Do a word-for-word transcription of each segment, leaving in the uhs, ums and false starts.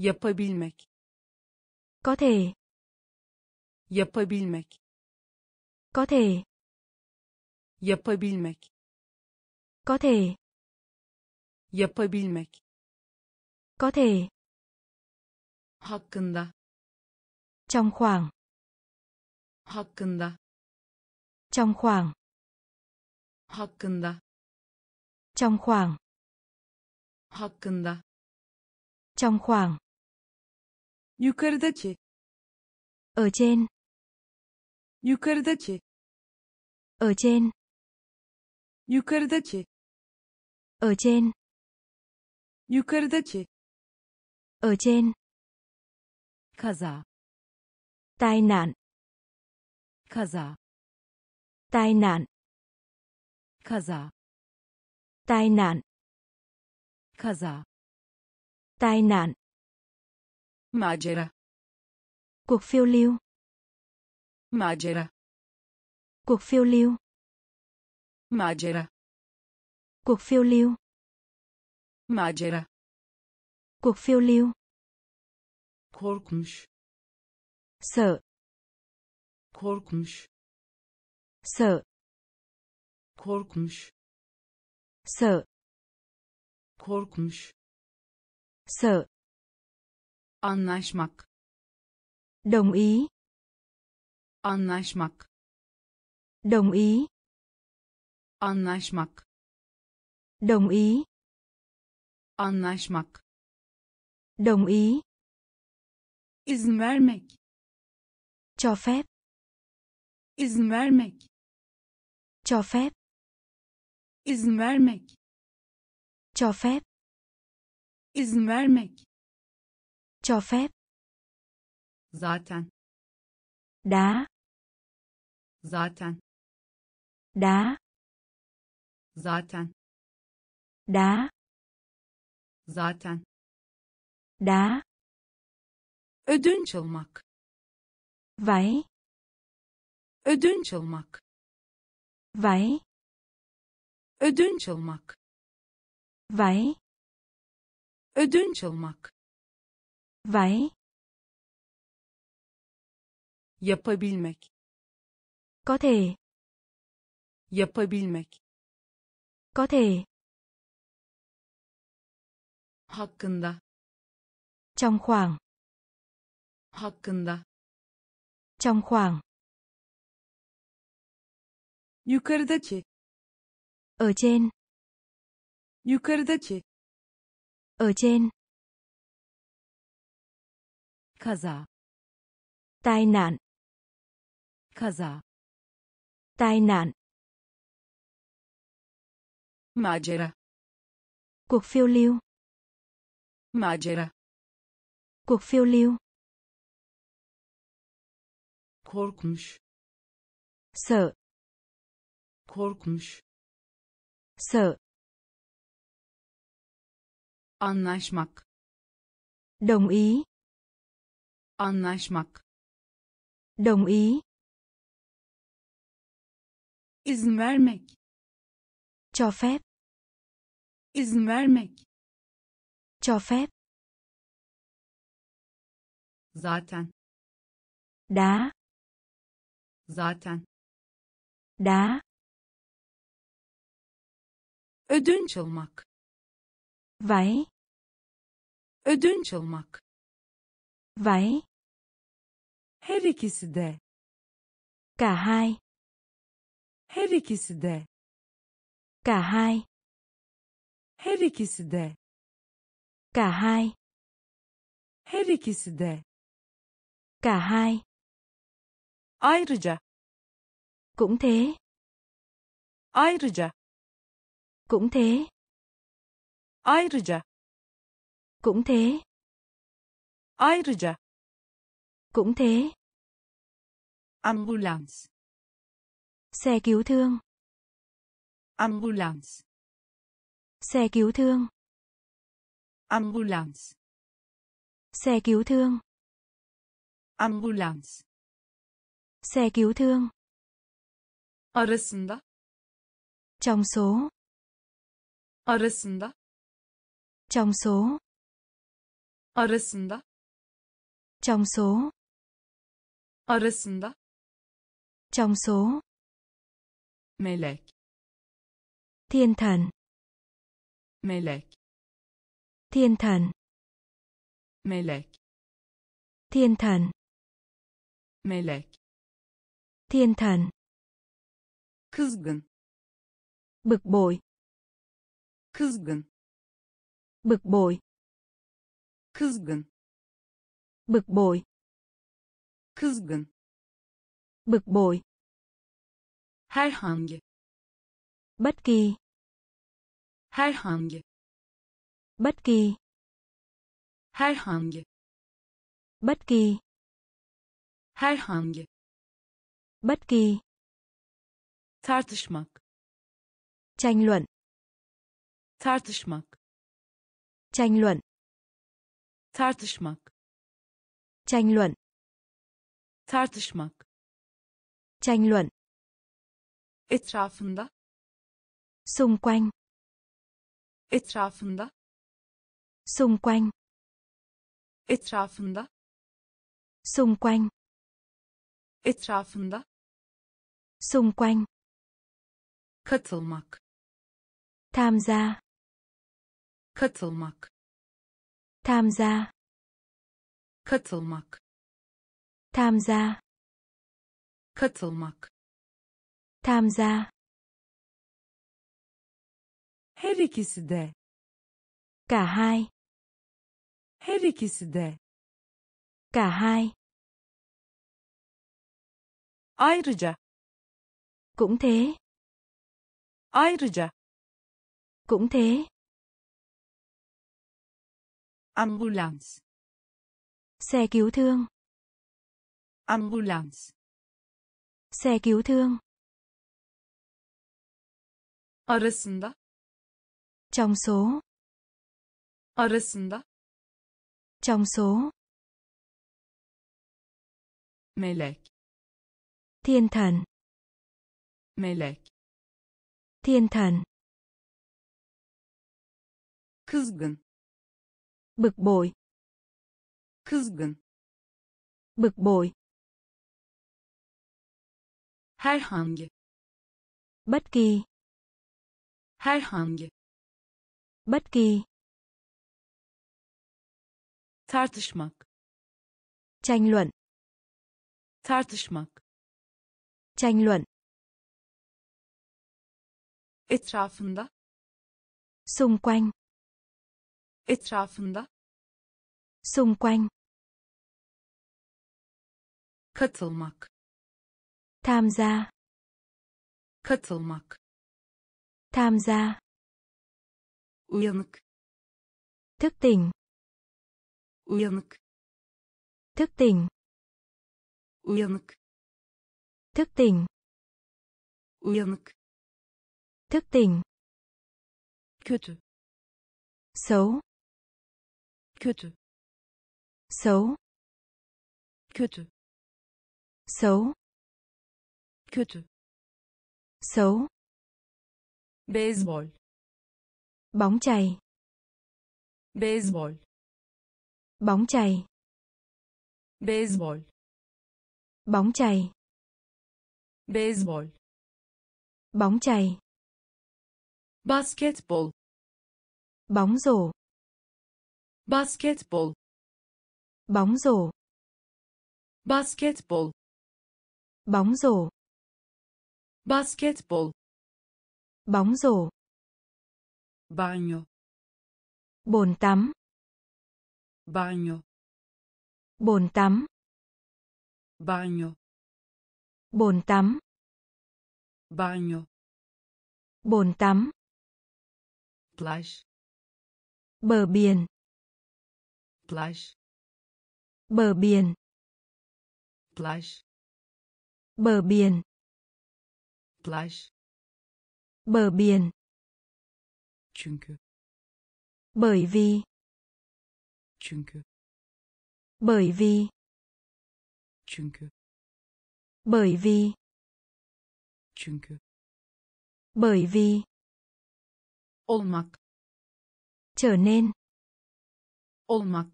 Yapabilmek. Có thể. Yapabilmek. Có thể. Yapabilmek. Có thể. Yapabilmek. Có thể. Hakkında. Trong khoảng. Hakkında. Trong khoảng. Hakkında. Trong khoảng. Hakkında. Trong khoảng. Yukarıdaki. Ở trên. Yukarıdaki. Ở trên. Yukarıdaki. Ở trên. Yukarıdaki. Ở trên. Kaza. Tai nạn. Kaza. Tai nạn. Kaza. Tai nạn. Kaza. Tai nạn. Macera. Cuộc phiêu lưu. Macera. Cuộc phiêu lưu. Macera. Cuộc phiêu lưu. Macera. Cuộc phiêu lưu. Korkmuş. Sợ. Korkmuş. Sợ. Korkmuş. Sợ. Korkmuş. Sợ. Anlaşmak. Đồng ý. Anlaşmak. Đồng ý. Anlaşmak. Đồng ý. Anlaşmak. Đồng ý. İzin vermek. Cho phép. İzin vermek. Cho phép. İzin vermek. Cho phép. İzin vermek. Cho phép. Zaten. Đã. Zaten. Đã. Zaten. Đã. Zaten. Đã. Ödünç almak. Váy. Ödünç almak. Váy. Ödünç almak. Váy. Ödünç almak. Váy. Yapabilmek. Có thể. Yapabilmek. Có thể. Hakkında. Trong khoảng. Hakkında. Trong khoảng. Yukarıdaki. Ở trên. Yukarıdaki. Ở trên. Kaza. Tai nạn. Kaza. Tai nạn. Macera. Cuộc phiêu lưu. Macera. Cuộc phiêu lưu. Korkmuş. Sợ. Korkmuş. Sợ. Anlaşmak. Đồng ý. Anlaşmak. Đồng ý. İzin vermek. Cho phép. İzin vermek. Cho phép. Zaten. Đã. Zaten. Đã. Ödünç almak. Váy. Ödünç almak. Váy. Her ikisi de. Cả hai. Her ikisi de. Cả hai. Her ikisi de. Cả hai. Her ikisi de. Cả hai. Ayrıca. Cũng thế. Ayrıca. Cũng thế. Ayrıca. Cũng thế. Ayrıca. Cũng thế. Ambulance. Xe cứu thương. Ambulance. Xe cứu thương. Ambulance. Xe cứu thương. Ambulance. Xe cứu thương. Arasında. Trong số. Arasında. Trong số. arasında, trong số, arasında, trong số, melek, thiên thần, melek, thiên thần, melek, thiên thần, melek, thiên thần, kızgın, bực bội, kızgın, bực bội, kızgın, bực bội, kızgın, bực bội, herhangi, bất kỳ, herhangi, bất kỳ, herhangi, bất kỳ, herhangi, bất kỳ, tartışmak, tranh luận, tartışmak, tranh luận, tartışmak, tranh luận, tartışmak, tranh luận, etrafında, xung quanh, etrafında, xung quanh, etrafında, xung quanh, etrafında, xung quanh, katılmak, tham gia, katılmak, tham gia, katılmak, tham gia, katılmak, tham gia, her ikisi de, cả hai, her ikisi de, cả hai, ayrıca, cũng thế, ayrıca, cũng thế, ambulans, xe cứu thương, ambulans, xe cứu thương, arasında, trong số, arasında, trong số, melek, thiên thần, melek, thiên thần, kızgın, bực bội, kızgın, bực bội, herhangi, bất kỳ, herhangi, bất kỳ, tartışmak, tranh luận, tartışmak, tranh luận, etrafında, xung quanh, etrafında, xung quanh, katılmak, tham gia, katılmak, tham gia, uyanık, thức tỉnh, uyanık, thức tỉnh, uyanık, thức tỉnh, uyanık, thức tỉnh, kötü, xấu, kötü, xấu, kötü, xấu, kötü, xấu, baseball, bóng chày, baseball, bóng chày, baseball, bóng chày, baseball, bóng chày, basketball, bóng rổ, basketball, bóng rổ, basketball, bóng rổ, basketball, bóng rổ, bagno, bồn tắm, bagno, bồn tắm, bagno, bồn tắm, bagno, bồn tắm, plage, bờ biển, plage, bờ biển, plage, bờ biển, plage, bờ biển, çünkü, bởi vì, çünkü, bởi vì, çünkü, bởi vì, çünkü, bởi vì, olmak, trở nên, olmak,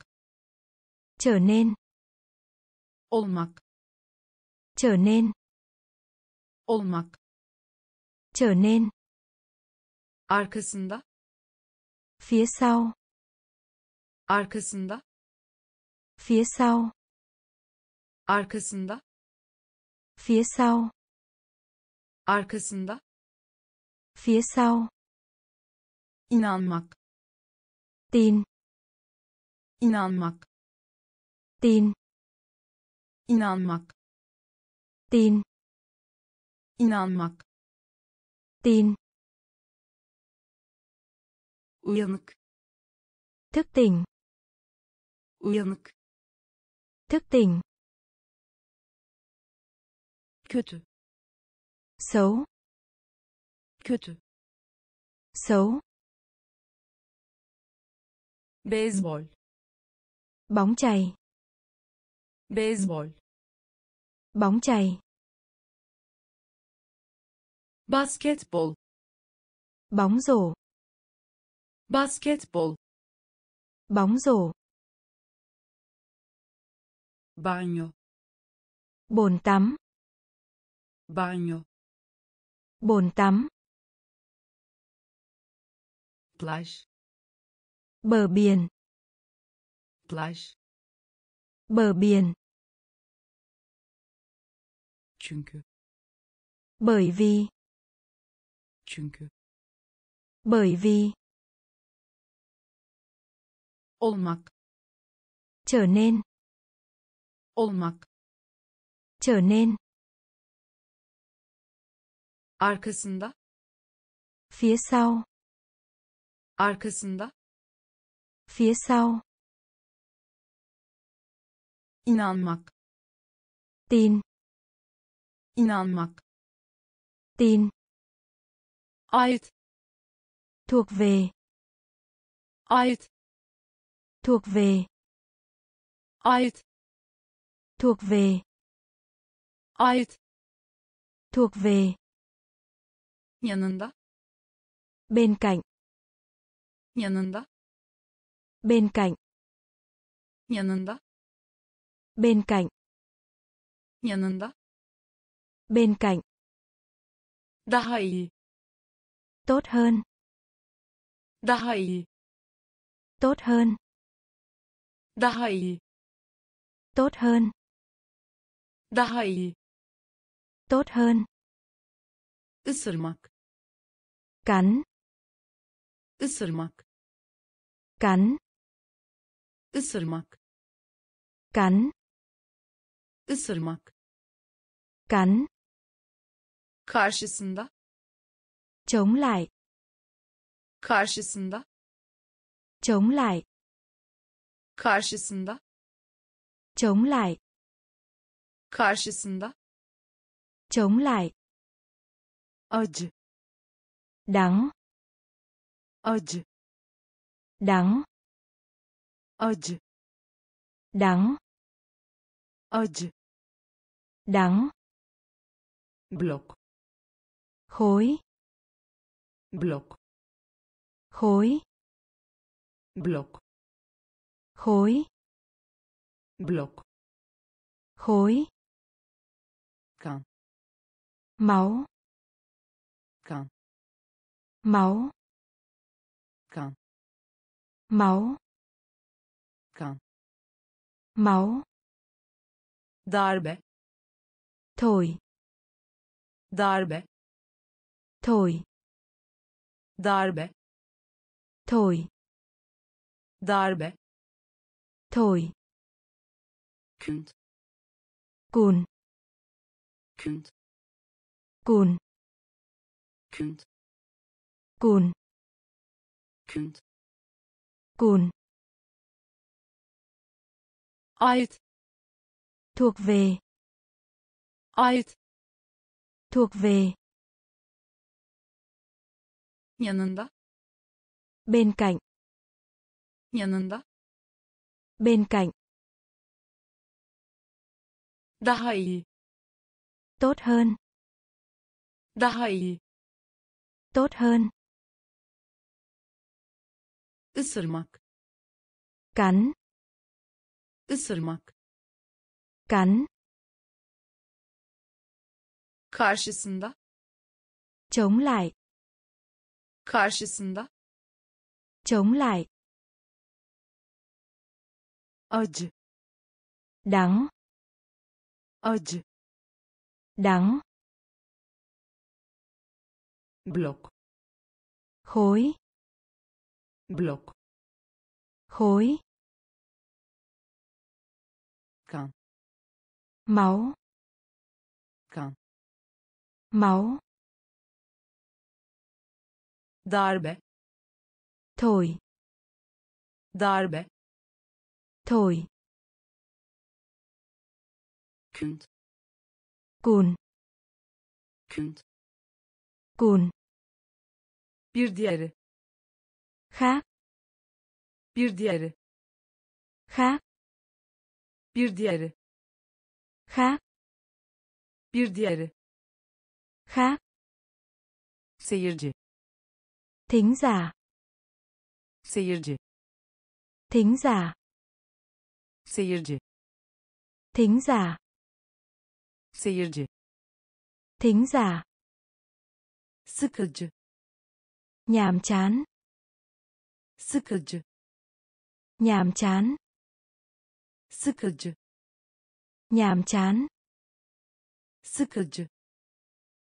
Trở nên. Olmak. Trở nên. Olmak. Trở nên. Arkasında. Phía sau. Arkasında. Phía sau. Arkasında. Phía sau. Arkasında. Phía sau. İnanmak. Tin. İnanmak. Tin. İnanmak. Tin. İnanmak. Tin. Uyanık. Thức tỉnh. Uyanık. Thức tỉnh. Kötü. Xấu. Kötü. Xấu. Baseball. Bóng chày. Baseball. Bóng chày. Basketball. Bóng rổ. Basketball. Bóng rổ. Bagno. Bồn tắm. Bagno. Bồn tắm. Plage. Bờ biển. Plage. Bờ biển. Çünkü. Bởi vì. Çünkü. Bởi vì. Olmak. Trở nên. Olmak. Trở nên. Arkasında. Phía sau. Arkasında. Phía sau. İnanmak. Tin. İnanmak. Tin. Ait. Thuộc về. Ait. Thuộc về. Ait. Thuộc về. Ait. Thuộc về. Yanında. Bên cạnh. Yanında. Bên cạnh. Yanında. Bên cạnh. Yanında. Bên cạnh. Daha iyi. Tốt hơn. Daha iyi. Tốt hơn. Daha iyi. Tốt hơn. Daha iyi. Tốt hơn. Isırmak. Cắn. Isırmak. Cắn. Isırmak. Cắn. Isırmak. Cắn. Karşısında. Chống lại. Karşısında. Chống lại. Karşısında. Chống lại. Karşısında. Chống lại. Acı. Đắng. Acı. Đắng. Acı. Đắng. Acı. Đắng. Block. Khối. Block. Khối. Block. Khối. Block. Khối. Kan. Máu. Kan. Máu. Kan. Máu. Kan. Máu. Darbe. Thổi. Darbe. Thổi. Darbe. Thổi. Darbe. Thổi. Künd. Cùn. Künd. Cùn. Künd. Cùn. Künd. Cùn. Ait. Thuộc về. Ait. Thuộc về. Yanında. Bên cạnh. Yanında. Bên cạnh. Daha iyi. Tốt hơn. Daha iyi. Tốt hơn. Isırmak. Cắn. Isırmak. Cắn. Karşısında. Chống lại. Karşısında. Chống lại. Acı. Đắng. Acı. Đắng. Blok. Khối. Blok. Khối. Kan. Máu. Kan. Máu. Darbe. Thổi. Darbe. Thổi. Künd. Cùn. Künd. Cùn. Bir diğeri. Khác. Bir diğeri. Khác. Bir diğeri. Khác. Bir diğeri. Khác. Seyirci. Thính giả. Seyirci. Thính giả. Seyirci. Thính giả. Seyirci. Thính giả. Sıkıcı. Nhàm chán. Sıkıcı. Nhàm chán. Sıkıcı. Nhàm chán. Sıkıcı.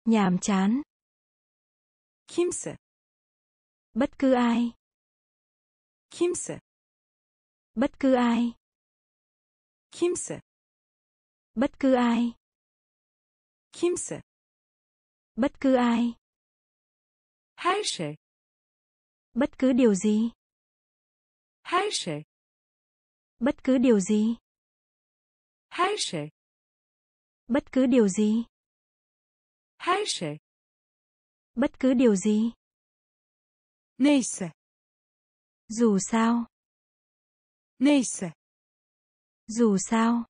Nhàm chán. Kimse. Bất cứ ai. Kimse. Bất cứ ai. Kimse. Bất cứ ai. Kimse. Bất cứ ai. Her şey. Bất cứ điều gì. Her şey. Bất cứ điều gì. Her şey. Bất cứ điều gì. Her şey. Bất cứ điều gì. Neyse. Dù sao. Neyse. Dù sao.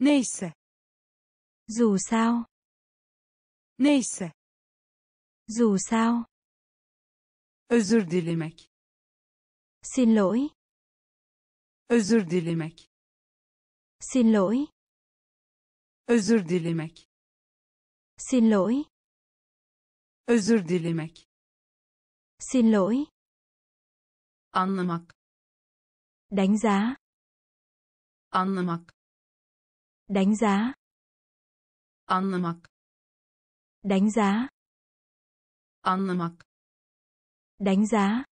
Neyse. Dù sao. Neyse. Dù sao. Özür dilemek. Xin lỗi. Özür dilemek. Xin lỗi. Özür dilemek. Xin lỗi. Özür dilemek. Xin lỗi. Anlamak. Đánh giá. Anlamak. Đánh giá. Anlamak. Đánh giá. Anlamak. Đánh giá.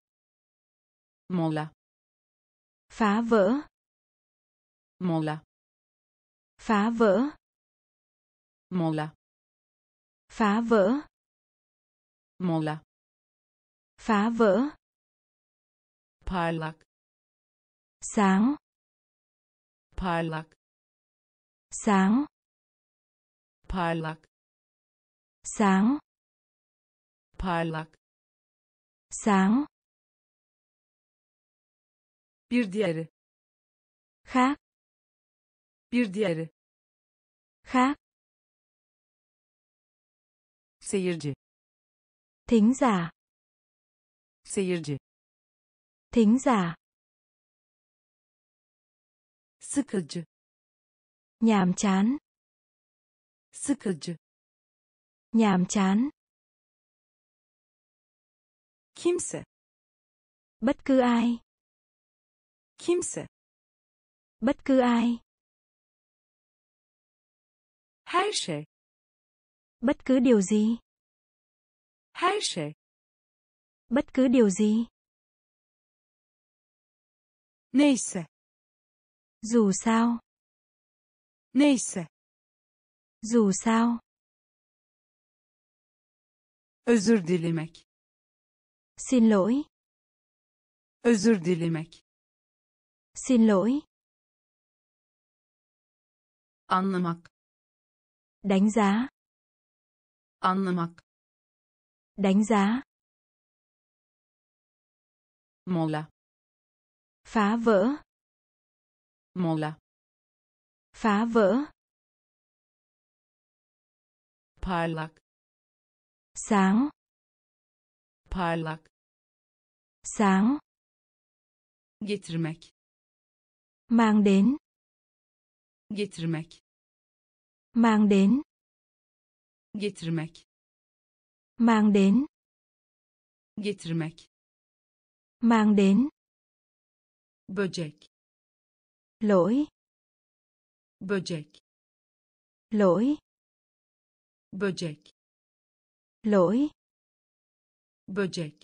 Mola. Phá vỡ. Mola. Phá vỡ. Mola. Phá vỡ. Mola. Phá vỡ. Parlak. Sáng. Parlak. Sáng. Parlak. Sáng. Parlak. Sáng. Bir diğeri. Khác. Bir diğeri. Khác. Seyirci. Thính giả. Seyirci. Thính giả. Sıkıcı. Nhàm chán. Sıkıcı. Nhàm chán. Kimse. Bất cứ ai. Kimse. Bất cứ ai. Her şey. Bất cứ điều gì. Her şey. Bất cứ điều gì. Neyse. Dù sao. Neyse. Dù sao. Özür dilemek. Xin lỗi. Özür dilemek. Xin lỗi. Anlamak. Đánh giá. Anlamak. Đánh giá. Mola. Phá vỡ. Mola. Phá vỡ. Parlak. Sáng. Parlak. Sáng. Getirmek. mang đến, getirmek, mang đến, getirmek, mang đến, getirmek, mang đến, böcek, lỗi, böcek, lỗi, böcek, lỗi, böcek,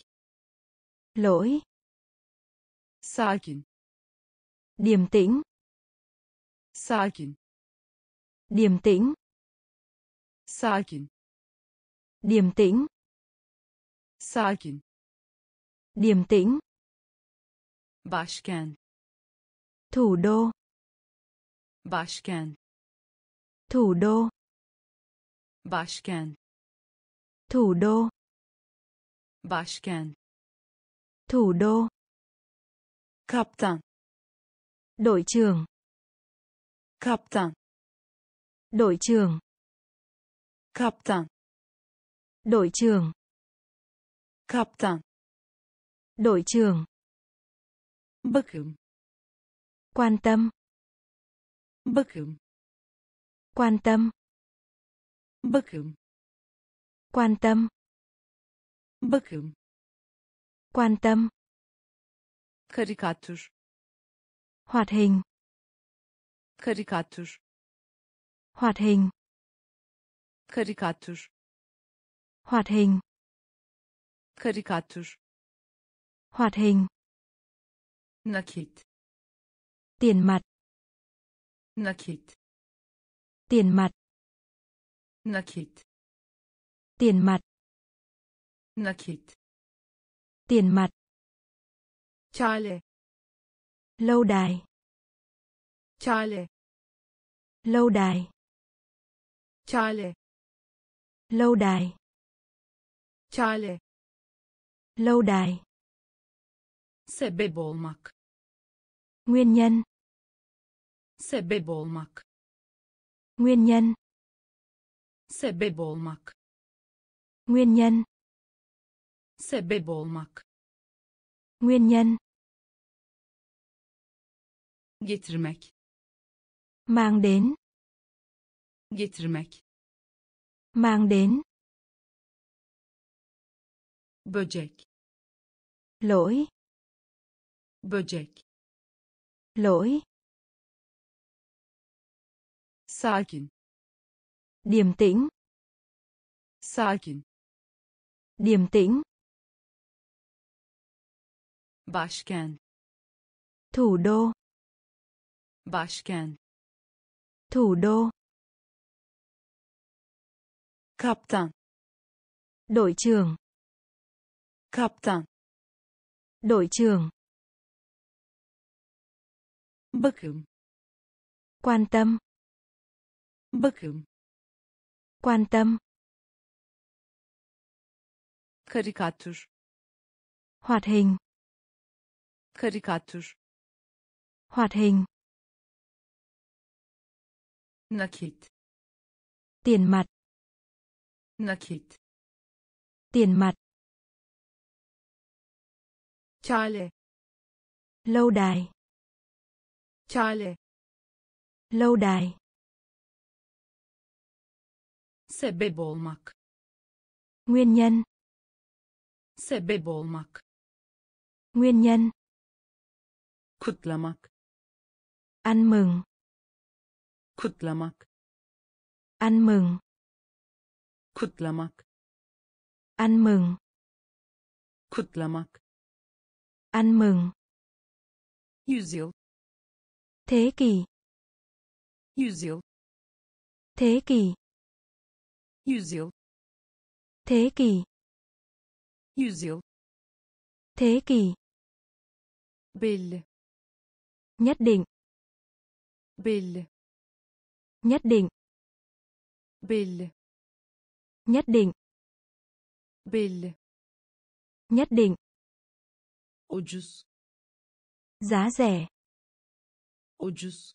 lỗi, sakin, điềm tĩnh, sakin, điềm tĩnh, sakin, điềm tĩnh, sakin, điềm tĩnh, başkent, thủ đô, başkent, thủ đô, başkent, thủ đô, başkent, thủ đô, kaptan, đội trưởng, kaptan, đội trưởng, kaptan, đội trưởng, kaptan, đội trưởng, bakım, quan tâm, bakım, quan tâm, bakım, quan tâm, bakım, quan tâm, karikatür, hoạt hình, karikatür, hoạt hình, karikatür, hoạt hình, karikatür, hoạt hình, nakit, tiền mặt, nakit, tiền mặt, nakit, tiền mặt, nakit, tiền mặt, çare, lâu đài, çare, lâu đài, çare, lâu đài, çare, lâu đài, sebep olmak, nguyên nhân, sebep olmak, nguyên nhân, sebep olmak, nguyên nhân, sebep olmak, nguyên nhân, getirmek, mang đến, getirmek, mang đến, böcek, lỗi, böcek, lỗi, sakin, điềm tĩnh, sakin, điềm tĩnh, başkent, thủ đô, başkent, thủ đô, kaptan, đội trưởng, kaptan, đội trưởng, bakım, quan tâm, bakım, quan tâm, karikatür, hoạt hình, karikatür, hoạt hình, nakit, tiền mặt, nakit, tiền mặt, çare, lâu đài, çare, lâu đài, sebep olmak, nguyên nhân, sebep olmak, nguyên nhân, kutlamak, ăn mừng, kutlamak, ăn mừng, kutlamak, ăn mừng, kutlamak, ăn mừng, yüzyıl, thế kỷ, yüzyıl, thế kỷ, yüzyıl, thế kỷ, yüzyıl, thế kỷ, belli, nhất định, belli, nhất định, belli, nhất định, belli, nhất định, ucuz, giá rẻ, ucuz,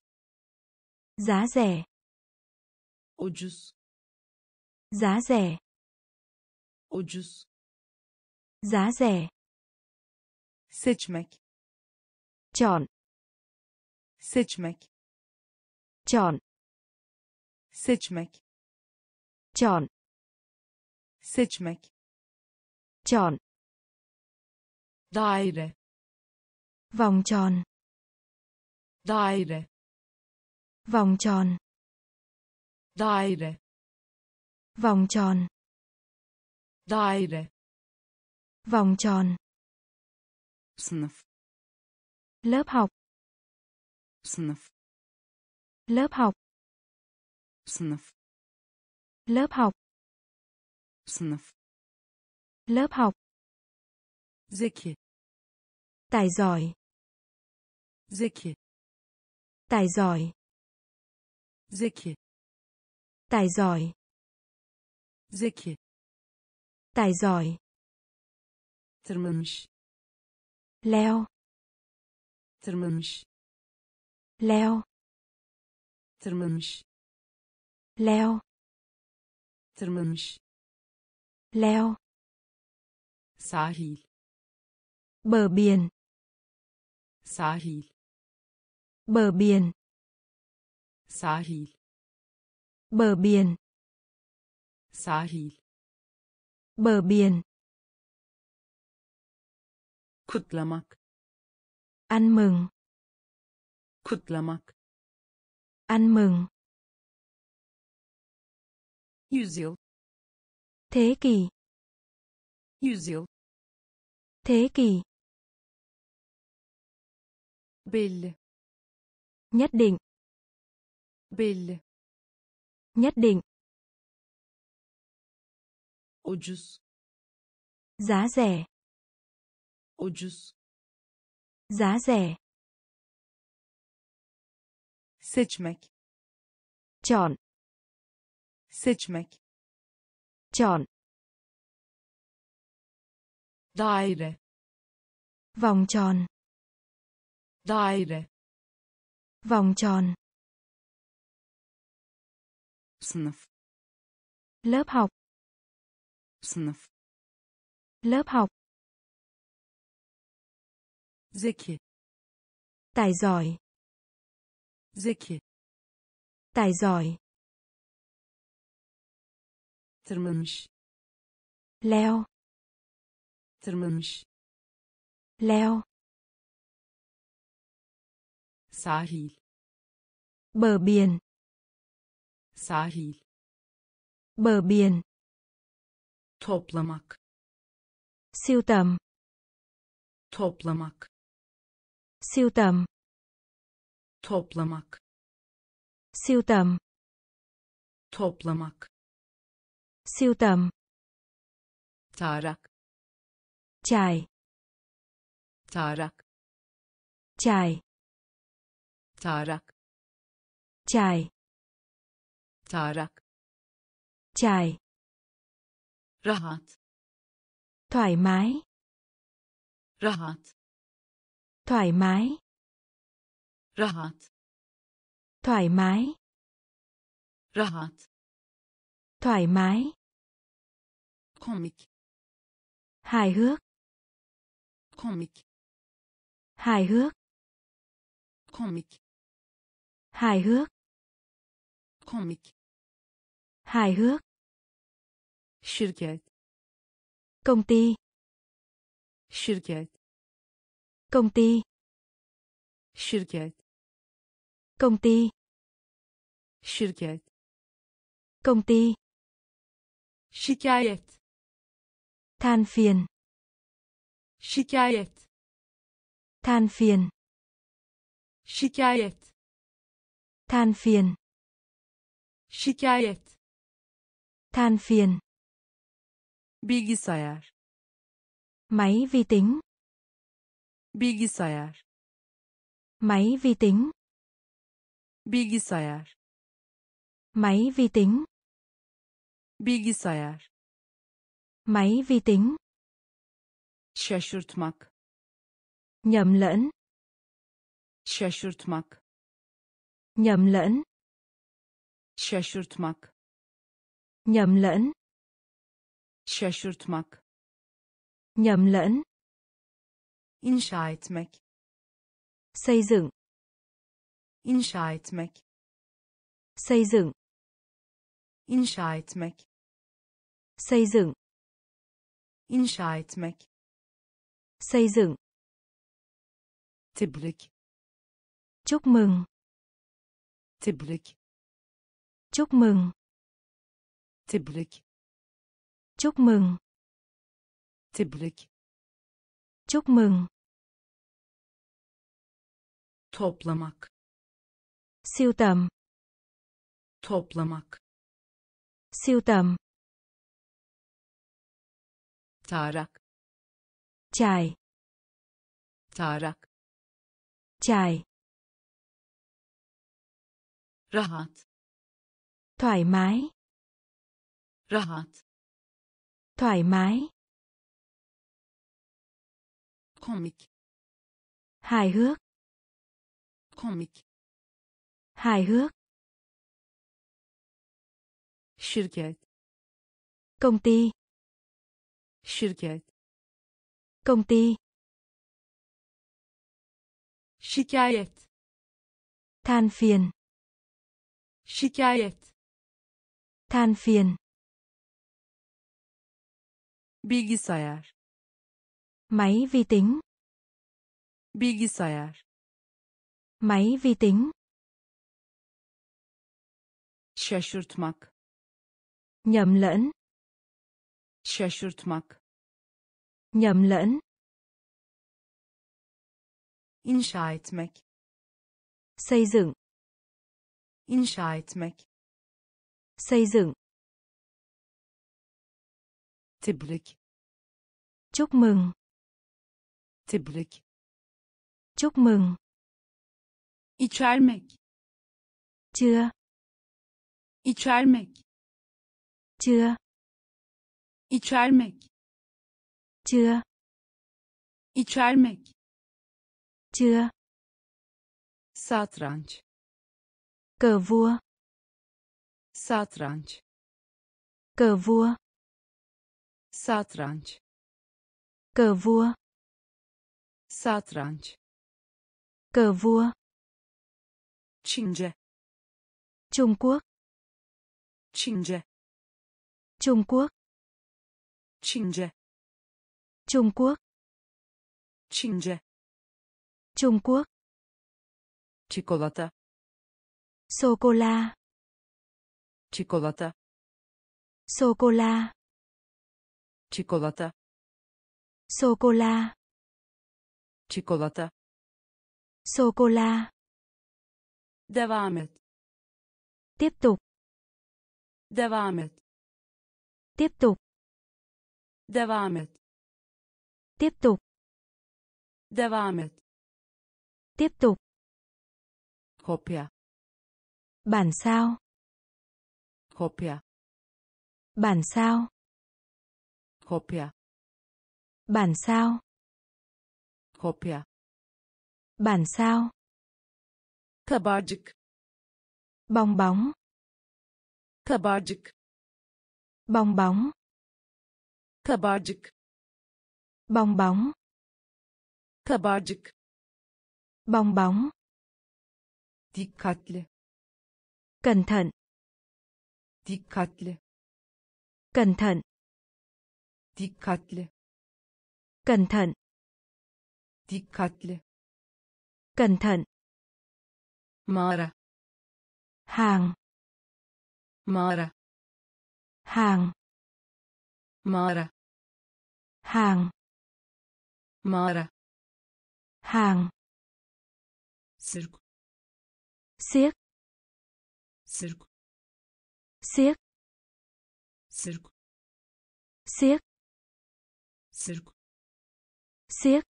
giá rẻ, ucuz, giá rẻ, ucuz, giá rẻ, seçmek, chọn, Seçmek. Chọn. Seçmek. Chọn. Seçmek. Chọn. Daire. Vòng tròn. Daire. Vòng tròn. Daire. Vòng tròn. Daire. Vòng tròn. Sınıf. Lớp học. Sınıf. Lớp học. Sınıf. Lớp học. Sınıf. Lớp học. Zeki. Tài giỏi. Zeki. Tài giỏi. Zeki. Tài giỏi. Zeki. Tài giỏi. Tırmanmış. Leo. Tırmanmış. Leo. Tırmanmış. Leo. Tırmanmış. Leo. Sahil. Bờ biển. Sahil. Bờ biển. Sahil. Bờ biển. Sahil. Bờ biển. Kutlamak. Ăn mừng. Kutlamak. Ăn mừng. Yüzyıl. Thế kỷ. Yüzyıl. Thế kỷ. Belli. Nhất định. Belli. Nhất định. Ucuz. Giá rẻ. Ucuz. Giá rẻ. Seçmek. Chọn. Seçmek. Chọn. Daire. Vòng tròn. Daire. Vòng tròn. Sınıf. Lớp học. Sınıf. Lớp học. Zeki. Tài giỏi. Zeki. Tài giỏi. Tırmanmış. Leo. Tırmanmış. Leo. Sahil. Bờ biển. Sahil. Bờ biển. Toplamak. Sưu tầm. Toplamak. Sưu tầm. Toplamak. Sưu tầm. Toplamak. Sưu tầm. Tarak. Trải. Tarak. Trải. Tarak. Trải. Tarak. Trải. Rahat. Thoải mái. Rahat. Thoải mái. Rahat. Thoải mái. Rahat. Thoải mái. Komik. Hài hước. Komik. Hài hước. Komik. Hài hước. Komik. Hài hước. Şirket. Công ty. Şirket. Công ty. Şirket. Công ty. Şirket. Công ty. Şikayet. Than phiền. Şikayet. Than phiền. Şikayet. Than phiền. Şikayet. Than phiền. Bilgisayar. Máy vi tính. Bilgisayar. Máy vi tính. Bilgisayar. Máy vi tính. Bilgisayar. Máy vi tính. Şaşırtmak. Nhầm lẫn. Şaşırtmak. Nhầm lẫn. Şaşırtmak. Nhầm lẫn. Şaşırtmak. Nhầm lẫn. İnşa etmek. Xây dựng. İnşa etmek. Xây dựng. İnşa etmek. Xây dựng. İnşa etmek. Xây dựng. Tebrik. Chúc mừng. Tebrik. Chúc mừng. Tebrik. Chúc mừng. Tebrik. Chúc mừng. Toplamak. Sưu tầm. Toplamak. Sưu tầm. Tarak. Trải. Tarak. Trải. Rahat. Thoải mái. Rahat. Thoải mái. Komik. Hài hước. Komik. Hài hước. Şirket. Công ty. Şirket. Công ty. Şikayet. Than phiền. Şikayet. Than phiền. Bilgisayar. Máy vi tính. Bilgisayar. Máy vi tính. Şaşırtmak. Nhầm lẫn. Şaşırtmak. Nhầm lẫn. İnşa etmek. Xây dựng. İnşa etmek. Xây dựng. Tebrik. Chúc mừng. Tebrik. Chúc mừng. İçermek. Chưa. İçermek. Chưa. İçermek. Chưa. İçermek. Chưa. Satranç. Cờ vua. Satranç. Cờ vua. Satranç. Cờ vua. Satranç. Cờ vua. Çince. Trung Quốc. Çince. Trung Quốc. Çince. Trung Quốc. Çince. Trung Quốc. Çikolata. Sô-cô-la. Çikolata. Sô-cô-la. Çikolata. Sô-cô-la. Çikolata. Sô-cô-la. Devam et. Tiếp tục. Devam et. Tiếp tục. Devam et. Tiếp tục. Devam et. Tiếp tục. Kopya. Bản sao. Kopya. Bản sao. Kopya. Bản sao. Kopya. Bản sao. Kabarcık. Bong bóng. Kabarcık. Bong bóng. Kabarcık. Bong bóng. Kabarcık. Bong bóng. Dikkatli. Cẩn thận. Dikkatli. Cẩn thận. Dikkatli. Cẩn thận. Dikkatli. Cẩn thận. Mağara. Hàng. Mağara. Hàng. Mağara. Hàng. Mağara. Hàng. Sirk. Siếc. Sirk. Siếc. Sirk. Siếc. Sirk. Siếc.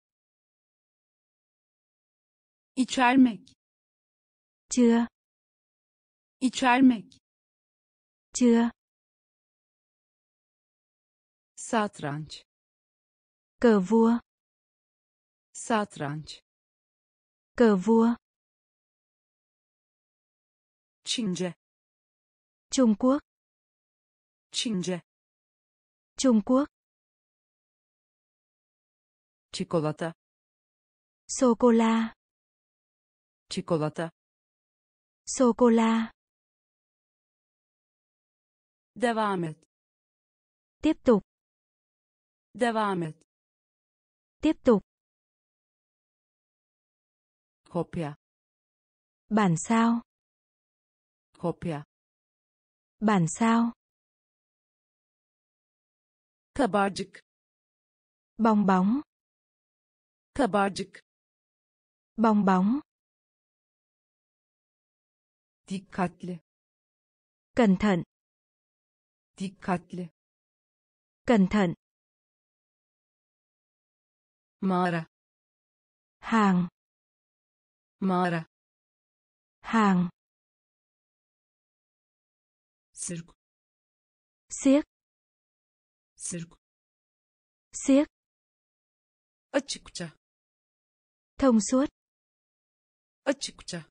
İçermek. Chưa. İçermek. Chưa. Satranç. Cờ vua. Satranç. Cờ vua. Çince. Trung Quốc. Çince. Trung Quốc. Çikolata. Sô-cô-la. Çikolata. Sô-cô-la. Devam et. Tiếp tục. Devam et. Tiếp tục. Kopya. Bản sao. Kopya. Bản sao. Kabarcık. Bong bóng. Kabarcık. Bong bóng. Dikkatli. Cẩn thận. Dikkatli. Cẩn thận. Mağara. Hàng. Mağara. Hàng. Sirk. Siếc. Sirk. Siếc. Açıkça. Thông suốt. Açıkça.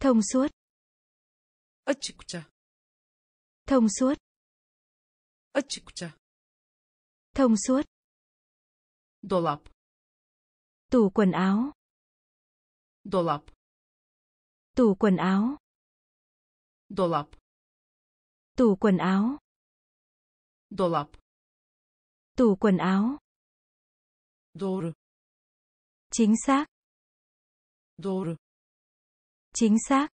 Thông suốt. Açıkça. Thông suốt. Açıkça. Thông suốt. Dolap. Tủ quần áo. Dolap. Tủ quần áo. Dolap. Tủ quần áo. Dolap. Tủ quần áo. Doğru. Chính xác. Doğru. Chính xác.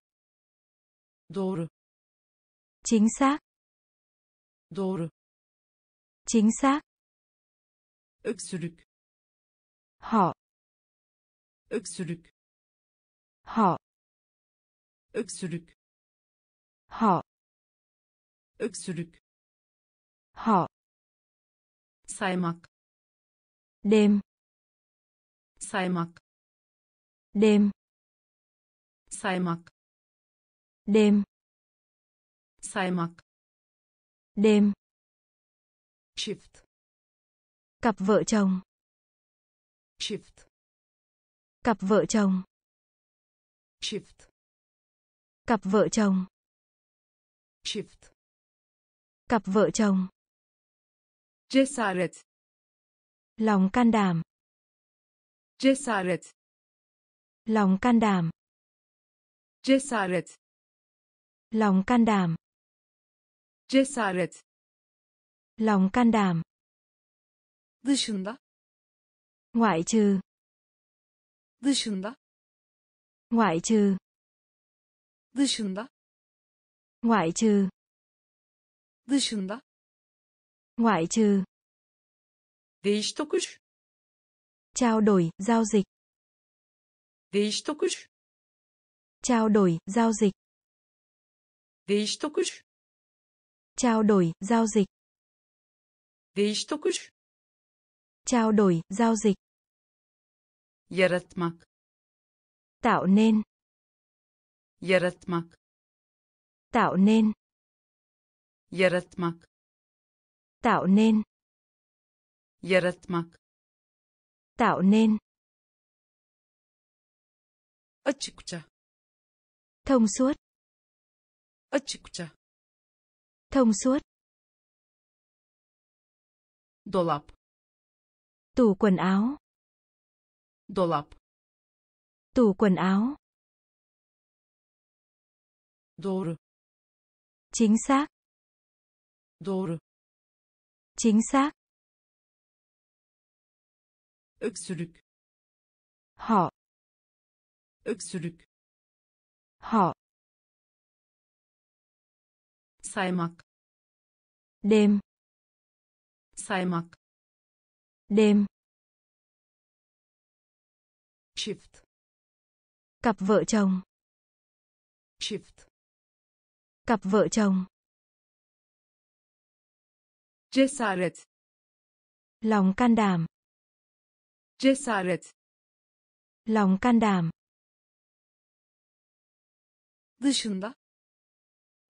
Doğru. Chính xác. Doğru. Chính xác. Öksürük. Họ. Öksürük. Họ. Öksürük. Họ. Öksürük. Họ. Saymak. Đêm. Saymak. Đêm. Saymak. Đêm. Saymak. Đêm. Çift. Cặp vợ chồng. Çift. Cặp vợ chồng. Çift. Cặp vợ chồng. Çift. Cặp vợ chồng. Cesaret. Lòng can đảm. Cesaret. Lòng can đảm. Cesaret. Lòng can đảm. Cesaret. Lòng can đảm. Dışında. Ngoại trừ. Dışında. Ngoại trừ. Dışında. Ngoại trừ. Dışında. Ngoại trừ. Değiş tokuş. Trao đổi, giao dịch. Değiş tokuş. Trao đổi, giao dịch. Değiş tokuş. Trao đổi, giao dịch. Değiş tokuş. Trao đổi, giao dịch. Yaratmak. Tạo nên. Yaratmak. Tạo nên. Yaratmak. Tạo nên. Yaratmak. Tạo nên. Açıkça. Thông suốt. Açıkça. Thông suốt. Dolap. Tủ quần áo. Dolap. Tủ quần áo. Doğru. Chính xác. Doğru. Chính xác. Öksürük. Họ. Öksürük. Họ. Saymak. Đêm. Saymak. Đêm. Çift. Cặp vợ chồng. Çift. Cặp vợ chồng. Cesaret. Lòng can đảm. Cesaret. Lòng can đảm. Dışında.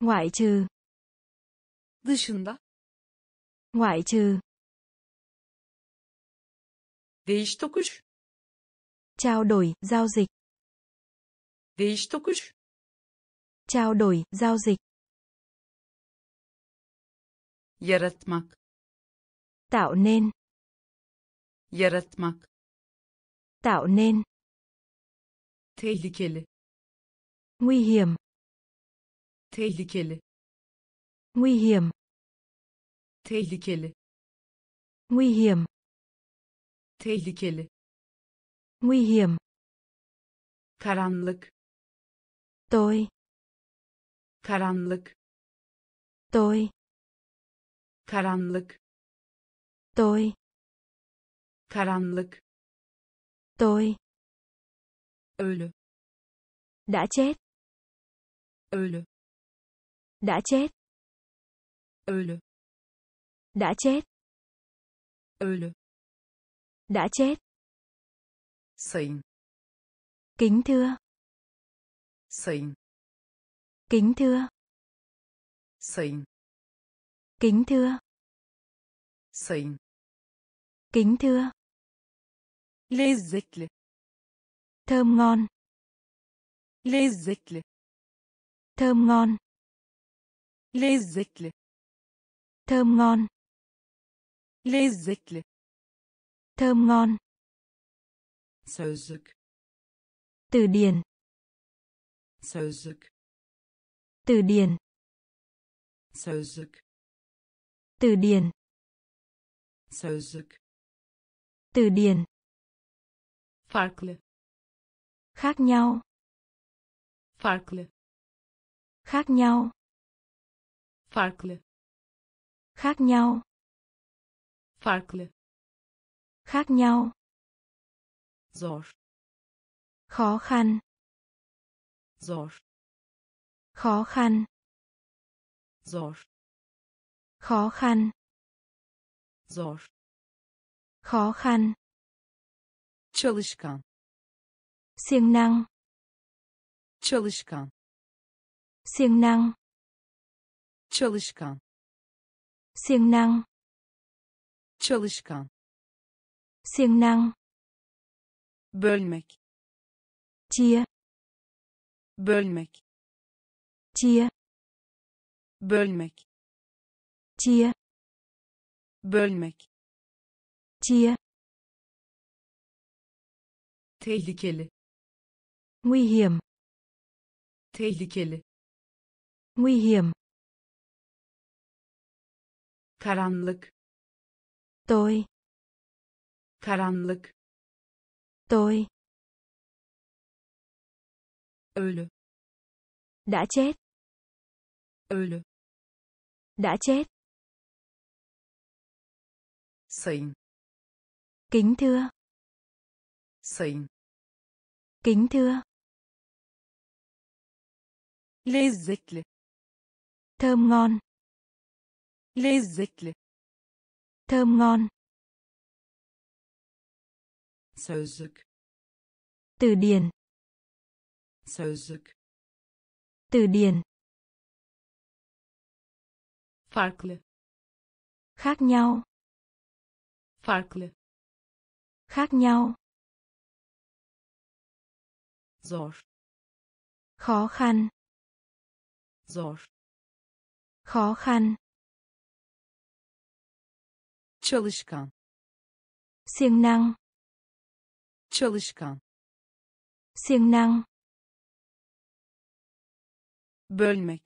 Ngoại trừ. Dışında. Ngoại trừ. Değiş tokuş. Trao đổi, giao dịch. Değiş tokuş. Trao đổi, giao dịch. Yaratmak. Tạo nên. Yaratmak. Tạo nên. Tehlikeli. Nguy hiểm. Tehlikeli. Nguy hiểm. Tehlikeli. Nguy hiểm. Tehlikeli. Nguy hiểm. Karanlık. Tối. Karanlık. Tối. Karanlık. Tối. Karanlık. Tối. Ölü. Đã chết. Ölü. Đã chết. Ölü. Đã chết. Ölü. Đã chết. Sayın. Kính thưa. Sayın. Kính thưa. Sayın. Kính thưa. Sayın. Kính thưa. Lezzetli. Thơm ngon. Lezzetli. Thơm ngon. Lezzetli. Thơm ngon. Lezzetli. Thơm ngon. Sözlük. Từ điển. Sözlük. Từ điển. Sözlük. Từ điển. Sözlük. Từ điển. Farklı. Khác nhau. Farklı. Khác nhau. Farklı. Khác nhau. Farklı. Khác nhau. Zor. Khó khăn. Zor. Khó khăn. Zor. Khó khăn. Zor. Khó khăn. Çalışkan. Siêng năng. Çalışkan. Siêng năng. Çalışkan. Siêng năng. Çalışkan. Siêng năng. Bölmek. Chia. Bölmek. Chia. Bölmek. Chia. Bölmek. Chia. Tehlikeli. Nguy hiểm. Tehlikeli. Nguy hiểm. Karanlık. Tối. Karanlık. Tối. Ölü. Đã chết. Ölü. Đã chết. Sayın. Kính thưa. Sayın. Kính thưa. Lezzetli. Thơm ngon. Lezzetli. Thơm ngon. Sözlük. Từ điển. Sözlük. Từ điển. Farklı. Khác nhau. Farklı. Khác nhau. Zor. Khó khăn. Zor. Khó khăn. Çalışkan. Siêng năng. Çalışkan. Siêng năng. Bölmek.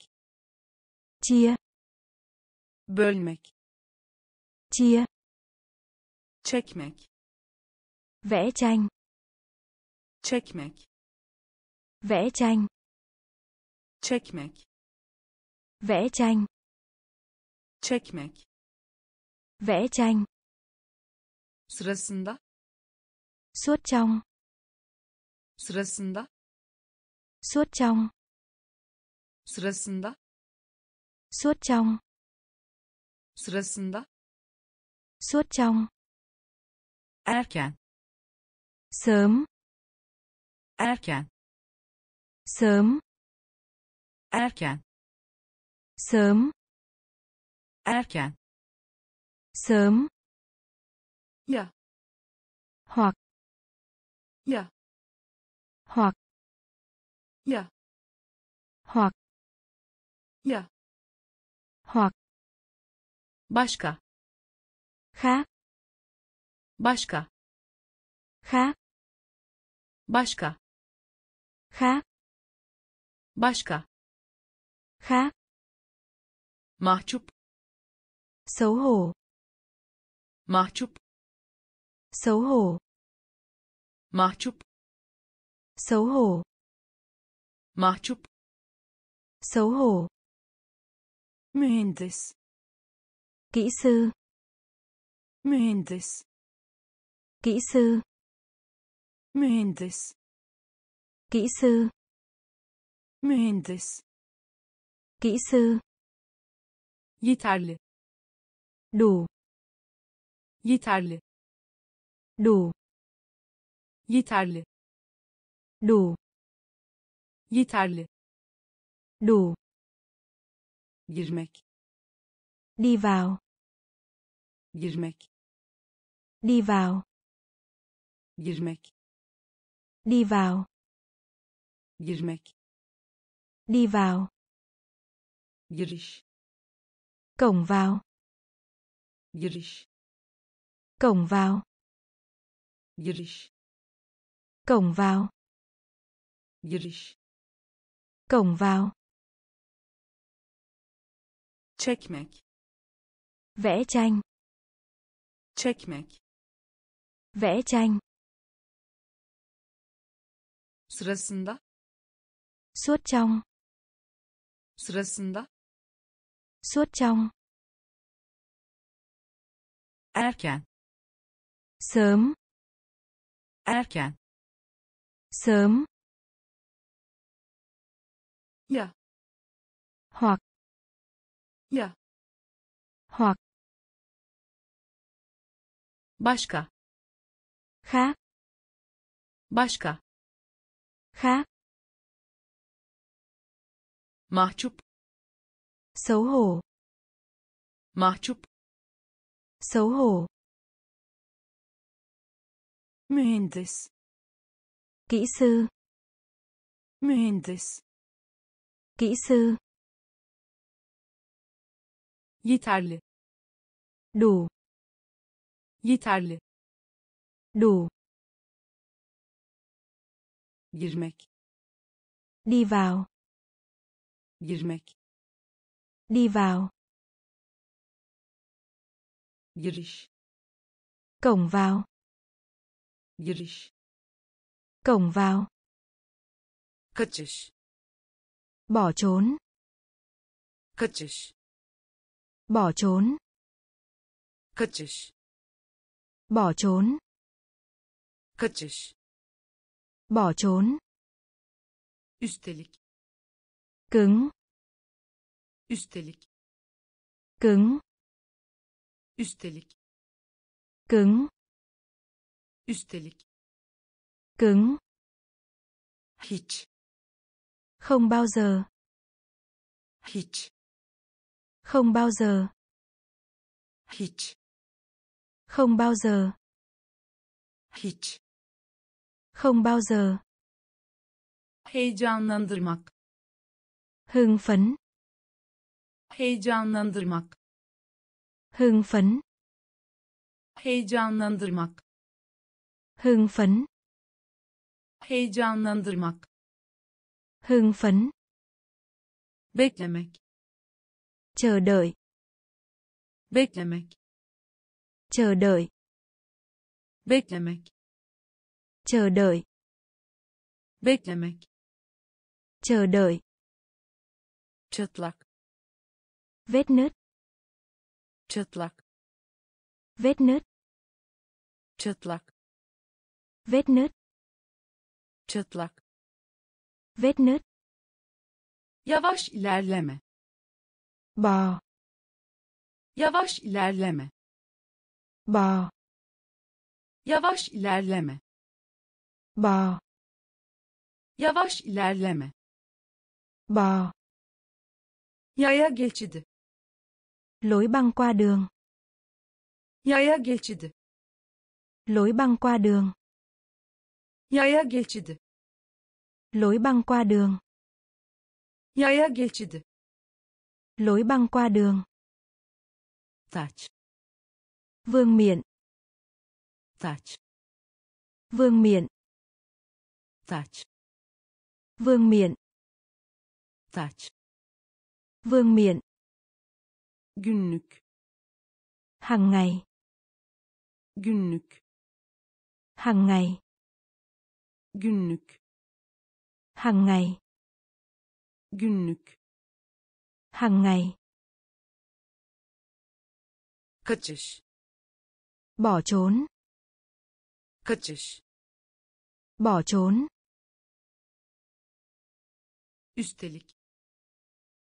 Chia. Bölmek. Chia. Çekmek. Vẽ tranh. Çekmek. Vẽ tranh. Çekmek. Vẽ tranh. Çekmek. Vẽ tranh. Sırasında. Suốt trong. Sırasında. Suốt trong. Sırasında. Suốt trong. Sırasında. Suốt trong. Erken. Sớm. Erken. Sớm. Erken. Sớm. Erken. Sớm. Ya. Hoặc. Ya. Hoặc. Ya. Hoặc. Ya. Hoặc. Başka. Khác. Başka. Khác. Başka. Khác. Başka. Khác. Mahcup. Xấu hổ. Mahcup. Xấu hổ. Mahcup. Xấu hổ. Mahcup. Xấu hổ. Mühendis. Kỹ sư. Mühendis. Kỹ sư. Mühendis. Kỹ sư. Mühendis. Kỹ sư. Yeterli. Đủ. Yeterli. Đủ. Yeterli. Đủ. Yeterli. Đủ. Girmek. Đi vào. Girmek. Đi vào. Girmek. Đi vào. Girmek. Đi vào. Giriş. Cổng vào. Giriş. Cổng vào. Giriş. Cổng vào. Giriş. Cổng vào. Çekmek. Vẽ tranh. Çekmek. Vẽ tranh. Sırasında. Suốt trong. Sırasında. Suốt trong. Erken. Sớm. Erken. Sớm. Ya. Hoặc. Ya. Hoặc. Başka. Khác. Başka. Khác. Mahcup. Xấu hổ. Mahcup. Xấu hổ. Mühendis. Kỹ sư. Mühendis. Kỹ sư. Yeterli. Đủ. Yeterli. Đủ. Girmek. Đi vào. Girmek. Đi vào. Giriş. Cổng vào. Giriş. Cổng vào. Kaçış. Bỏ trốn. Kaçış. Bỏ trốn. Kaçış. Bỏ trốn. Kaçış. Bỏ trốn. Üstelik. Cứng. Üstelik. Cứng. Üstelik. Cứng. Üstelik. Cứng. Hiç. Không bao giờ. Hiç. Không bao giờ. Hiç. Không bao giờ. Hiç. Không bao giờ. Heyecanlandırmak. Hưng phấn. Heyecanlandırmak. Hưng phấn. Heyecanlandırmak. Hưng phấn. Heyecanlandırmak. Hưng phấn. Beklemek. Chờ đợi. Beklemek. Chờ đợi. Beklemek. Chờ đợi. Beklemek. Chờ đợi. Çıtlak. Vết nứt. Çıtlak. Vết nứt. Çıtlak. Vết nứt. Çıtlak. Vết nứt. Yavaş ilerleme. Bò. Yavaş ilerleme. Bò. Yavaş ilerleme. Bò. Yavaş ilerleme. Bò. Yaya geçidi. Lối băng qua đường. Yaya geçidi. Lối băng qua đường. Yaya geçidi. Lối băng qua đường. Yaya geçidi. Lối băng qua đường. Taç. Vương miện. Taç. Vương miện. Taç. Vương miện. saç. Vương miện. Günlük. Hàng ngày. Günlük. Hàng ngày. Günlük. Hàng ngày. Günlük. Hàng ngày. Kaçış. Bỏ trốn. Kaçış. Bỏ trốn. Üstelik.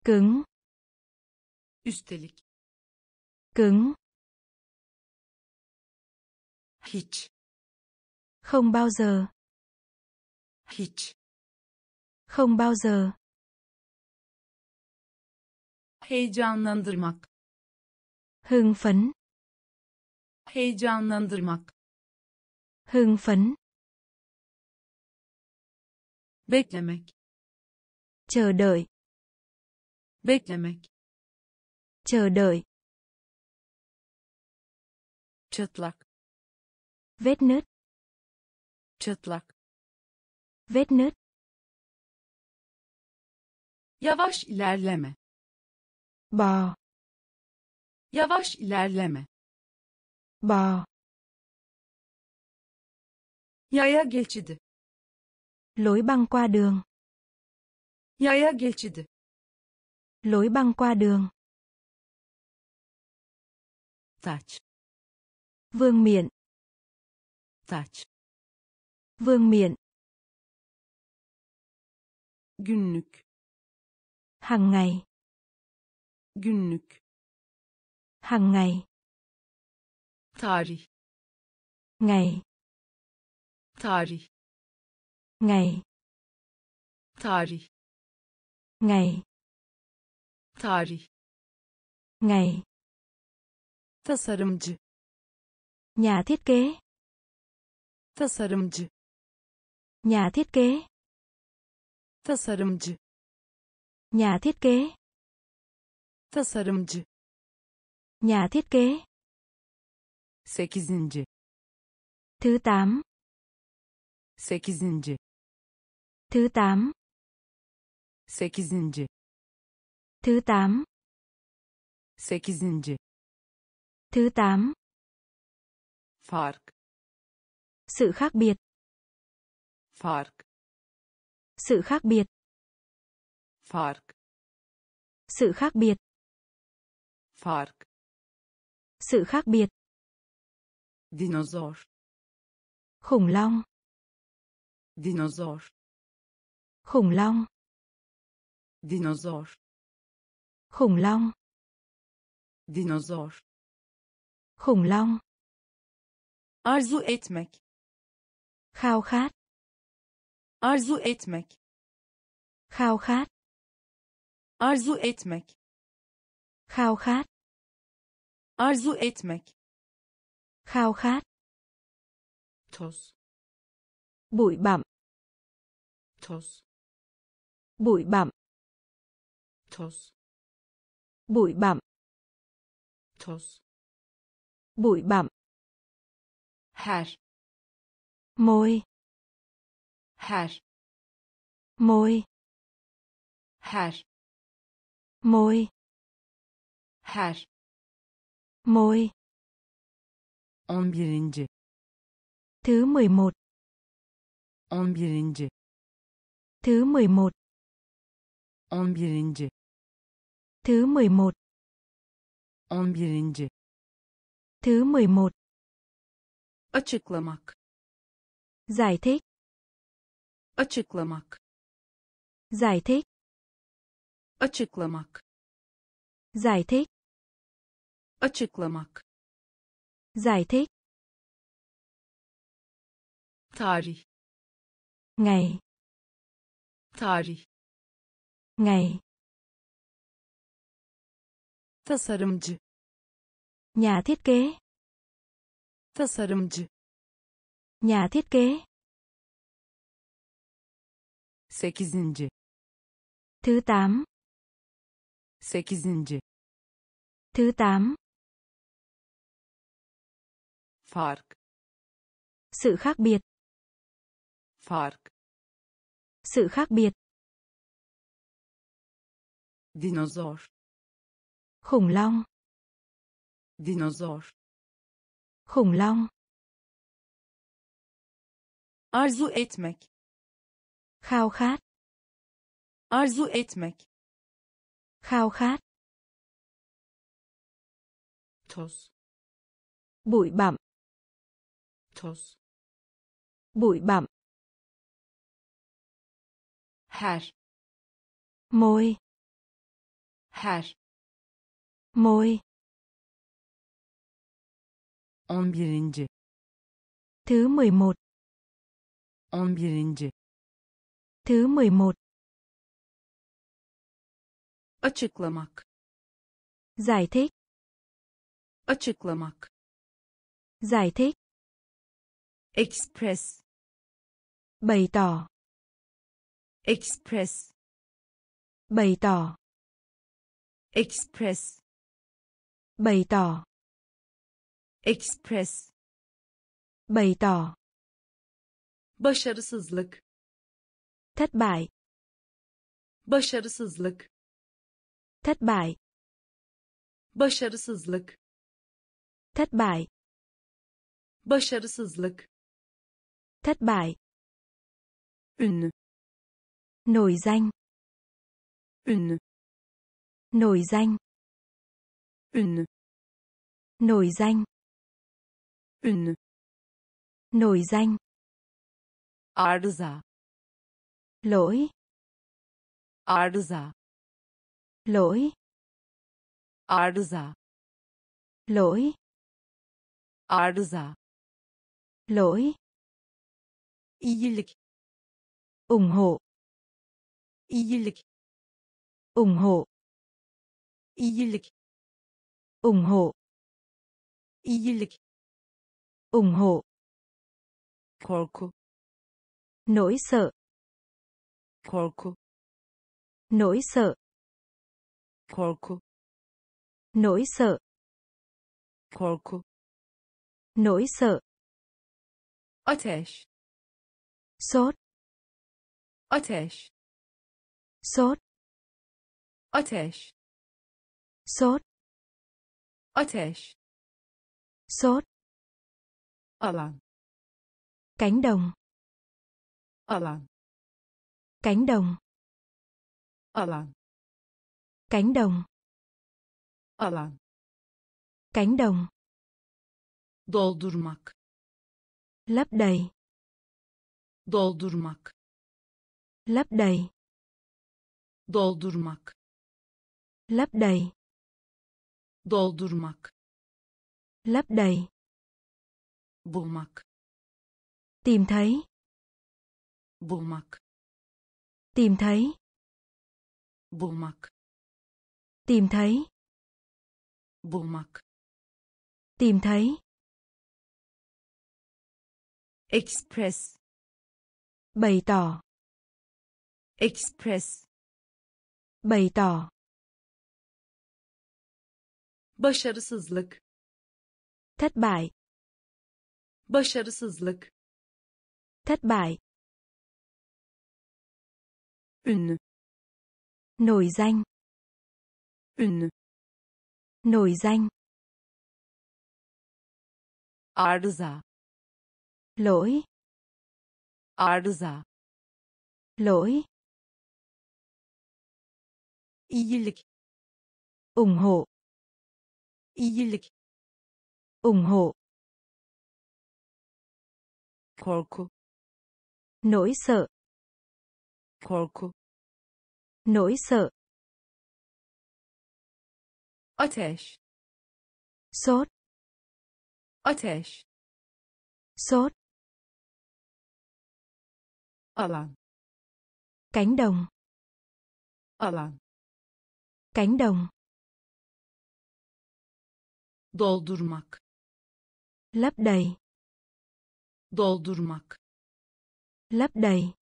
Cứng. Üstelik. Cứng. Hiç. Không bao giờ. Hiç. Không bao giờ. Heyecanlandırmak. Hưng phấn. Heyecanlandırmak. Hưng phấn. Beklemek. Chờ đợi. Beklemek. Chờ đợi. Çıtlak. Vết nứt. Çıtlak. Vết nứt. Yavaş ilerleme. Bò. Yavaş ilerleme. Bò. Yaya geçidi. Lối băng qua đường. Yaya geçidi. Lối băng qua đường. Saç. Vương miện. Saç. Vương miện. Günlük. Hàng ngày. Günlük. Hàng ngày. Tarih. Ngày. Tarih. Ngày. Tarih. Ngày. Tarih. Ngày. Tasarımcı. Nhà thiết kế. Tasarımcı. Nhà thiết kế. Tasarımcı. Nhà thiết kế. Tasarımcı. Nhà thiết kế. Sekizinci. Thứ tám. Sekizinci. Thứ tám. Sekizinci. Thứ tám. Sekizinci. Thứ tám. Fark. Sự khác biệt. Fark. Sự khác biệt. Fark. Sự khác biệt. Fark. Sự khác biệt. Dinozor. Khủng long. Dinozor. Khủng long. Dinozor. Khủng long. Dinozor. Khủng long. Arzu etmek. Khao khát. Arzu etmek. Khao khát. Arzu etmek. Khao khát. Arzu etmek. Khao khát. Toz. Bụi bặm. Toz. Bụi bặm. Toz. Bụi bặm. Toz. Bụi bặm. Her. Môi. Her. Môi. Her. Môi. Her. Môi. On birinci. Thứ mười một. On birinci. Thứ mười một. On birinci. Thứ mười một. On birinci. Thứ mười một. Açıklamak. Giải thích. Açıklamak. Giải thích. Açıklamak. Giải thích. Açıklamak. Giải thích. Tarih. Ngày. Tarih. Ngày. Tasarımcı. Nhà thiết kế. Tasarımcı. Nhà thiết kế. Sekizinci. Thứ tám. Sekizinci. Thứ tám. Fark. Sự khác biệt. Fark. Sự khác biệt. Dinozor. Khủng long. Dinozor. Khủng long. Arzu etmek. Khao khát. Arzu etmek. Khao khát. Toz. Bụi bặm. Toz. Bụi bặm. Her. Môi. Her. Môi. On birinci. Thứ mười một. On birinci. Thứ mười một. Açıklamak. Giải thích. Açıklamak. Giải thích. Express. Bày tỏ. Express. Bày tỏ. Express. Bày tỏ. Express. Bày tỏ. Başarısızlık. Thất bại. Başarısızlık. Thất bại. Başarısızlık. Thất bại. Başarısızlık. Thất bại. Ünlü. Nổi danh. Ünlü. Nổi danh. Ünlü. Nổi danh. Ünlü. Nổi danh. Arıza. Lỗi. Arıza. Lỗi. Arıza. Lỗi. Arıza. Lỗi. İyilik. Ủng hộ. İyilik. Ủng hộ. İyilik. Ủng hộ. İyilik. Ủng hộ. Korku. Nỗi sợ. Korku. Nỗi sợ. Korku. Nỗi sợ. Korku. Nỗi sợ. Ateş. Sốt. Ateş. Sốt. Ateş. Sốt. Ateş. Sốt. Alan. Cánh đồng. Alan. Cánh đồng. Alan. Cánh đồng. Alan. Cánh đồng. Doldurmak. Lấp đầy. Doldurmak. Lấp đầy. Doldurmak. Lấp đầy. Doldurmak. Lấp đầy. Bulmak. Tìm thấy. Bulmak. Tìm thấy. Bulmak. Tìm thấy. Bulmak. Tìm thấy. Express. Bày tỏ. Express. Bày tỏ. Başarısızlık. Thất bại. Başarısızlık. Thất bại. Ünlü. Nổi danh. Ünlü. Nổi danh. Arıza. Lỗi. Arıza. Lỗi. İyilik. Ủng hộ. İyilik. Ủng hộ. Korku. Nỗi sợ. Korku. Nỗi sợ. Ateş. Sốt. Ateş. Sốt. Alan. Cánh đồng. Alan. Cánh đồng. Doldurmak. Lấp đầy. Doldurmak. Lấp đầy.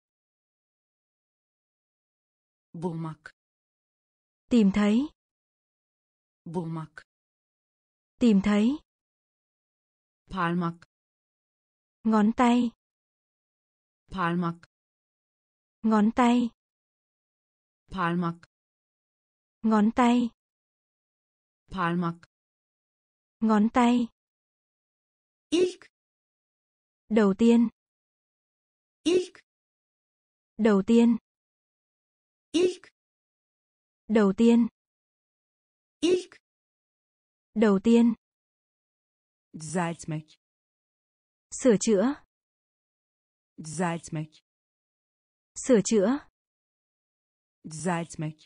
Bulmak. Tìm thấy. Bulmak. Tìm thấy. Parmak. Ngón tay. Parmak. Ngón tay. Parmak. ngón tay, parmak, ngón tay, ilk, đầu tiên, ilk, đầu tiên, ilk, đầu tiên, ilk, đầu tiên, düzeltmek, sửa chữa, düzeltmek, sửa chữa, düzeltmek,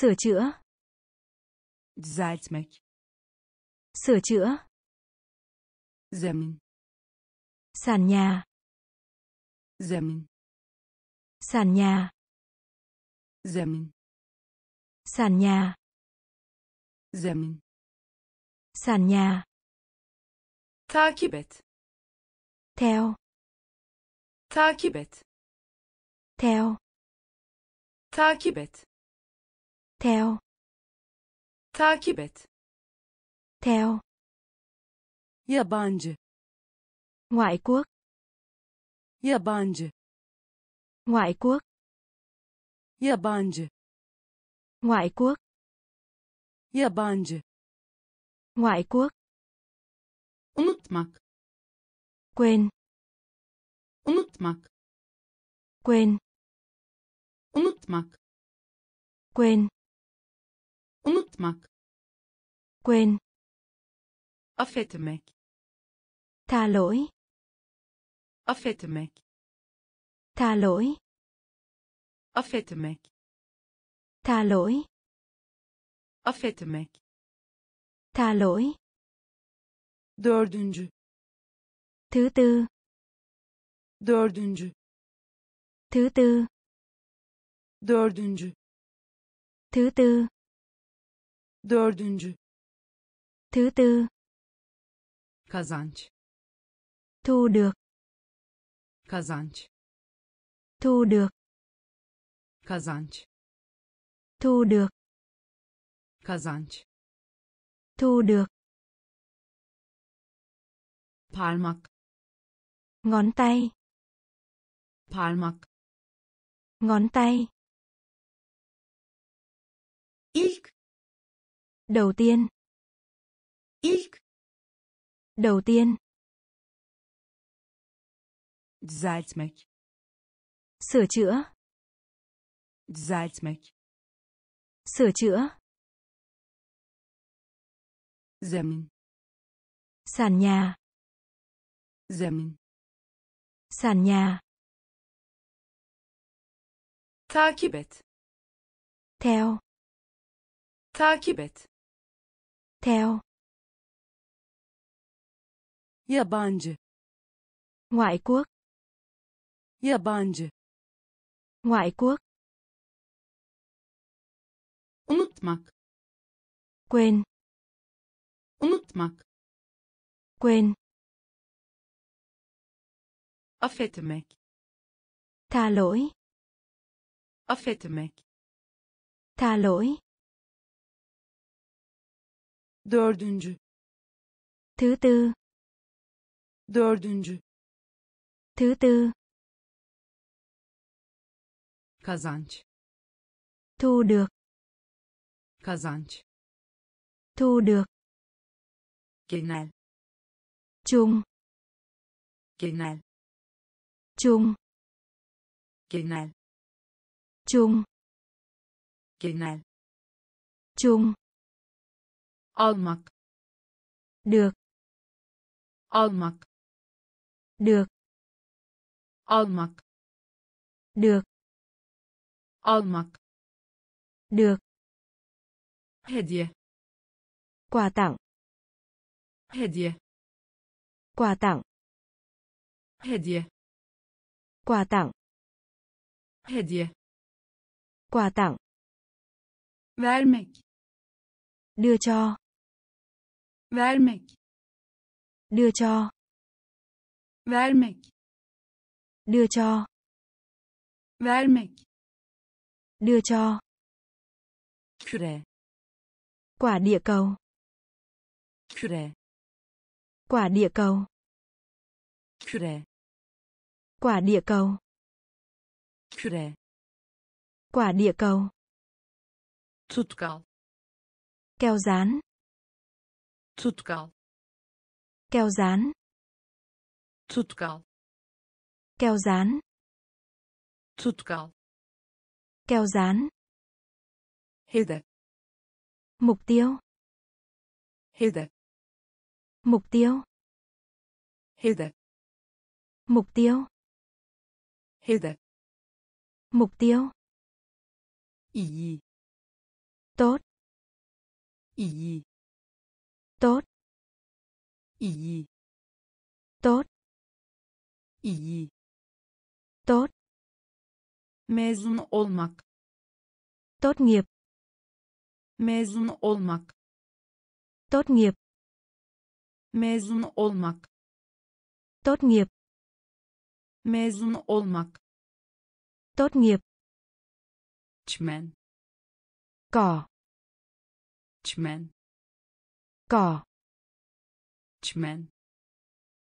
sửa chữa, düzeltmek, sửa chữa, zemin, sàn nhà, zemin, sàn nhà, zemin, sàn nhà, zemin, sàn nhà, takip et, theo, takip et, theo, takip et, theo, takip et, theo, yabancı, ngoại quốc, yabancı, ngoại quốc, yabancı, ngoại quốc, yabancı, ngoại quốc, unutmak, quên, unutmak, quên, unutmak, quên, unutmak, quên, affetmek, tha lỗi, affetmek, tha lỗi, affetmek, tha lỗi, affetmek, tha lỗi, dördüncü, thứ tư, dördüncü, thứ tư, dördüncü, thứ tư, dördüncü, thứ tư, kazanç, thu được, kazanç, thu được, kazanç, thu được, kazanç, thu được, parmak, ngón tay, parmak, ngón tay, ilk, đầu tiên, ilk, đầu tiên, düzeltmek, sửa chữa, düzeltmek, sửa chữa, zemin, sàn nhà, zemin, sàn nhà, takip et, theo, takip et, theo, yabancı, ngoại quốc, yabancı, ngoại quốc, unutmak, quên, unutmak, quên, affetmek, tha lỗi, affetmek, tha lỗi, dördüncü, thứ tư, dördüncü, thứ tư, kazanç, thu được, kazanç, thu được, genel, chung, genel, chung, genel, chung, genel, chung, almak, được, almak, được, almak, được, almak, được, hediye, quà tặng, hediye, quà tặng, hediye, quà tặng, hediye, quà tặng, vermek, đưa cho, vermek, đưa cho, vermek, đưa cho, vermek, đưa cho, küre, quả địa cầu, küre, quả địa cầu, küre, quả địa cầu, küre, quả địa cầu, tutkal, keo dán, tutkal, keo dán, tutkal, keo dán, tutkal, keo dán, hedef, mục tiêu, hedef, mục tiêu, hedef, mục tiêu, hedef, mục tiêu, iyi, tốt, iyi, tốt, iyi, tốt, iyi, tốt, mezun olmak, tốt nghiệp, mezun olmak, tốt nghiệp, mezun olmak, tốt nghiệp, mezun olmak, tốt nghiệp, çimen, cỏ, çimen, cỏ, çimen,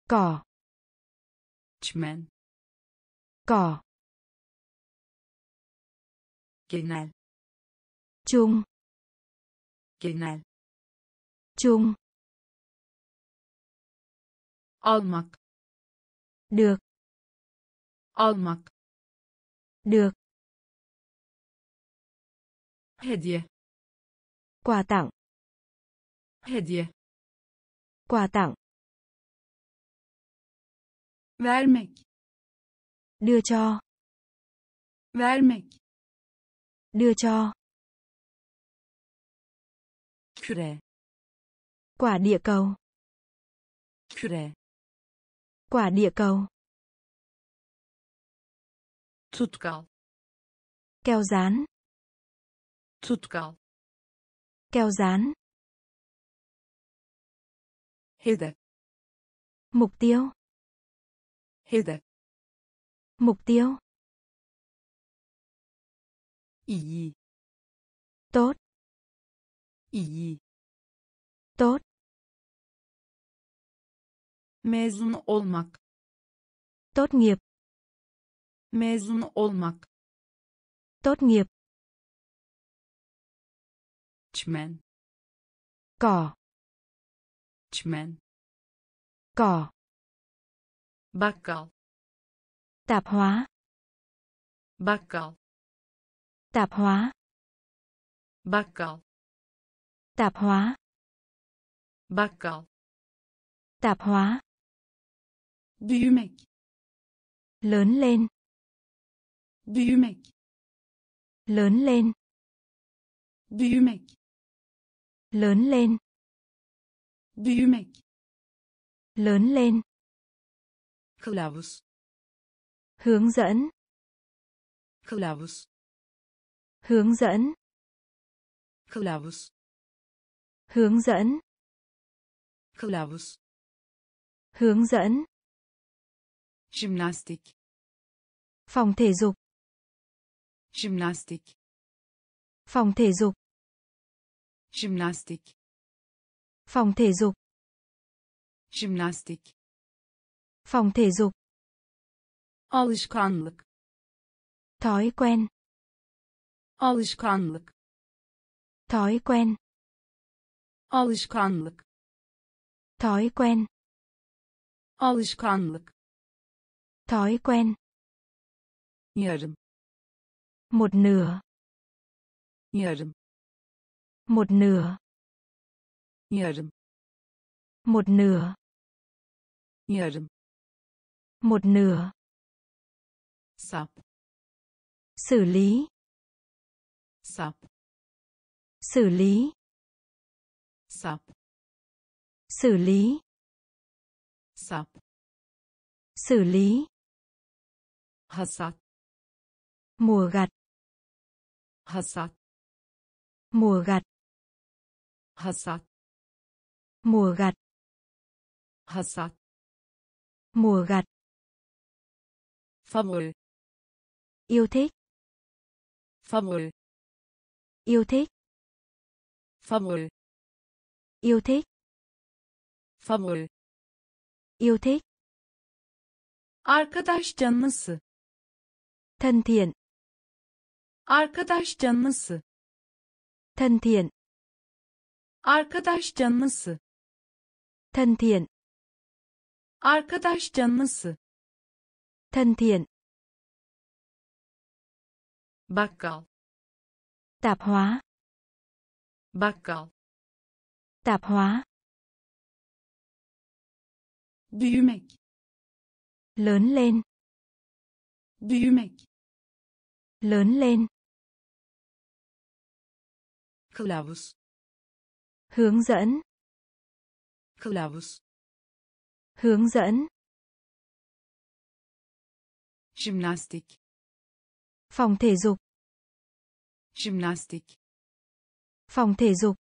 cỏ, çimen, cỏ, genel, chung, genel, chung, almak, được, almak, được, hediye, quà tặng, hediye, quà tặng, vermek, đưa cho, vermek, đưa cho, küre, quả địa cầu, küre, quả địa cầu, tutkal, keo dán, tutkal, keo dán, hedef, mục tiêu, hedef, mục tiêu, iyi, tốt, iyi, tốt, mezun olmak, tốt nghiệp, mezun olmak, tốt nghiệp, çimen, cỏ, çimen, cỏ, bakkal, tạp hóa, bakkal, tạp hóa, bakkal, tạp hóa, bakkal, tạp hóa, büyümek, lớn lên, büyümek, lớn lên, büyümek, lớn lên, büyümek, lớn lên, kılavuz, hướng dẫn, kılavuz, hướng dẫn, kılavuz, hướng dẫn, kılavuz, hướng dẫn, jimnastik, phòng thể dục, jimnastik, phòng thể dục, jimnastik, phòng thể dục, jimnastik, phòng thể dục, alışkanlık, thói quen, alışkanlık, thói quen, alışkanlık, thói quen, alışkanlık, thói quen, yarım, một nửa, yarım, một nửa, yarım, một nửa, yarım, một nửa, sap, xử lý, sap, xử lý, sap, xử lý, sap, xử lý, hasat, mùa gặt, hasat, mùa gặt, hasat, mùa gặt, hasat, mùa gặt, favori, yêu thích, favori, yêu thích, favori, yêu thích, favori, yêu thích, arkadaş canlısı, thân thiện, arkadaş canlısı, Thân thiện. Arkadaş canlısı. Thân thiện. Arkadaş canlısı. Thân thiện. Bakkal. Tạp hóa. Bakkal. Tạp hóa. Büyümek. Lớn lên. Büyümek. Lớn lên. Kılavuz. Hướng dẫn. Kılavuz. Hướng dẫn. Jimnastik. Phòng thể dục. Jimnastik. Phòng thể dục.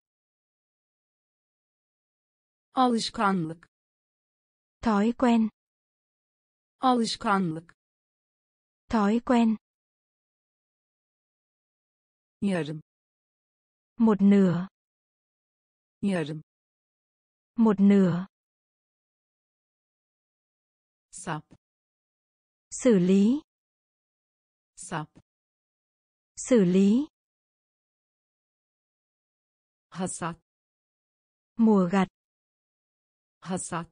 Alışkanlık. Thói quen. Alışkanlık. Thói quen. Yarım. Một nửa. Yarım. Một nửa. Sap. Xử lý. Sap. Xử lý. Hasat. Mùa gặt. Hasat.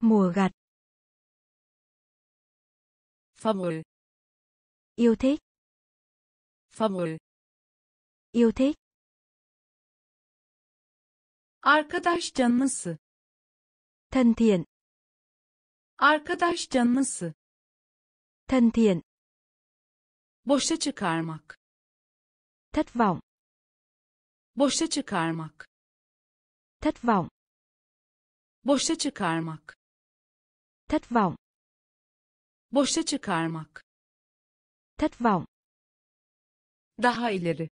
Mùa gặt. Favori. Yêu thích. Favori. Yêu thích. Arkadaş canlısı. Thân thiện. Arkadaş canlısı. Thân thiện. Boşa çıkarmak. Thất vọng. Boşa çıkarmak. Thất vọng. Boşa çıkarmak. Thất vọng. Boşa çıkarmak. Thất vọng. Daha ileri.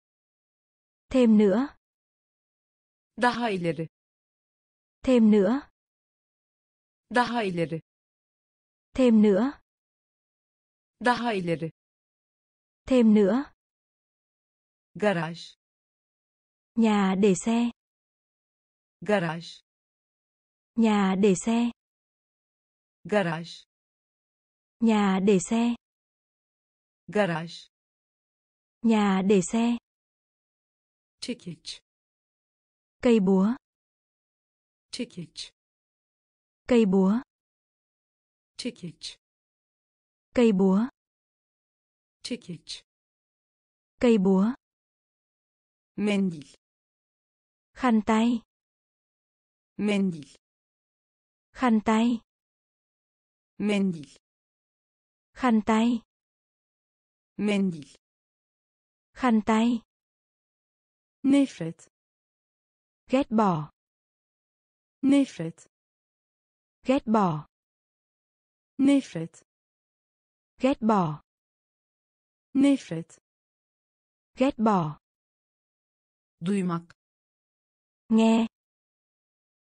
Thêm nữa. Daha ileri. Thêm nữa. Daha ileri. Thêm nữa. Daha ileri. Thêm nữa. Garaj. Nhà để xe. Garaj. Nhà để xe. Garaj. Nhà để xe. Garaj. Nhà để xe. Çekiç. Cây búa. Çekiç. Cây búa. Çekiç. Cây búa. Çekiç. Cây búa. Mendil. Khăn tay. Mendil. Khăn tay. Mendil. Khăn tay. Mendil. Khăn tay. Nefret. Ghét bỏ. Nefret. Ghét bỏ. Nefret. Ghét bỏ. Nefret. Ghét bỏ. Duymak. Nghe.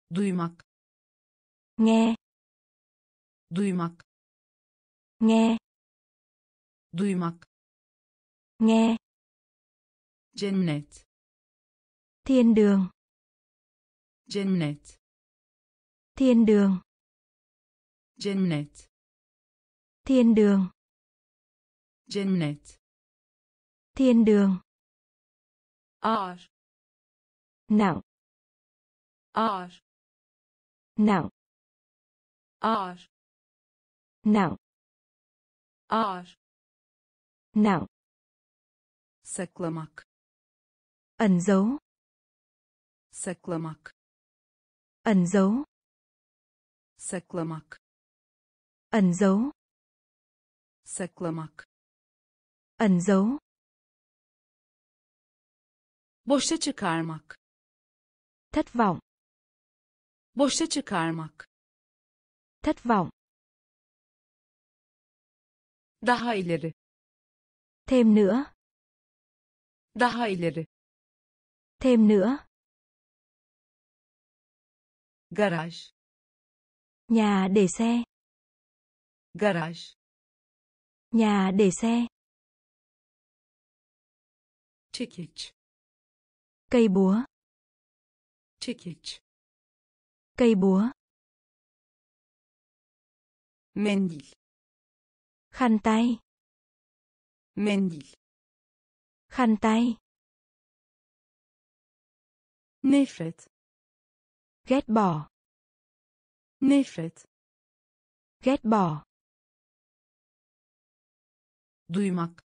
Duymak. Nghe. Duymak. Nghe. Duymak. Nghe. Cennet. Thiên đường. Cennet. Thiên đường. Cennet. Thiên đường. Cennet. Thiên đường. Ağır. Nặng. Ağır. Nặng. Ağır. Nặng. Ağır. Nặng. Saklamak. Ẩn giấu. Saklamak. Ẩn giấu. Saklamak. Ẩn giấu. Saklamak. Ẩn giấu. Boşa çıkarmak. Thất vọng. Boşa çıkarmak. Thất vọng. Daha ileri. Thêm nữa. Daha ileri. Thêm nữa. Garaj. Nhà để xe. Garaj. Nhà để xe. Çekiç. Cây búa. Çekiç. Cây búa. Mendil. Khăn tay. Mendil. Khăn tay. Nefret. Ghét bỏ. Nefret. Ghét bỏ. Duymak.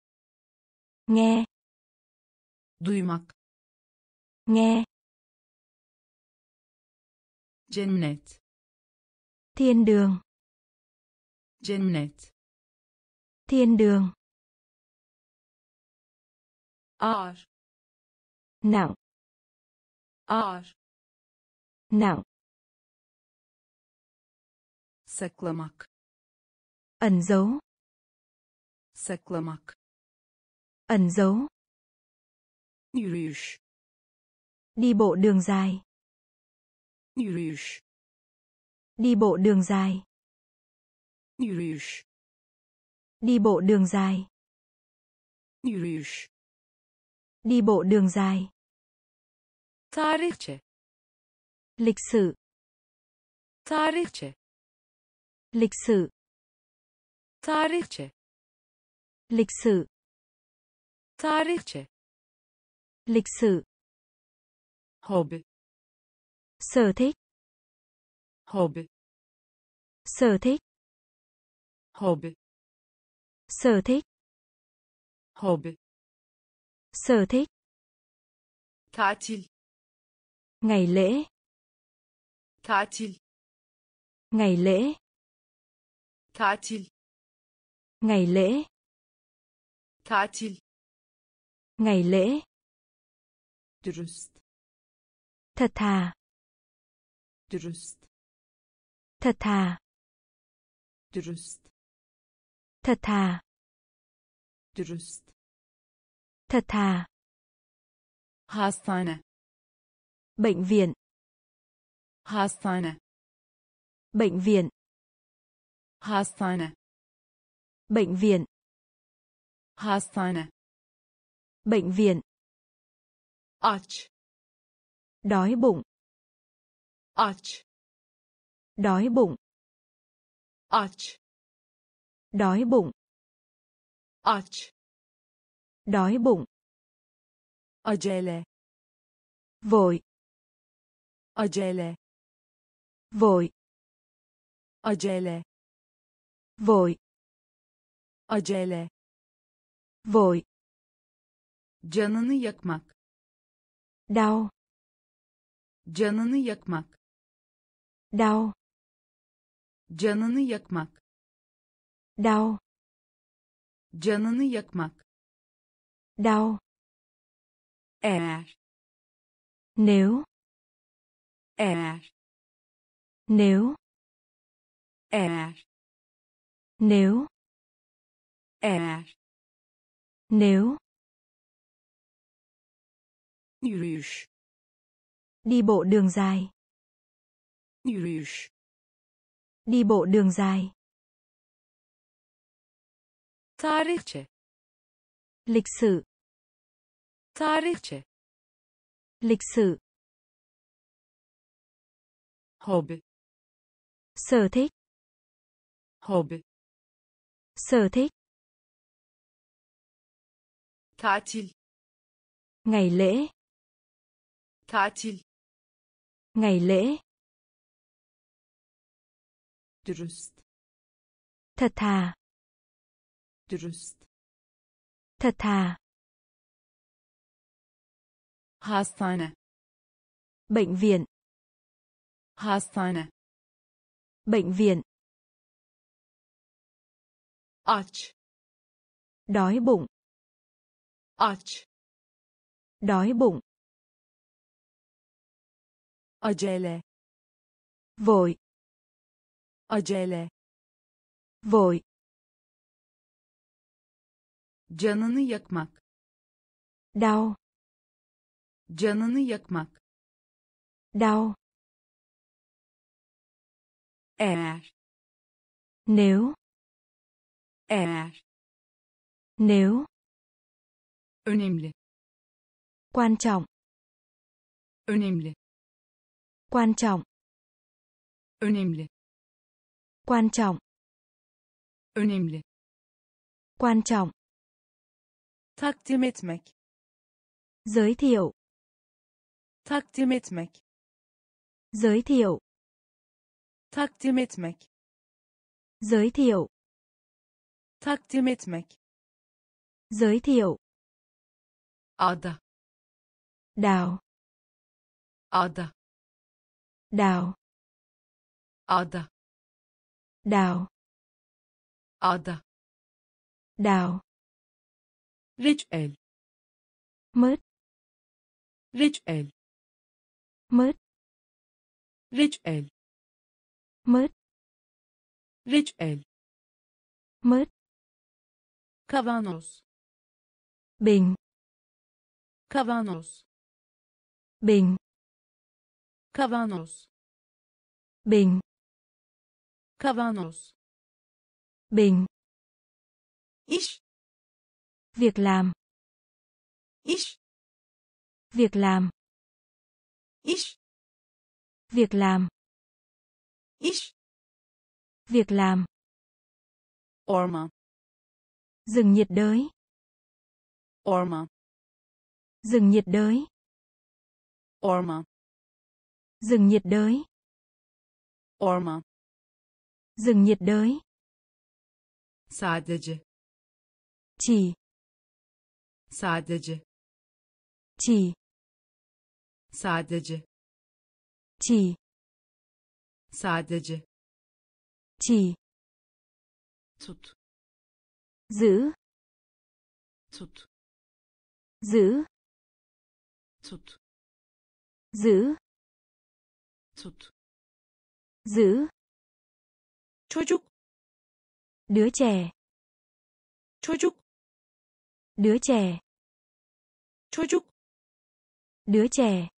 Nghe. Duymak. Nghe. Cennet. Thiên đường. Cennet. Thiên đường. Ağır. Nặng. Ağır. Nặng. Saklamak. Ẩn giấu. Saklamak. Ẩn giấu. Yürüyüş. Đi bộ đường dài. Yürüyüş. Đi bộ đường dài. Yürüyüş. Đi bộ đường dài. Yürüyüş. Đi bộ đường dài. Tarihçe. Lịch sử. Tarihçe. Lịch sử. Tarihçe. Lịch sử. Tarihçe. Lịch sử. Hobby. Sở thích. Hobby. Sở thích. Hobby. Sở thích. Hobby. Sở thích. Tatil. Ngày lễ. Tatil. Ngày lễ. Tatil. Ngày lễ. Tatil. Ngày lễ. Dürüst. Thật thà. Dürüst. Thật thà. Dürüst. Thật thà. Dürüst. Thật thà. Hastane. Bệnh viện. Hastane. Bệnh viện. Hastane. Bệnh viện. Hastane. Bệnh viện. Aç. Đói bụng. Aç. Đói bụng. Aç. Đói bụng. Aç. Đói bụng. Acele. Vội. Acele. Vội. Acele. Vội. Acele. Vội. Canını yakmak. Đau. Canını yakmak. Đau. Canını yakmak. Đau. Canını yakmak. Đau. Eğer. Nếu. Eğer. Nếu. Eğer. Nếu. Eğer. Nếu. Yürüyüş. Đi bộ đường dài. Yürüyüş. Đi bộ đường dài. Tarihçe. Lịch sử. Tarihçe. Lịch sử. Hobby. Sở thích. Hobby. Sở thích. Tatil. Ngày lễ. Tatil. Ngày lễ. Dürüst. Thật thà. Dürüst. Thật thà. Hastane. Bệnh viện. Hastane. Bệnh viện. Aç. Đói bụng. Aç. Đói bụng. Acele. Vội. Acele. Vội. Canını yakmak. Đau. Canını yakmak. Đau. Eğer. Nếu. Eğer. Nếu. Önemli. Quan trọng. Önemli. Quan trọng. Önemli. Quan trọng. Önemli. Quan trọng. Takdim etmek. Giới thiệu. Takdim etmek. Giới thiệu. Takdim etmek. Giới thiệu. Takdim etmek. Giới thiệu. Ada. Đào. Ada. Đào. Ada. Đào. Ada. Đào. Ritüel. Mất. Ritüel. Mất. Ritüel. Mất. Ritüel. Mất. Kavanoz. Bình. Kavanoz. Bình. Kavanoz. Bình. Kavanoz. Bình. İş. Việc làm. İş. Việc làm. İş. Việc làm. İş. Việc làm. Orman. Rừng nhiệt đới. Orman. Rừng nhiệt đới. Orman. Rừng nhiệt đới. Orman. Rừng nhiệt đới. Sadece. Chỉ. Sadece. Chỉ. Sadece. Chỉ. Sadece. Chỉ. Tut. Giữ. Tut. Giữ. Tut. Giữ. Tut. Giữ. Çocuk. Đứa trẻ. Çocuk. Đứa trẻ. Çocuk. Đứa trẻ.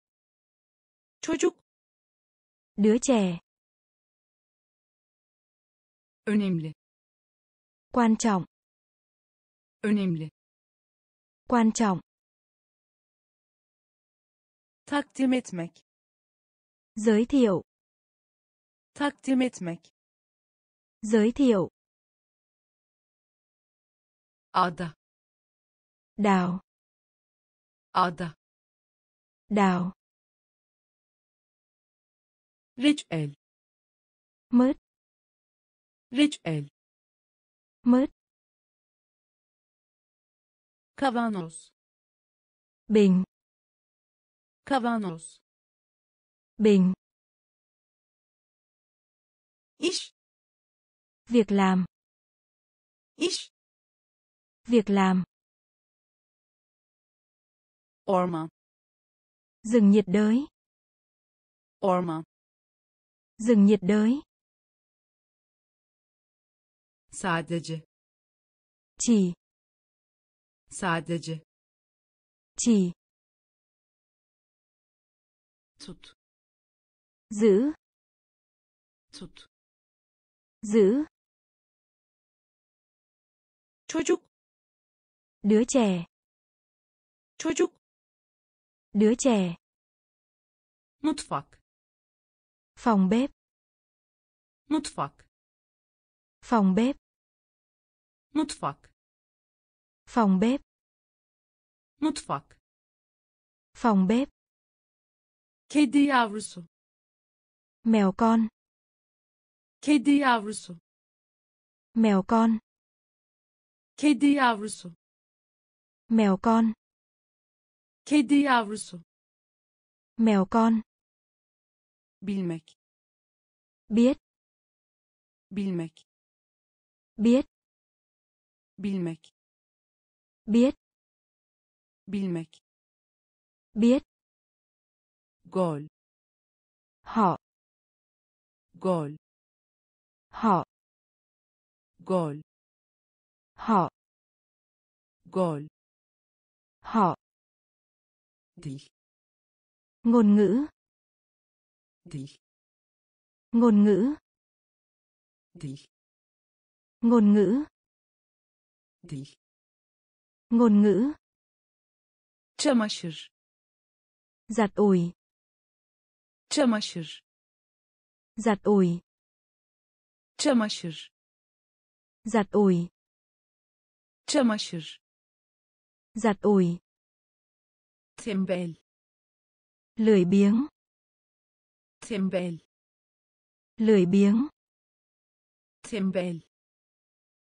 Çocuk. Đứa trẻ. Önemli. Quan trọng. Önemli. Quan trọng. Takdim etmek. Giới thiệu. Takdim etmek. Giới thiệu. Ada. Đào. Ada. Đào. Ritüel. Mất. Ritüel. Mất. Kavanoz. Bình. Kavanoz. Bình. İş. Việc làm. İş. Việc làm. Orman. Rừng nhiệt đới. Orman. Rừng nhiệt đới. Sadece. Chỉ. Sadece. Chỉ. Tut. Giữ. Tut. Giữ. Çocuk. Đứa trẻ. Çocuk. Đứa trẻ. Mutfak. Phòng bếp. Mutfak. Phòng bếp. Mutfak. Phòng bếp. Mutfak. Phòng bếp. Kedi yavrusu. Mèo con. Kedi yavrusu. Mèo con. Kedi yavrusu. Mèo con. Kedi yavrusu. Mèo con. Bilmek. Biết. Bilmek. Biết. Bilmek. Biết. Bilmek. Biết. Gol. Họ. Gol. Họ. Gol. Họ. Gol. Họ. Dil. Ngôn ngữ. Dil. Ngôn ngữ. Dil. Ngôn ngữ. Dil. Ngôn ngữ. Çamaşır. Giặt ủi. Çamaşır. Giặt ủi. Çamaşır. Giặt ủi. Çamaşır. Giặt ủi. Tembel. Lười biếng. Tembel. Lười biếng. Tembel.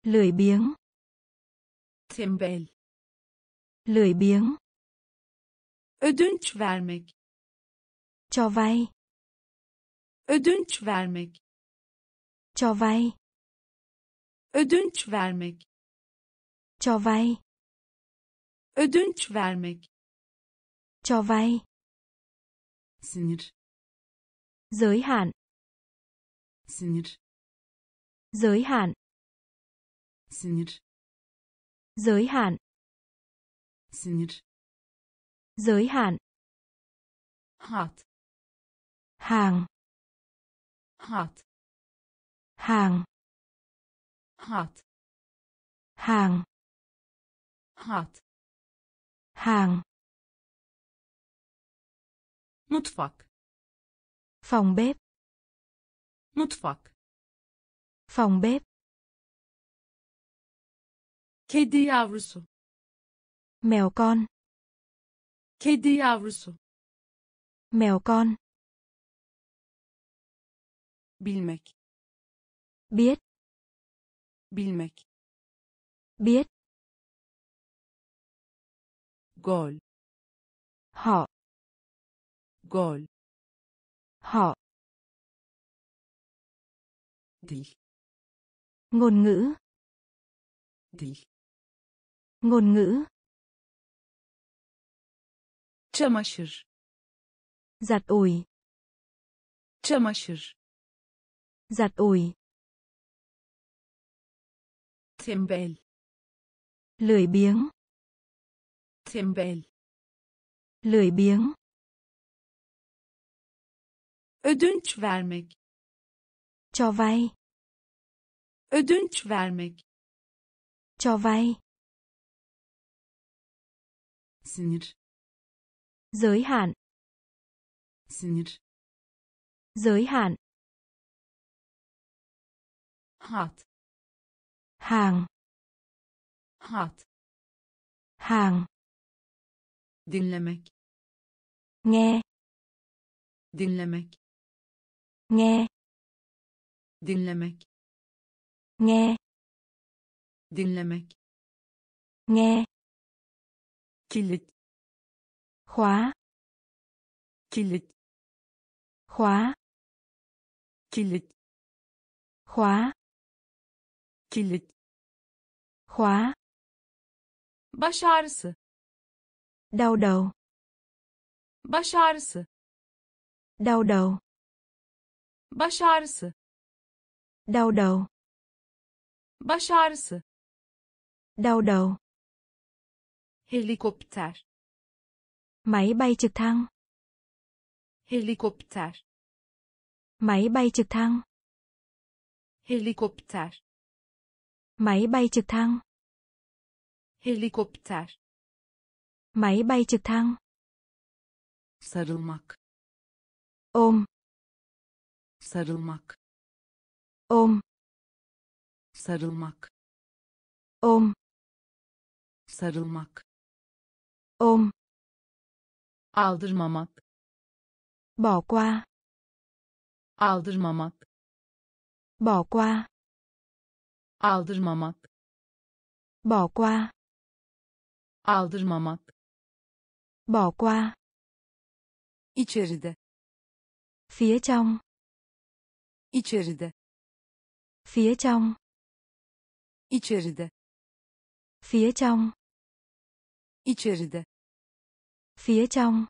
Lười biếng. Tembel. Lười biếng. Ödünç vermek. Cho vay. Ödünç vermek. Cho vay. Ödünç vermek. Cho vay. Ödünç vermek. Cho vay. Sınır. Giới hạn. Sınır. Giới hạn. Sınır. Giới hạn. Sınır. Giới hạn. Hat. Hàng. Hat. Hàng. Hat. Hàng. Hat. Hàng. Mutfak. Phòng bếp. Mutfak. Phòng bếp. Kedi yavrusu. Mèo con. Kedi yavrusu. Mèo con. Bilmek. Biết. Bilmek. Biết. Gol. Họ. Gol. Họ. Dil. Ngôn ngữ. Dil. Ngôn ngữ. Çamaşır. Giặt ủi. Çamaşır. Giặt ủi. Tembel. Lười biếng. Tembel. Lười biếng. Ödünç vermek. Cho vay. Ödünç vermek. Cho vay. Sınır. Giới hạn. Sınır. Giới hạn. Hat. Hàng. Hat. Hàng. Dinlemek. Nghe. Dinlemek. Nghe. Dinlemek. Nghe. Dinlemek. Nghe. Kilit. Khóa. Kilit. Khóa. Kilit. Khóa. Kilit. Khóa. Baş ağrısı. Đau đầu. Baş ağrısı. Đau đầu. Baş ağrısı. Đau đầu. Baş ağrısı. Đau đầu. Helikopter. Máy bay trực thăng. Helikopter. Máy bay trực thăng. Helikopter. Máy bay trực thăng. Helikopter. Máy bay trực thăng. Sarılmak. Ôm. Sarılmak. Ôm. Sarılmak. Ôm. Sarılmak. Ôm. Aldırmamak. Bỏ qua. Aldırmamak. Bỏ qua. Aldırmamak. Bỏ qua. Aldırmamak. Bỏ qua. İçeride. Phía trong. İçeride. Phía trong. İçeride. Phía trong. İçeride. Phía trong.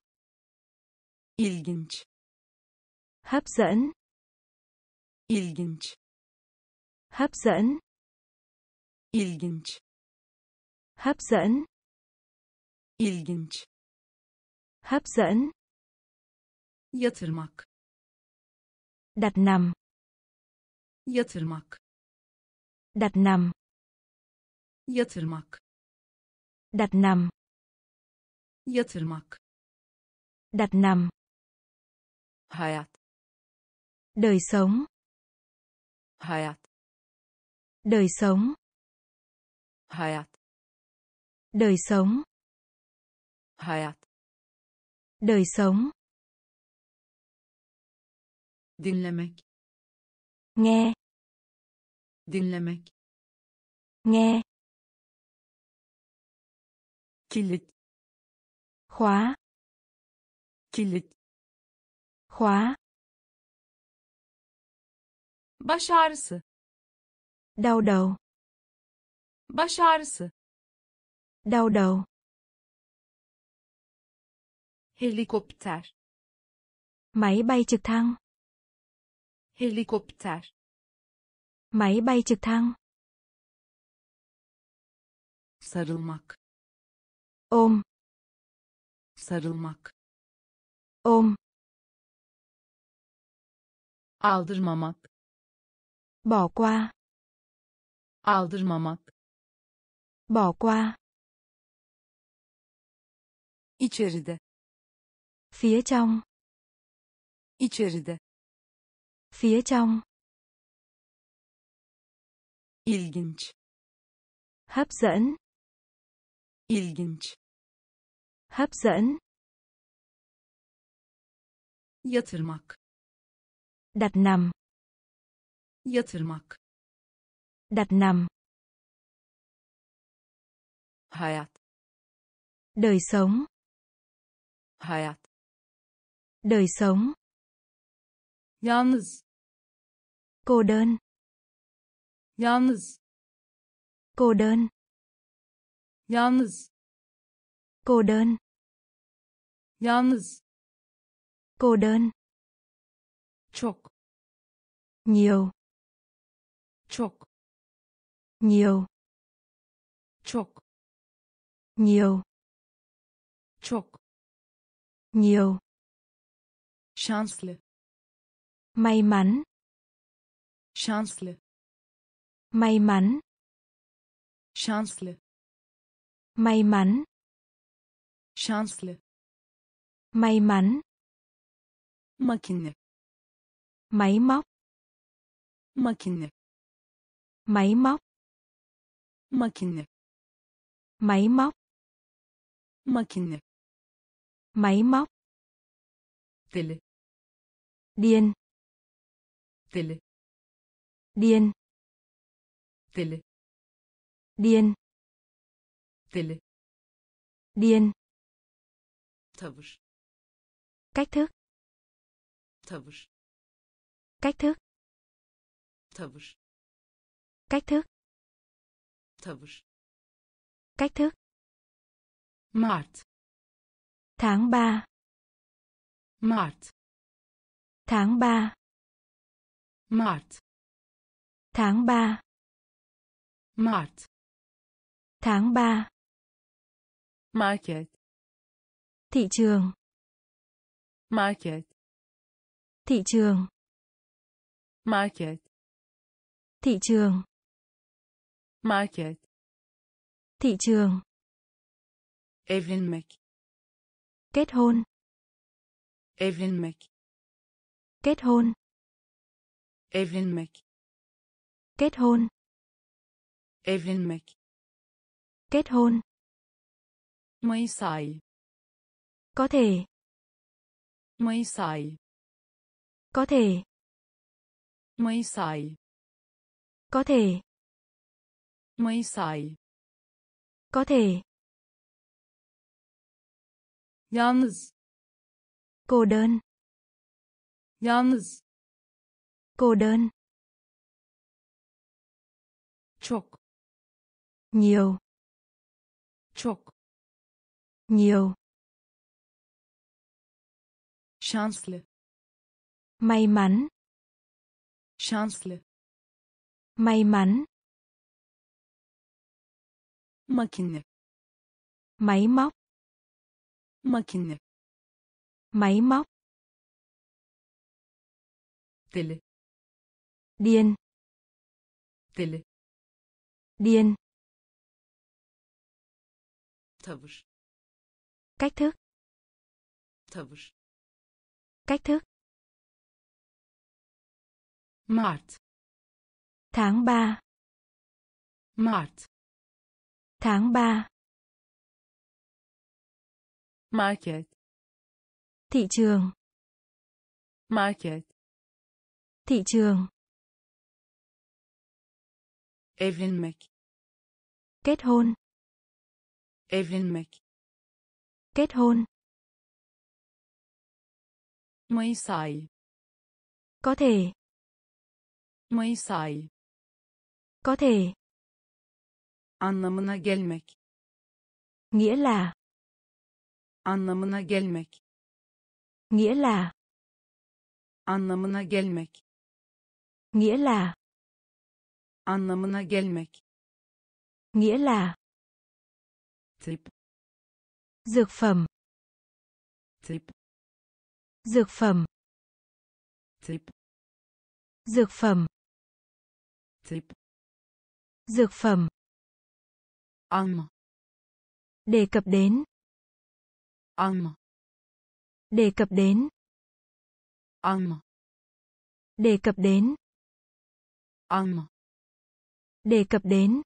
İlginç. Hấp dẫn. İlginç. Hấp dẫn. İlginç. Hấp dẫn. İlginç. Hấp dẫn. Yatırmak. Đặt nằm. Yatırmak. Đặt nằm. Yatırmak. Đặt nằm. Yatırmak. Đặt nằm. Hayat. Đời sống. Hayat. Đời sống. Hayat. Đời sống. Hayat. Đời sống. dinlemek, nghe, dinlemek, nghe, kilit, khóa, kilit, khóa, baş ağrısı, đau đầu, baş ağrısı, đau đầu, helikopter, máy bay trực thăng, helikopter, máy bay trực thăng, sarılmak, ôm, sarılmak, ôm, aldırmamak, bỏ qua, aldırmamak, bỏ qua, içeride, phía trong, içeride, phía trong, ilginç, hấp dẫn, ilginç, hấp dẫn, yatırmak, đặt nằm, yatırmak, đặt nằm, hayat, đời sống, hayat, đời sống, yalnız, cô đơn, yalnız, cô đơn, yalnız, cô đơn, yalnız, cô đơn, çok, nhiều, çok, nhiều, çok, nhiều, çok, nhiều, şanslı, may mắn, şanslı, may mắn, şanslı, may mắn, şanslı, may mắn, makine, máy móc, makine, máy móc, makine, máy móc, makine, máy móc, deli, điên, deli, điên, deli, điên, deli, điên, tavır, cách thức, tavır, cách thức, tavır, cách thức, tavır, cách thức, mart, tháng ba, mart, tháng ba, mart, tháng ba, mart, tháng ba, market, thị trường, market, thị trường, market, thị trường, market, thị trường, evlenmek, kết hôn, evlenmek, kết hôn, evlenmek, kết hôn, evlenmek, kết hôn, may say, có thể, may say, có thể, may say, có thể, may say, có thể, yalnız, cô đơn, yalnız, cô đơn, çok, nhiều, çok, nhiều, şanslı, may mắn, şanslı, may mắn, makine, máy móc, makine, máy móc, deli, điên, deli, điên, tavır, cách thức, tavır, cách thức, mart, tháng ba, mart, tháng ba, market, thị trường, market, Thị trường. Evlenmek. Kết hôn. Evlenmek. Kết hôn. Mayıs ayı. Có thể. Mayıs ayı. Có thể. Anlamına gelmek. Nghĩa là. Anlamına gelmek. Nghĩa là. Anlamına gelmek. Nghĩa là. Anlamına gelmek. Nghĩa là. Tıp. Dược phẩm. Tıp. Dược phẩm. Tıp. Dược phẩm. Tıp. Dược phẩm. Alma. Đề cập đến. Alma. Đề cập đến. Alma. Đề cập đến. Alma. Đề cập đến.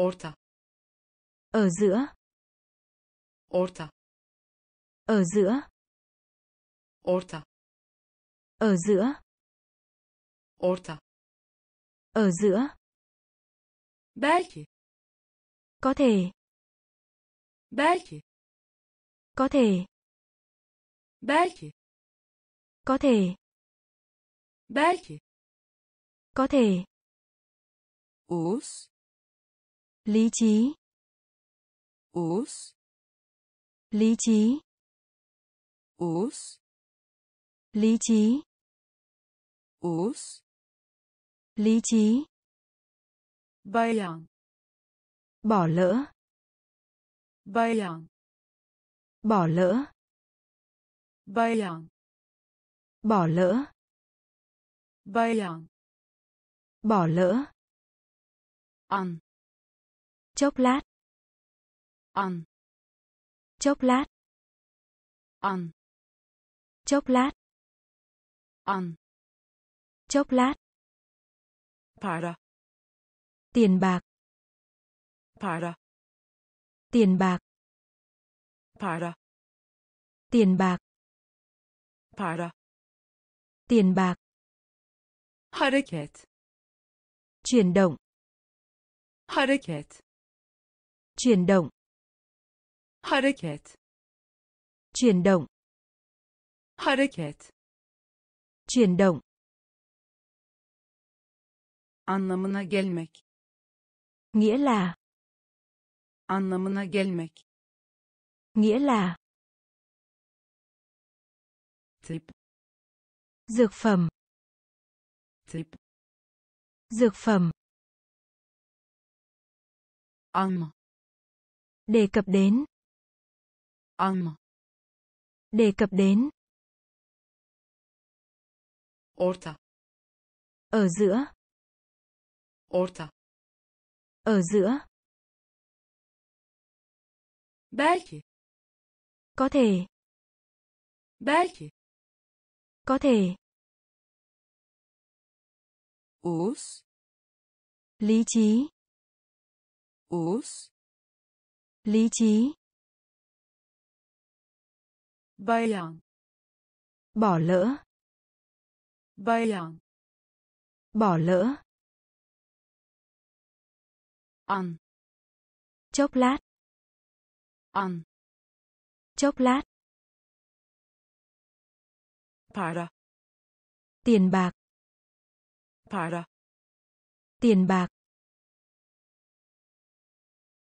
Orta. Ở giữa. Orta. Ở giữa. Orta. Ở giữa. Orta. Ở giữa. Belki. Có thể. Belki. Có thể. Belki. Có thể. Belki. Có thể. Us. Lý trí. Us. Lý trí. Us. Lý trí. Us. Lý trí. Bayan. Bỏ lỡ. Bayan. Bỏ lỡ. Bayan. Bỏ lỡ. Bayan. Bỏ lỡ. An. Chốc lát. An. Chốc lát. An. Chốc lát. An. Chốc lát. Para. Tiền bạc. Para. Tiền bạc. Para. Tiền bạc. Para. Tiền bạc. Hareket. Chuyển động. Hareket. Chuyển động. Hareket. Chuyển động. Hareket. Chuyển động. Anlamına gelmek. Nghĩa là. Anlamına gelmek. Nghĩa là. Tıp. Dược phẩm. Tıp. Dược phẩm. Alma. Đề cập đến. Alma. Đề cập đến. Orta. Ở giữa. Orta. Ở giữa. Belki. Có thể. Belki. Có thể. Us. Lý trí. Us. Lý trí. Bayan. Bỏ lỡ. Bayan. Bỏ lỡ. An. Chốc lát. An. Chốc lát. Para. Tiền bạc. Para. Tiền bạc.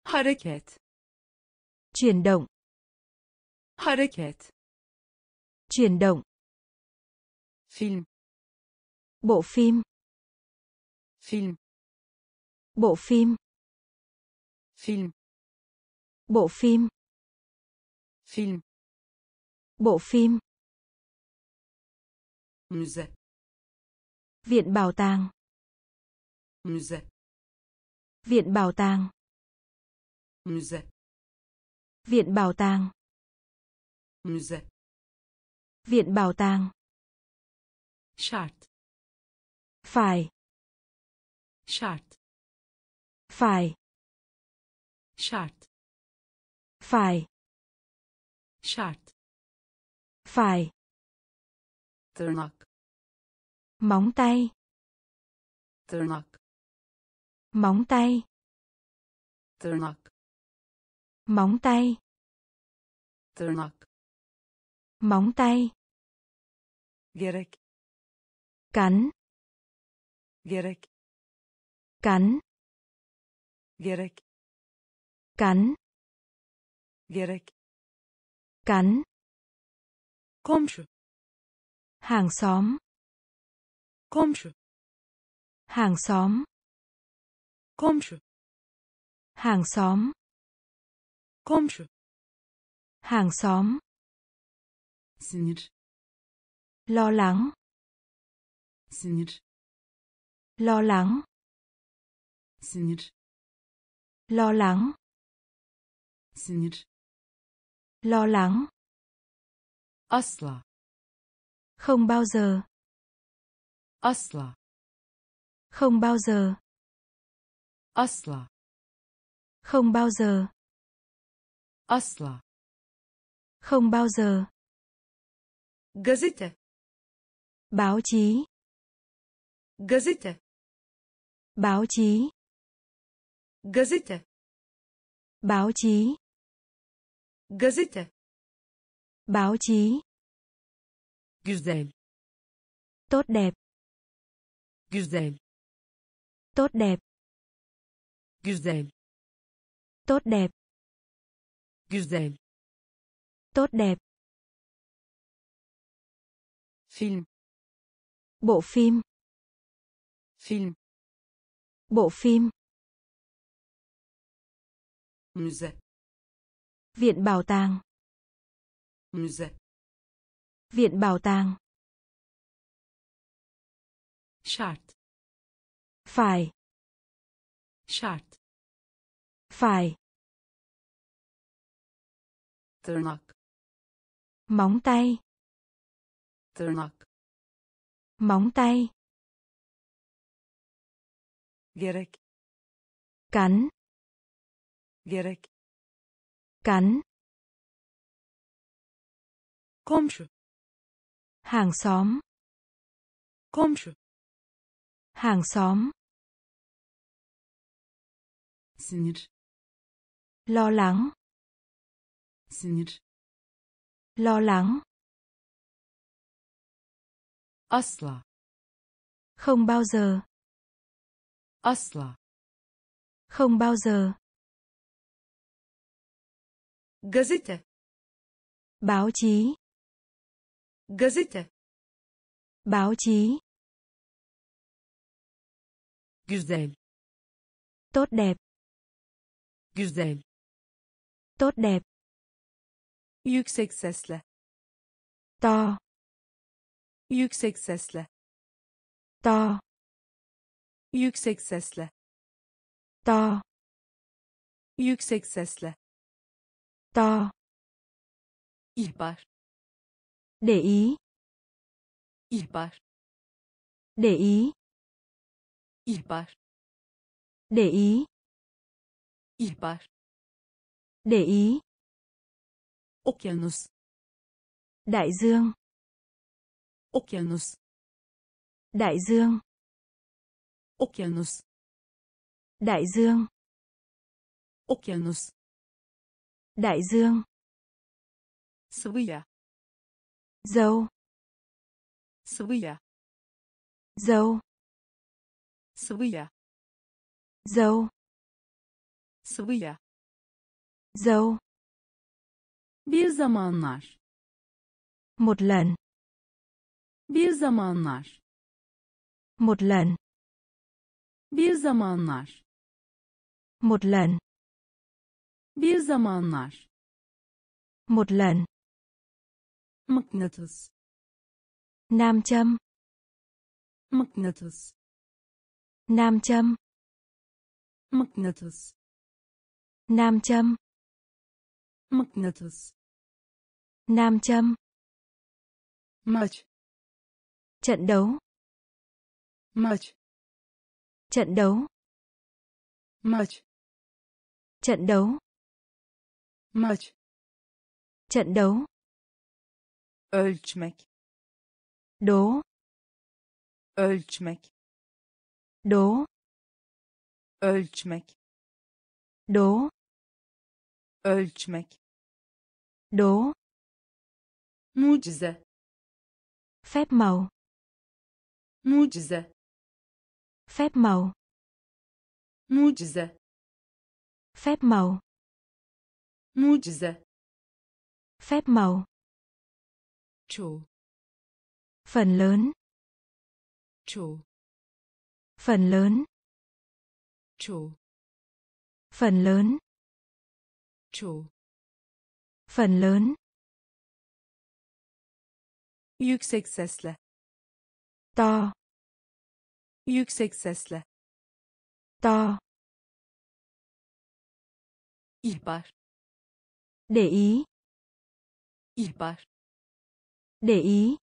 Hareket. Chuyển động. Hareket. Chuyển động. Film. Bộ phim. Film. Bộ phim. Film. Bộ phim. Film. Bộ phim. Müze. Viện bảo tàng. Müze. Viện bảo tàng. Müze. Viện bảo tàng. Müze. Viện bảo tàng. Şart. Phải. Şart. Phải. Şart. Phải. Şart. Phải. Tırnak. móng tay, tırnak, móng tay, tırnak, móng tay, tırnak, móng tay, gerek, cắn, gerek, cắn, gerek, cắn, gerek, cắn, komşu, hàng xóm, komşu, hàng xóm, komşu, hàng xóm, komşu, hàng xóm, sinir, lo lắng, sinir, lo lắng, sinir, lo lắng, sinir, lo lắng, asla, không bao giờ, asla, không bao giờ, asla, không bao giờ, asla, không bao giờ, gazete, báo chí, gazete, báo chí, gazete, báo chí, gazete, báo chí, güzel, tốt đẹp, güzel, tốt đẹp, güzel, tốt đẹp, güzel, tốt đẹp, film, bộ phim, film, bộ phim, müze, viện bảo tàng, müze, viện bảo tàng, şart, phải, şart, phải, tırnak, móng tay, tırnak, móng tay, gerek, cắn, gerek, cắn, komşu, hàng xóm, komşu, hàng xóm, sinir, lo lắng, sinir, lo lắng, asla, không bao giờ, asla, không bao giờ, gazete, báo chí, gazete, báo chí, güzel, tốt đẹp, güzel, tốt đẹp, yüksek sesle, to, yüksek sesle, to, yüksek sesle, to, yüksek sesle, to, ihbar, để ý, ihbar, để ý, ihbar, để ý, ihbar, để ý, okyanus, đại dương, okyanus, đại dương, okyanus, đại dương, okyanus, đại dương, sıvıya, dầu, sıvıya, dầu, sıvıya, dầu, sıvıya, dầu, bir zamanlar, một lần, bir zamanlar, một lần, bir zamanlar, một lần, bir zamanlar, một lần, mıknatıs, nam châm, mıknatıs, nam châm, mıknatıs, nam châm, mıknatıs, nam châm, maç, trận đấu, maç, trận đấu, maç, trận đấu, maç, trận đấu, ölçmek, đố, ölçmek, đo, ölçmek, đo, ölçmek, đo, mucize, phép màu, mucize, phép màu, mucize, phép màu, mucize, phép màu, chủ, phần lớn, chủ, phần lớn, chủ, phần lớn, chủ, phần lớn, yüksek sesle, to, yüksek sesle, to, ihbar, để ý, ihbar, để ý,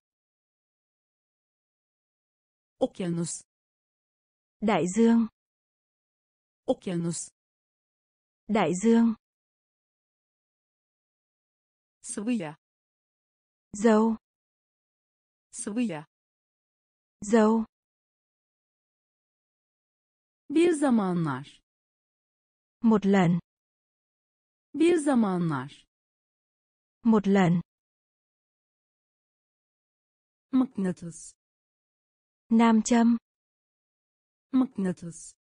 okyanus, đại dương, okyanus, đại dương, sıvıya, dầu, sıvıya, dầu, bir zamanlar, một lần, bir zamanlar, một lần, mıknatıs, nam châm, mıknatıs,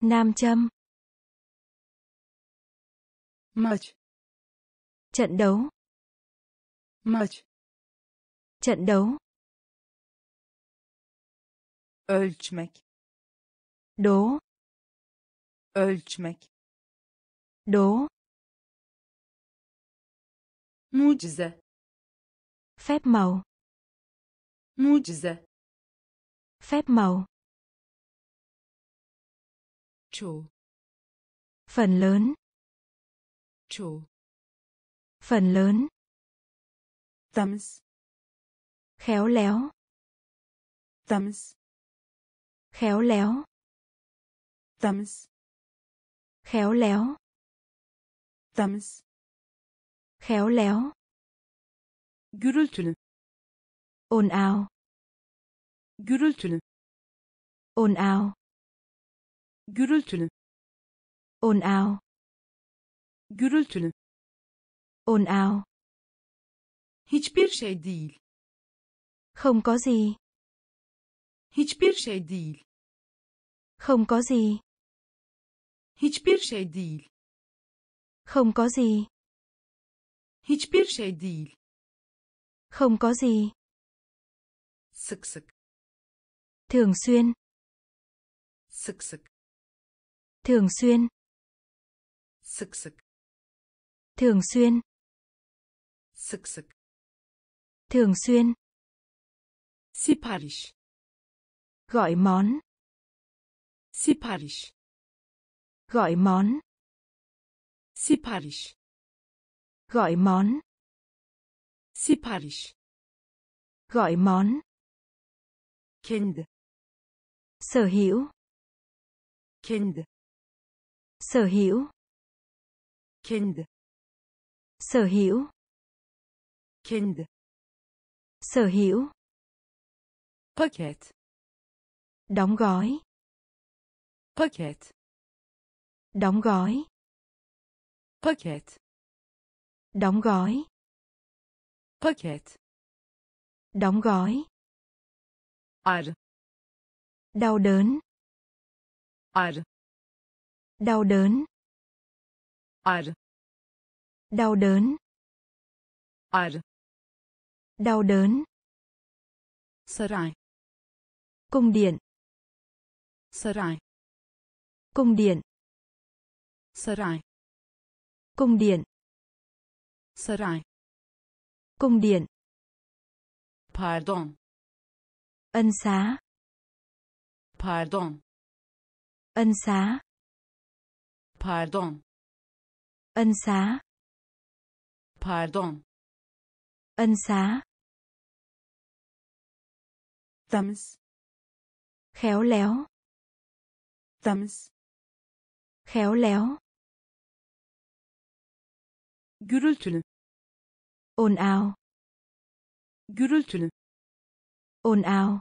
nam châm, maç, trận đấu, maç, trận đấu, ölçmek, đo, ölçmek, đo, mucize, phép màu, mucize, phép màu, chủ, phần lớn, chủ, phần lớn, tams, khéo léo, tams, khéo léo, tams, khéo léo, tams, khéo léo, gürültülü, ồn ào, gürültülü, ồn ào, gürültülü, ồn ào, gürültülü, ồn ào, hiçbir şey değil, không có gì, hiçbir şey değil, không có gì, hiçbir şey değil, không có gì, hiçbir şey değil, không có gì, sık sık, thường xuyên, sık sık, thường xuyên, sık sık, thường xuyên, sık sık, thường xuyên, sipariş, gọi món, sipariş, gọi món, sipariş, gọi món, sipariş, gọi món, kendi, sở hữu, kendi, sở hữu, kendi, sở hữu, kendi, sở hữu, paket, đóng gói, paket, đóng gói, paket, đóng gói, paket, đóng gói, ar, đau đớn, ar, đau đớn, ar, đau đớn, ar, đau đớn, saray, cung điện, saray, cung điện, saray, cung điện, saray, cung điện, pardon, ân xá, pardon, ân xá, pardon, ân xá, pardon, ân xá, tams, khéo léo, tams, khéo léo, gürültülü, ồn ào, gürültülü, ồn ào,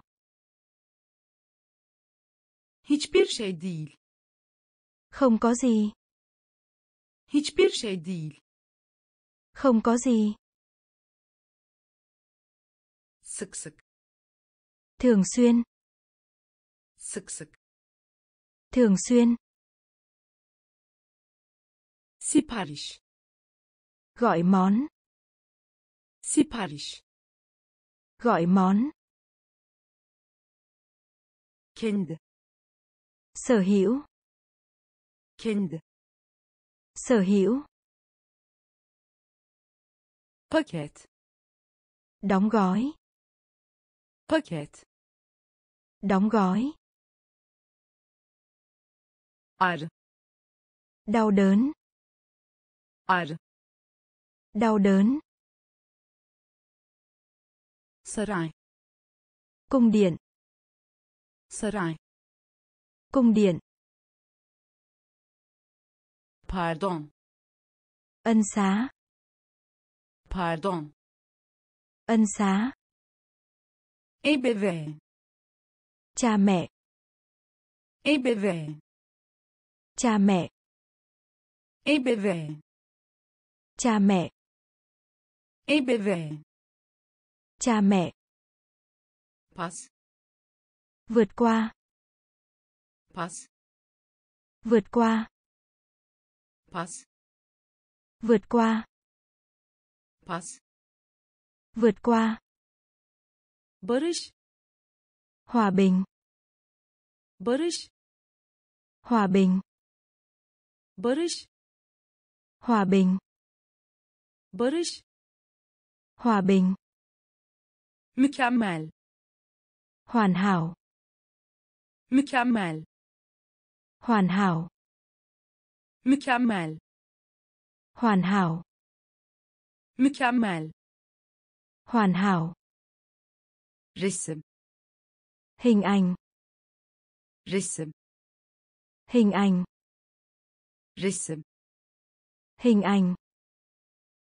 Hiçbir şey değil. Không có gì. Hiçbir şey değil. Không có gì. Sık sık. Thường xuyên. Sık sık. Thường xuyên. Sipariş. Gọi món. Sipariş. Gọi món. Kendi. Sở hữu. Kendi. Sở hữu. Paket. Đóng gói. Paket. Đóng gói. Ar. Đau đớn. Ar. Đau đớn. Saray. Cung điện. Saray. Cung điện. Pardon. Ân xá. Pardon. Ân xá. Ebeveyn. Cha mẹ. Ebeveyn. Cha mẹ. Ebeveyn. Cha mẹ. Ebeveyn. Cha mẹ. Pass. Vượt qua. Pass. Vượt qua. Pass. Vượt qua. Pass. Vượt qua. Barış. Hòa bình. Barış. Hòa bình. Barış. Hòa bình. Barış. Hòa bình. Mükemmel. Hoàn hảo. Mükemmel. Hoàn hảo. Mükemmel. Hoàn hảo. Mükemmel. Hoàn hảo. Resim. Hình ảnh. Resim. Hình ảnh. Resim. Hình ảnh.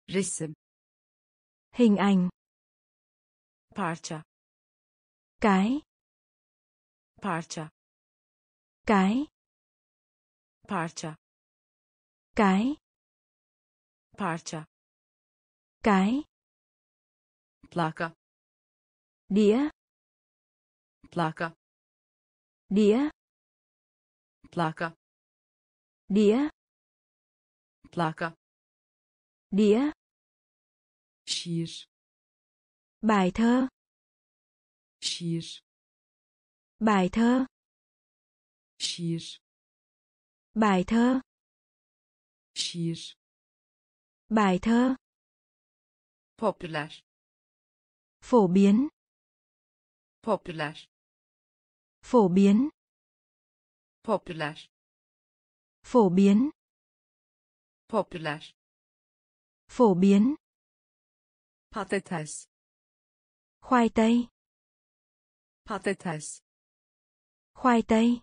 Resim. Hình ảnh. Parça. Cái. Parça. Cái. Parça. Cái. Parça. Cái. Plaka. Đĩa. Plaka. Đĩa. Plaka. Đĩa. Plaka. Đĩa. Şiir. Bài thơ. Şiir. Bài thơ. Şiir. Bài thơ. Şiir. Bài thơ. Popüler. Phổ biến. Popüler. Phổ biến. Popüler. Phổ biến. Popüler. Phổ biến. Patates. Khoai tây. Patates. Khoai tây.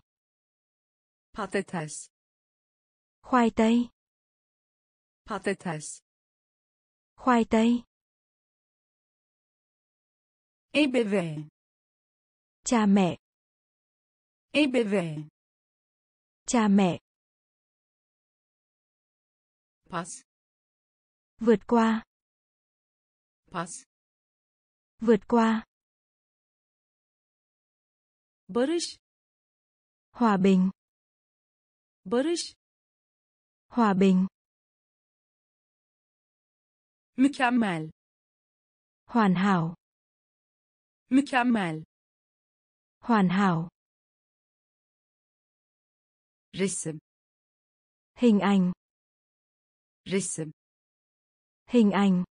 Patates. Khoai tây. Patates. Khoai tây. Ebeveyn. Cha mẹ. Ebeveyn. Cha mẹ. Pass. Vượt qua. Pass. Vượt qua. Barış. Hòa bình. Barış. Hòa bình. Mükemmel. Hoàn hảo. Mükemmel. Hoàn hảo. Resim. Hình ảnh. Resim. Hình ảnh.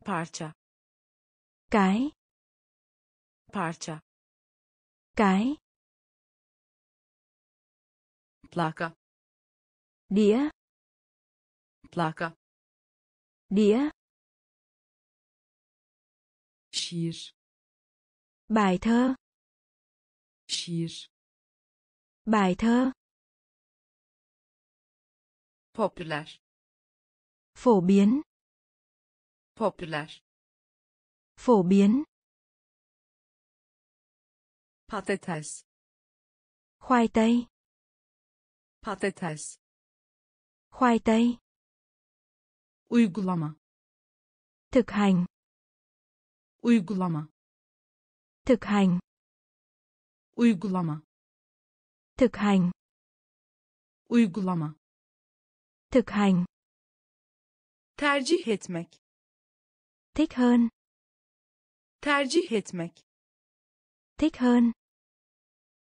Parça. Cái. Parça. Cái. Plaka. Đĩa. Plaka. Đĩa. Şiir. Bài thơ. Şiir. Bài thơ. Popüler. Phổ biến. Popüler. Phổ biến. Patates. Khoai tây. Patates. Khoai tây. Uygulama. Thực hành. Uygulama. Thực hành. Uygulama. Thực hành. Uygulama. Thực hành. Tercih etmek. Thích hơn. Tercih etmek. Thích hơn.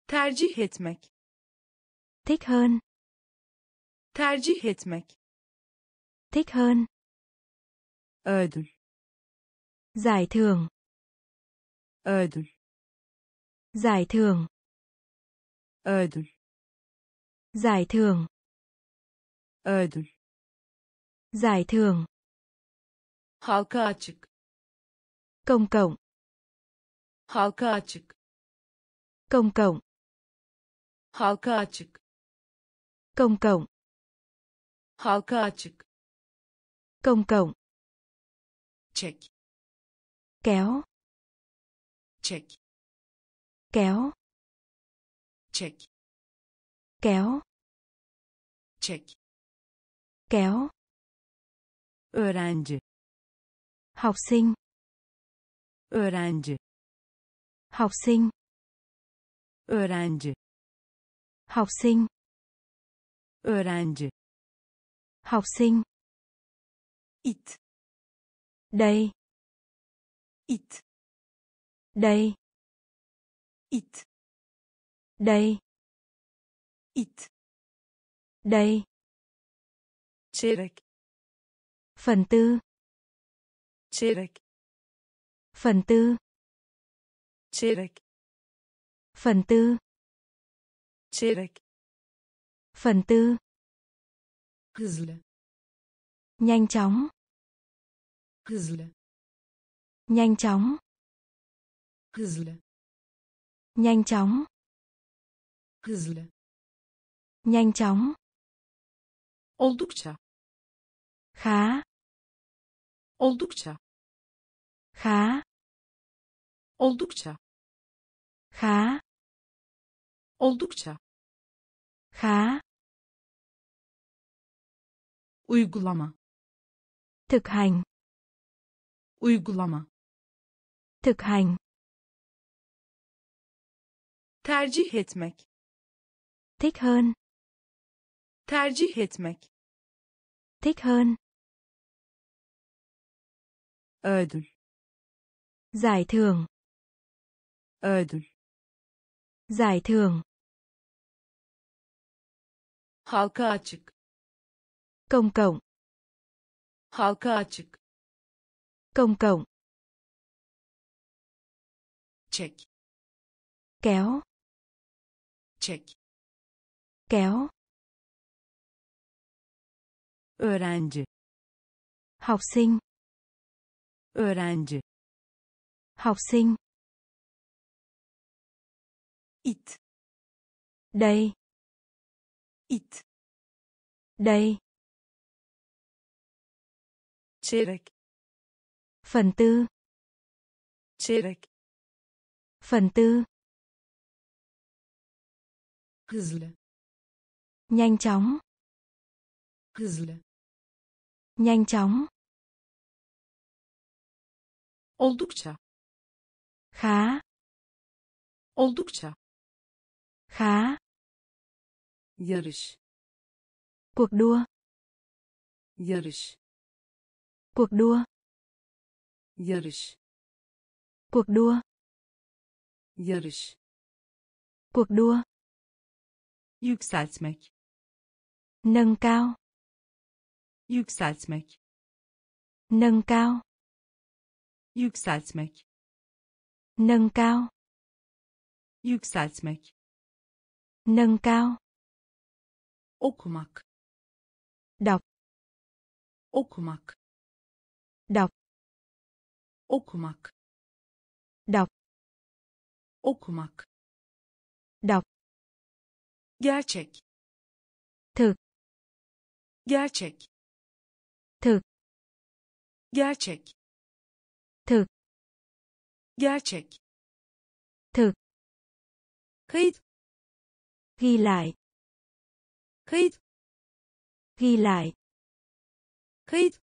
Tercih etmek. Thích hơn. Tercih etmek. Thích hơn. Ödül. Giải thưởng. Ödül. Giải thưởng. Ödül. Giải thưởng. Ödül. Giải thưởng. Halka açık. Công cộng. Halka açık. Công cộng. Halka açık. Công cộng. Halka açık. Công cộng. Çek. Kéo. Çek. Kéo. Çek. Kéo. Çek. Kéo. Öğrenci. Học sinh. Öğrenci. Học sinh. Öğrenci. Học sinh. Öğrenci. Học sinh. It. Đây. It. Đây. It. Đây. It. Đây. Çeyrek. Phần tư. Çeyrek. Phần tư. Çeyrek. Phần tư. Çeyrek. Phần tư. Hızlı. Nhanh chóng. Hızlı. Nhanh chóng. Hızlı. Nhanh chóng. Hızlı. Nhanh chóng. Oldukça. Khá. Oldukça. Khá. Oldukça. Khá. Oldukça. Khá. Uygulama. Thực hành. Uygulama. Thực hành. Tercih etmek. Thích hơn. Tercih etmek. Thích hơn. Ödül. Giải thưởng. Ödül. Giải thưởng. Halka açık. Công cộng. Halka açık. Công cộng. Çek. Kéo. Çek. Kéo. Öğrenci. Học sinh. Öğrenci. Học sinh. It. Đây. It. Đây. Çeyrek. Phần tư. Çeyrek. Phần tư. Hızlı. Nhanh chóng. Hızlı. Nhanh chóng. Oldukça. Khá. Oldukça. Khá. Yarış. Cuộc đua. Yarış. Cuộc đua. Yarış. Cuộc đua. Yarış. Cuộc đua. Yükseltmek. Nâng cao. Yükseltmek. Nâng cao. Yükseltmek. Nâng cao. Yükseltmek. Nâng cao. Okumak. Đọc. Okumak. Đọc. Okumak. Đọc. Okumak. Đọc. Gerçek. Thực. Gerçek. Thực. Gerçek. Thực. Gerçek. Thực. Kayıt. Ghi lại. Kayıt. Ghi lại. Kayıt.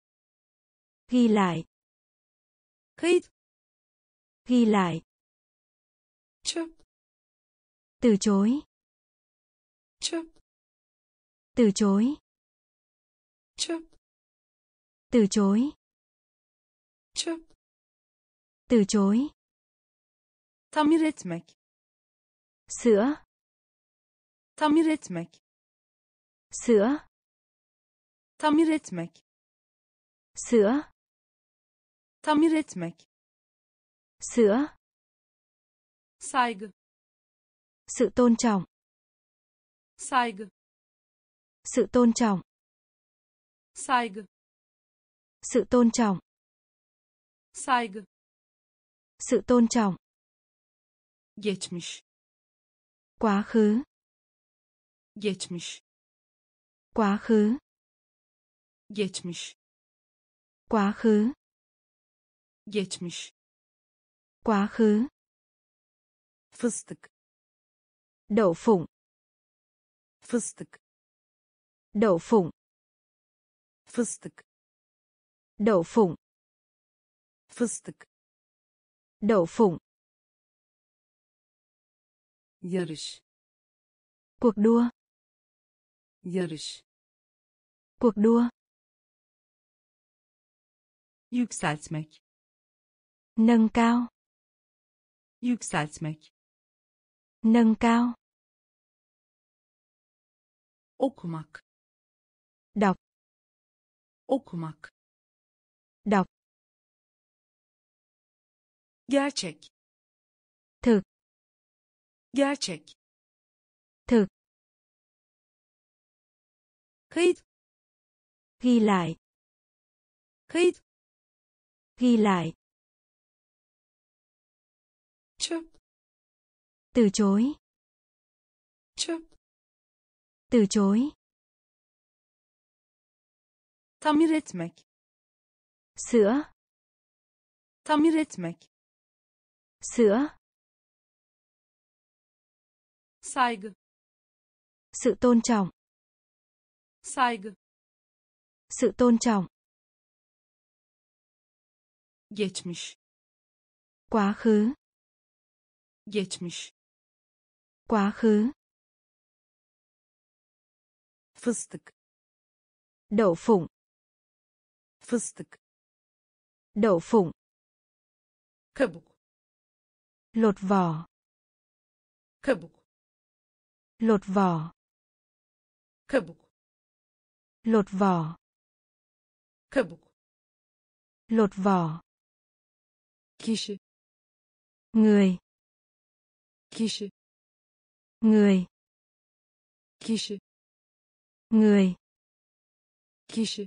Ghi lại. Kayıt. Ghi lại. Çöp. Từ chối. Çöp. Từ chối. Çöp. Từ chối. Çöp. Từ chối. Tamir etmek. Sữa. Tamir etmek. Sữa. Tamir etmek. Sữa. Tamir etmek. Sữa. Saygı. Sự tôn trọng. Saygı. Sự tôn trọng. Saygı. Sự tôn trọng. Saygı. Sự tôn trọng. Geçmiş. Quá khứ. Geçmiş. Quá khứ. Geçmiş. Quá khứ. Geçmiş. Quá khứ. Fıstık. Đậu phụng. Fıstık. Đậu phụng. Fıstık. Đậu phụng. Fıstık. Đậu phụng. Yarış. Cuộc đua. Yarış. Cuộc đua. Yükseltmek. Nâng cao. Yükseltmek. Nâng cao. Okumak. Đọc. Okumak. Đọc. Gerçek. Thực. Gerçek. Thực. Kayıt. Ghi lại. Kayıt. Ghi lại. Çöp. Từ chối. Çöp. Từ chối. Tamir etmek. Sữa. Tamir etmek. Sữa. Saygı. Sự tôn trọng. Saygı. Sự tôn trọng. Geçmiş. Quá khứ. Geçmiş. Quá khứ. Fıstık. Đậu phụng. Fıstık. Đậu phụng. Kabuk. Lột vỏ. Kabuk. Lột vỏ. Kabuk. Lột vỏ. Kabuk. Lột vỏ. Kişi. Người. Kişi. Người. Kişi. Người. Kişi.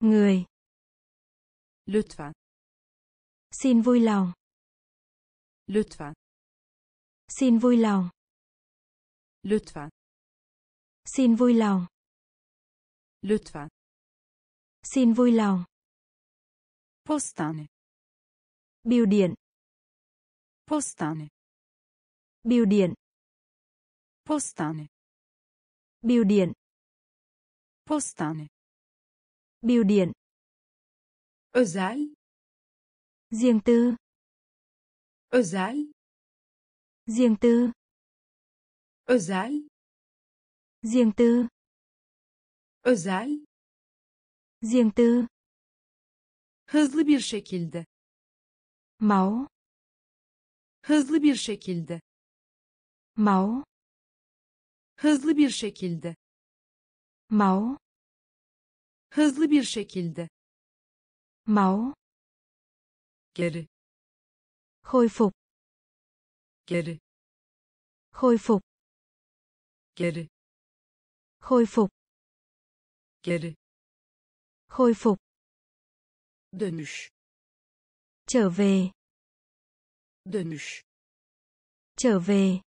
Người. Lütfen. Xin vui lòng. Lütfen. Xin vui lòng. Lütfen. Xin vui lòng. Lütfen. Xin vui lòng. Postane. Bưu điện. Postane. Bưu điện. Postane. Bưu điện. Postane. Bưu điện. Özel. Riêng tư. Özel. Riêng tư. Özel. Riêng tư. Özel. Riêng tư. Hızlı bir şekilde. Máu. Hızlı bir şekilde. Máu. Hızlı bir şekilde. Máu. Hızlı bir şekilde. Máu. Geri. Khôi phục. Geri. Khôi phục. Geri. Khôi phục. Geri. Khôi phục. Dönüş. Trở về. Dönüş. Trở về.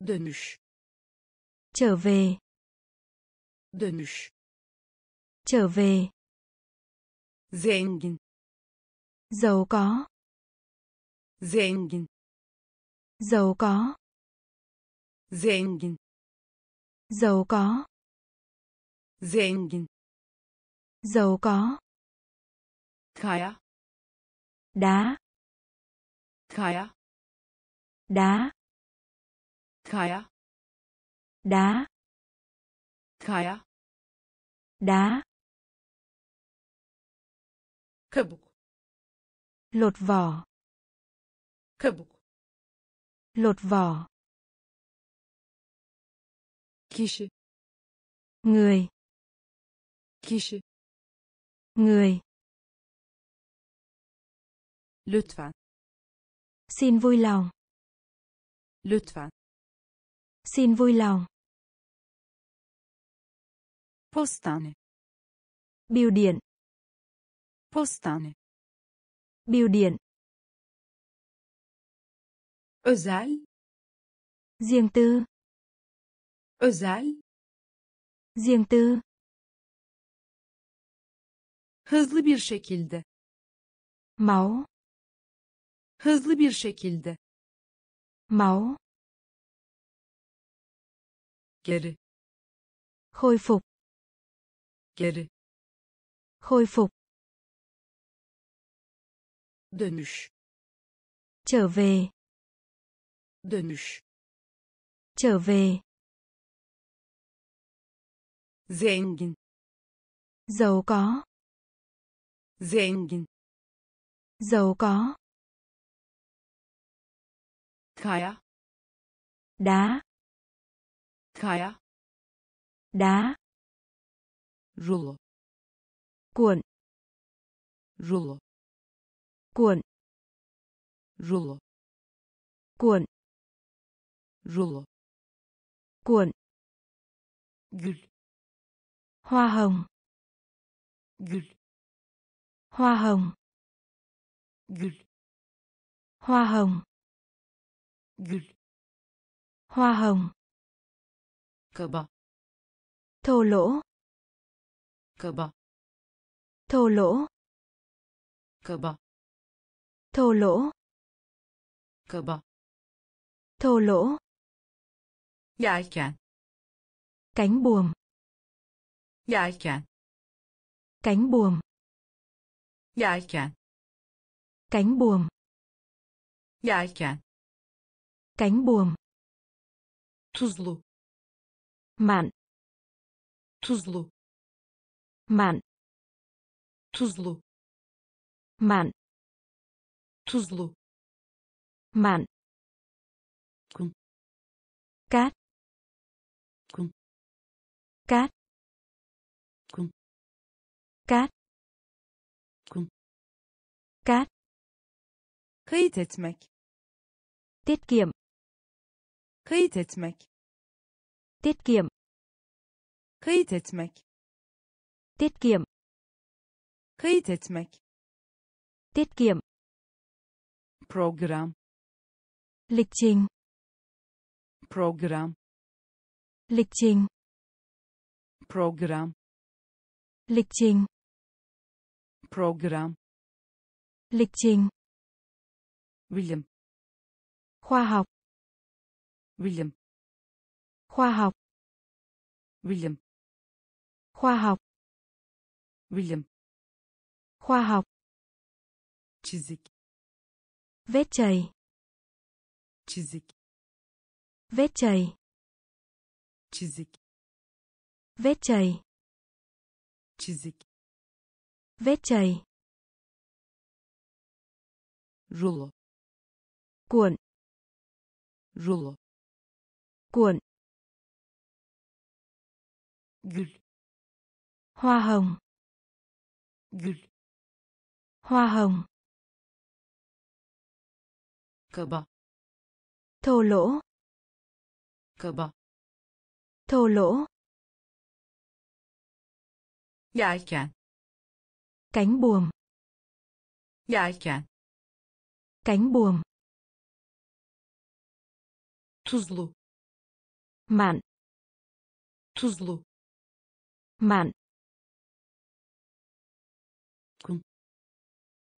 Dönüş. Trở về. Dönüş. Trở về. Zengin. Giàu có. Zengin. Giàu có. Zengin. Giàu có. Zengin. Giàu có. Kaya. Đá. Kaya. Đá. Kaya. Đá. Kaya. Đá. Kabuk. Lột vỏ. Kabuk. Lột vỏ. Kişi. Người. Kişi. Người. Lütfen. Xin vui lòng. Lütfen. Xin vui lòng. Postane. Bưu điện. Postane. Bưu điện. Özel. Riêng tư. Özel. Riêng tư. Hızlı bir şekilde. Máu. Hızlı bir şekilde. Máu. Geri. Khôi phục. Geri. Khôi phục. Dönüş. Trở về. Dönüş. Trở về. Zengin. Giàu có. Zengin. Giàu có. Kaya. Đá. Kaya. Đá. Rulo. Cuộn. Rulo. Cuộn. Rulo. Cuộn. Rulo. Cuộn. Gül. Hoa hồng. Gül. Hoa hồng. Gül. Hoa hồng. Gül. Hoa hồng. Kaba. Thô lỗ. Kaba. Thô lỗ. Kaba. Thô lỗ. Kaba. Thô lỗ. Yelken. Cánh buồm. Yelken. Cánh buồm. Yelken. Cánh buồm. Yelken. Cánh buồm. Tuzlu. Mặn. Tuzlu. Mặn. Tuzlu. Mặn. Tuzlu. Mặn. Kum. Cát. Kum. Cát. Kum. Cát. Kum. Cát. Kayıt etmek. Tiết kiệm. Kayıt etmek. Tiết kiệm. Kayıt etmek. Tiết kiệm. Kayıt etmek. Tiết kiệm. Program. Lịch trình. Program. Lịch trình. Program. Lịch trình. Program. Lịch trình. William. Khoa học. William. Khoa học. William. Khoa học. William. Khoa học. Çizik. Vết chày. Çizik. Vết chày. Çizik. Vết chày. Çizik. Vết chày. Rulo. Cuộn. Rulo. Cuộn. Gül. Hoa hồng. Gül. Hoa hồng. Kaba. Thô lỗ. Kaba. Thô lỗ. Yelken. Cánh buồm. Yelken. Cánh buồm. Tuzlu. Mặn. Tuzlu. Mạn. Kum.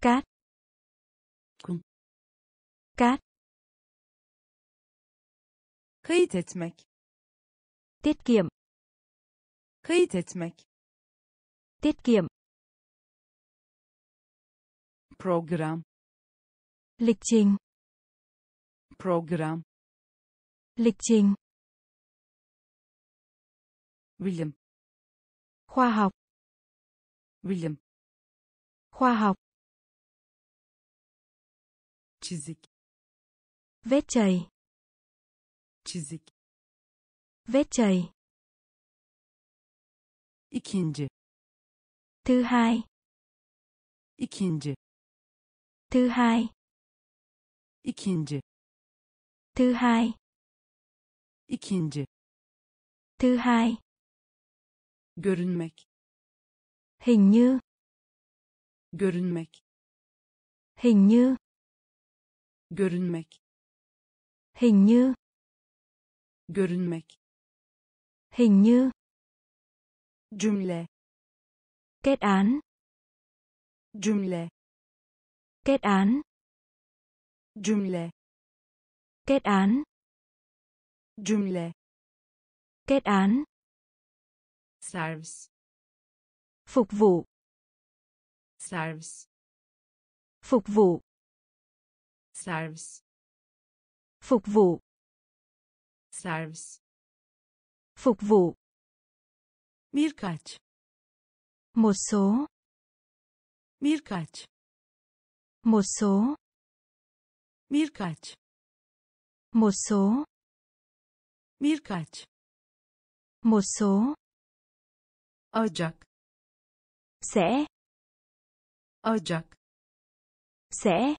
Cát. Kum. Cát. Kayıt etmek. Tiết kiệm. Kayıt etmek. Tiết kiệm. Program. Lịch trình. Program. Lịch trình. Bilim. Khoa học. Bilim. Khoa học. Çizik. Vết chày. Çizik. Vết chày. İkinci. Thứ hai. İkinci. Thứ hai. İkinci. Thứ hai. İkinci. Thứ hai. Görünmek. Hình như. Görünmek. Hình như. Görünmek. Hình như. Görünmek. Hình như. Cümle. Kết án. Cümle. Kết án. Cümle. Kết án. Cümle. Kết án. Servis. Phục vụ. Servis. Phục vụ. Servis. Phục vụ. Servis. Phục vụ. Birkaç. Một số. Birkaç. Một số. Birkaç. Một số. Birkaç. Một số. Ocak. Sẽ. Ocak. Sẽ.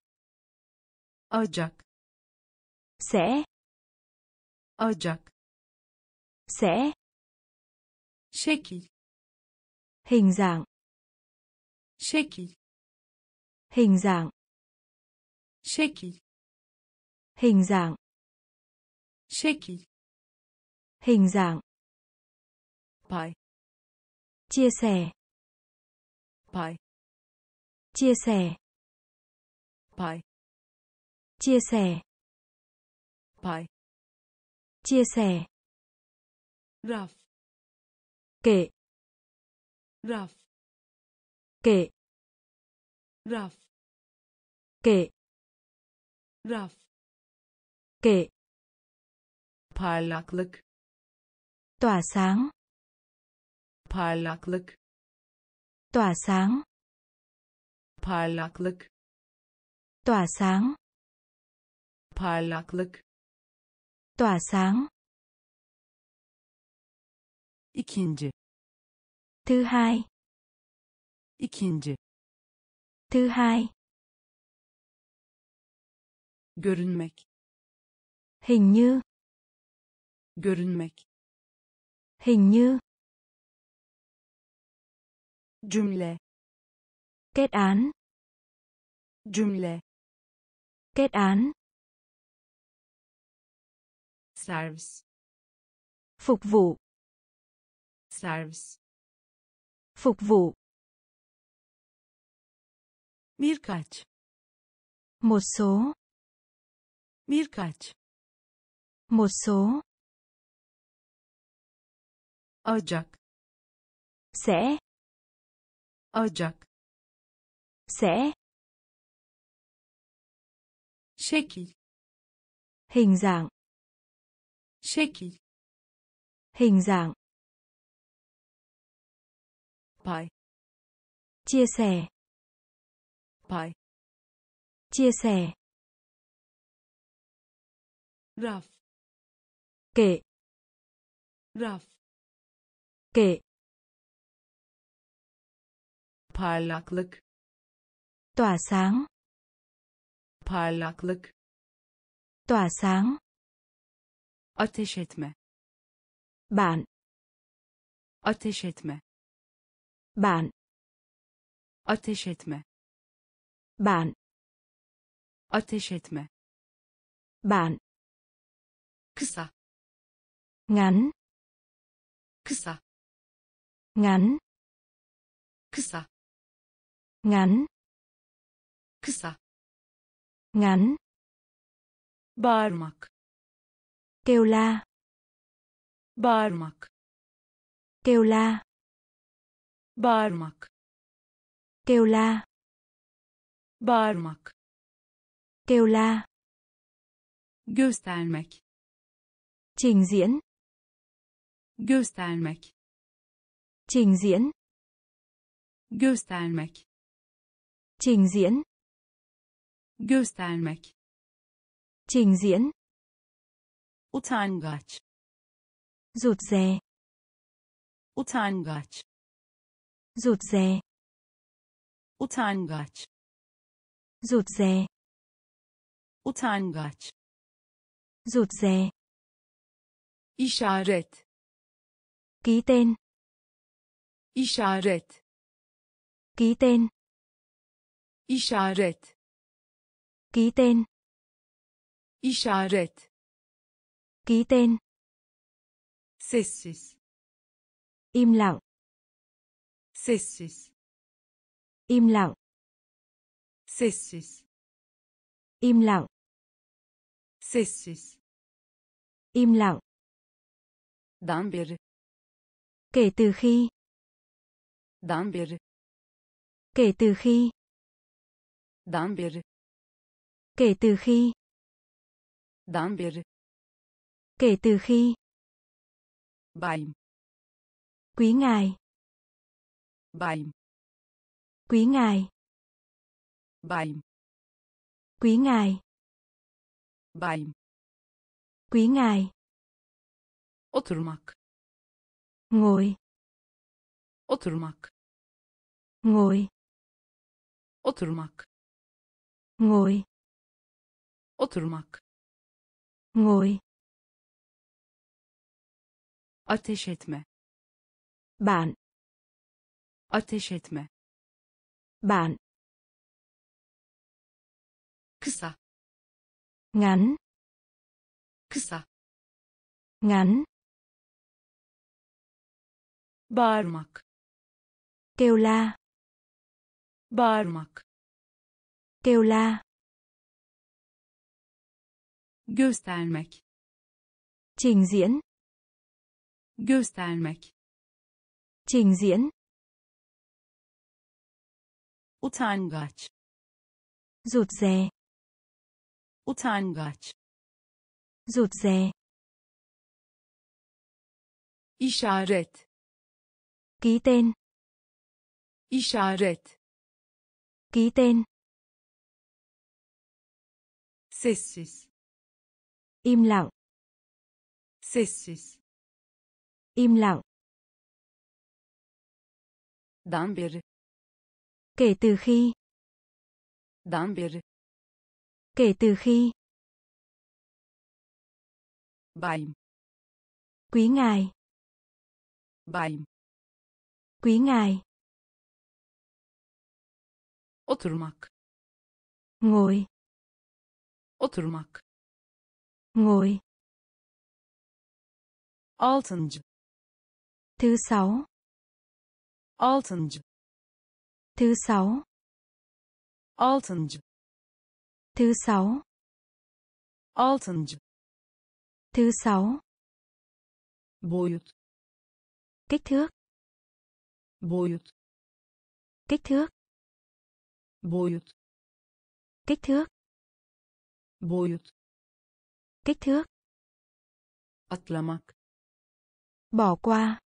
Ocak. Sẽ. Ocak. Sẽ. Şekil. Hình dạng. Şekil. Hình dạng. Şekil. Hình dạng. Şekil. Hình dạng. Pay. Chia sẻ. Pay. Chia sẻ. Pay. Chia sẻ. Pay. Chia sẻ. Raf. Kệ. Raf. Kệ. Raf. Kệ. Raf. Kệ. Parlaklık. Tỏa sáng. Parlaklık. Tỏa sáng. Parlaklık. Tỏa sáng. Parlaklık. Tỏa sáng. İkinci. Thứ hai. İkinci. Thứ hai. Görünmek. Hình như. Görünmek. Hình như. Cümle. Kết án. Cümle. Kết án. Servis. Phục vụ. Servis. Phục vụ. Birkaç. Một số. Birkaç. Một số. Ocak. Sẽ. Ocak. Sẽ. Şekil. Hình dạng. Şekil. Hình dạng. Pay. Chia sẻ. Pay. Chia sẻ. Raf. Kệ. Raf. Kệ. Parlaklık. Tỏa sáng. Parlaklık. Tỏa sáng. Ateş etme. Bạn. Ateş etme. Bạn. Ateş etme. Bạn. Ateş etme. Bạn. Kısa. Ngắn. Kısa. Ngắn. Kısa. Ngắn. Kısa. Ngắn. Bağırmak. kêu la, bağırmak, kêu la, bağırmak, kêu la, bağırmak, kêu la, göstermek, trình diễn, göstermek, trình diễn, göstermek, trình diễn, göstermek, trình diễn, utangaç, rụt rè, utangaç, rụt rè, utangaç, rụt rè, utangaç, rụt rè, işaret, ký tên, işaret, ký tên, işaret, ký tên, işaret, ký tên, sessiz, im lặng, sessiz, im lặng, sessiz, im lặng, sessiz, im lặng, dan beri, kể từ khi, dan beri, kể từ khi, dan beri, kể từ khi, dan beri, kể từ khi, bayım, quý ngài, bayım, quý ngài, bayım, quý ngài, bayım, quý ngài, oturmak, ngồi, oturmak, ngồi, oturmak, ngồi, oturmak, ngồi, ateş etme, bạn, ateş etme, bạn, kısa, ngắn, kısa, ngắn, bağırmak, kêu la, bağırmak, kêu la, göstermek, trình diễn, göstermek, trình diễn, utangaç, rụt rè, utangaç, rụt rè, işaret, ký tên, işaret, ký tên, sessiz, im lặng, sessiz, im lặng, dan beri, kể từ khi, dan beri, kể từ khi, bayım, quý ngài, bayım, quý ngài, oturmak, ngồi, oturmak, ngồi, altıncı, thứ sáu, altıncı, thứ sáu, altıncı, thứ sáu, altıncı, thứ sáu, boyut, kích thước, boyut, kích thước, boyut, kích thước, boyut, kích thước, atlamak, bỏ qua,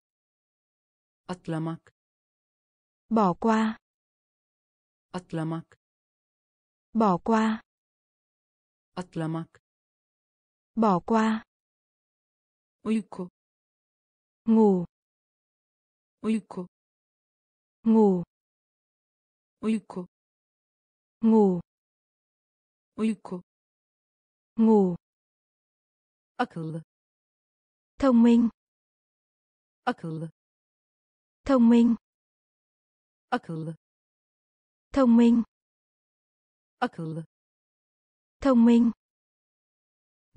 atlamak, bỏ qua, atlamak, bỏ qua, atlamak, bỏ qua, uyku, ngủ, uyku, ngủ, uyku, ngủ, uyku, ngủ, akıllı, thông minh, akıllı, thông minh, akıllı, thông minh, akıllı, thông minh,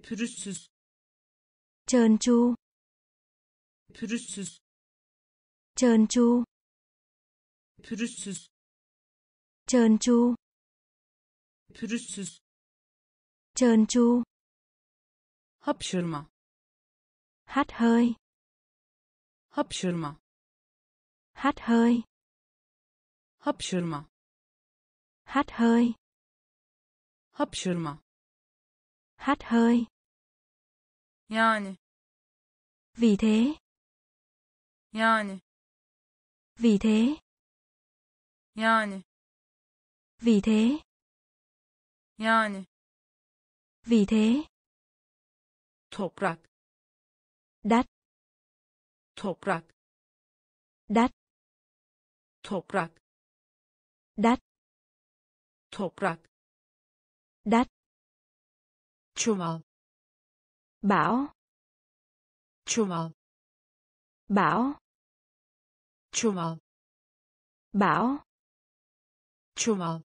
pürüzsüz, trơn tru, pürüzsüz, trơn tru, pürüzsüz, trơn tru, pürüzsüz, trơn tru, hapşırma, Hắt hơi. Hapşırma. Hắt hơi. Hapşırma. Hắt hơi. Hapşırma. Hắt hơi. Yani. Vì thế. Yani. Vì thế. Yani. Vì thế. Yani. Vì thế. Toprak. Đất. Toprak. Đất. Toprak. Đất. Toprak. Đất. Çuval. Bão. Çuval. Bão. Çuval. Bão. Çuval.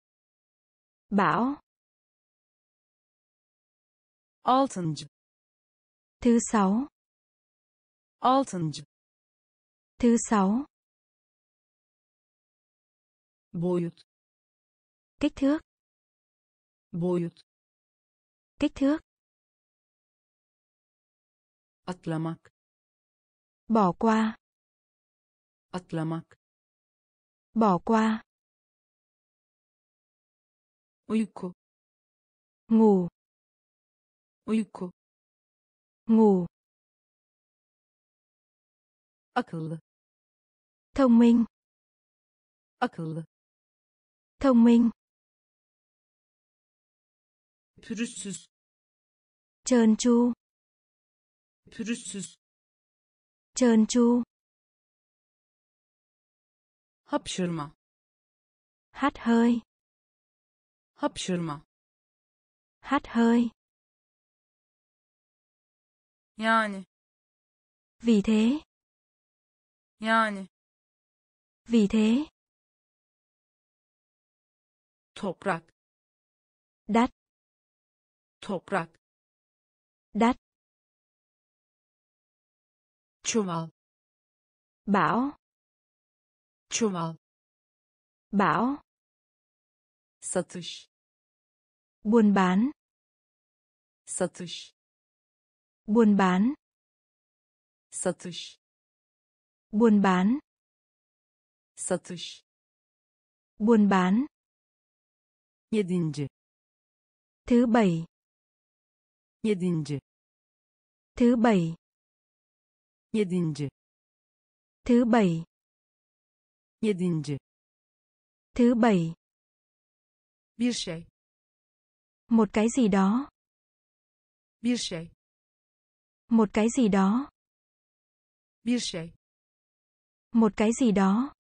Bão. Altıncı. Thứ sáu. Altıncı. Thứ sáu. Boyut. Kích thước. Boyut. Kích thước. Atlamak. Bỏ qua. Atlamak. Bỏ qua. Uyku. Ngủ. Uyku. Ngủ. Akıllı. Thông minh. Akıllı. Thông minh. Pürüzsüz. Trơn tru. Pürüzsüz. Trơn tru. Hapşırma. Hắt hơi. Hapşırma. Hắt hơi. Yani. Vì thế. Yani. Vì thế. Toprak. Đất. Toprak. Đất. Çuval. Bão. Çuval. Bão. Satış. Buôn bán. Satış. Buôn bán. Satış. Buôn bán. Satış. Buôn bán. Yedinci. Thứ bảy. Yedinci. Thứ bảy. Yedinci. Thứ bảy. Yedinci. Thứ bảy. Bir şey. Một cái gì đó. Bir şey. Một cái gì đó. Bir şey. Một cái gì đó.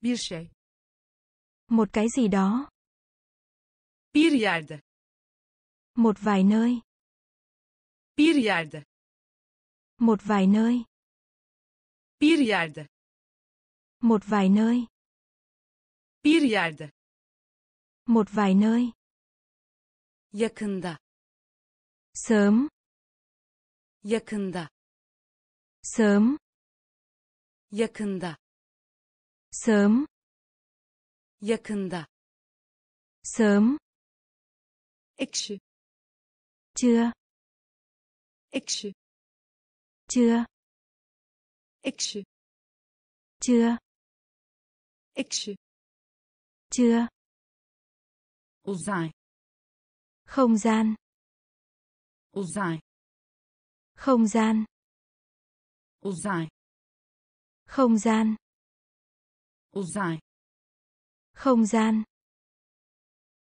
Bir şey. Một cái gì đó. Bir yerde. Một vài nơi. Bir yerde. Một vài nơi. Bir yerde. Một vài nơi. Bir yerde. Một vài nơi. Yakında. Sớm. Yakında. Sớm. Yakında. Sớm. Yakında. Sớm. Ekşi. Chưa. Ekşi. Chưa. Ekşi. Chưa. Ekşi. Chưa. Uzay. Không gian. Uzay. Không gian. Uzay. Không gian. Uzay. Không gian.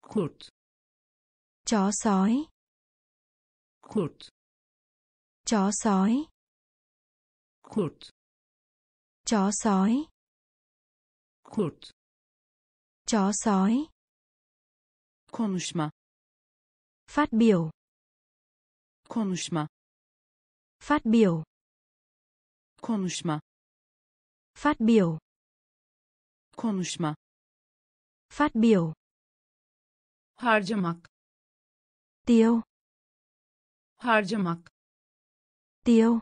Kurt. Chó sói. Kurt. Chó sói. Kurt. Chó sói. Kurt. Chó sói. Konuşma. Phát biểu. Konuşma. Phát biểu. Konuşma. Phát biểu. Konuşma. Phát biểu. Harcamak. Tiêu. Harcamak. Tiêu.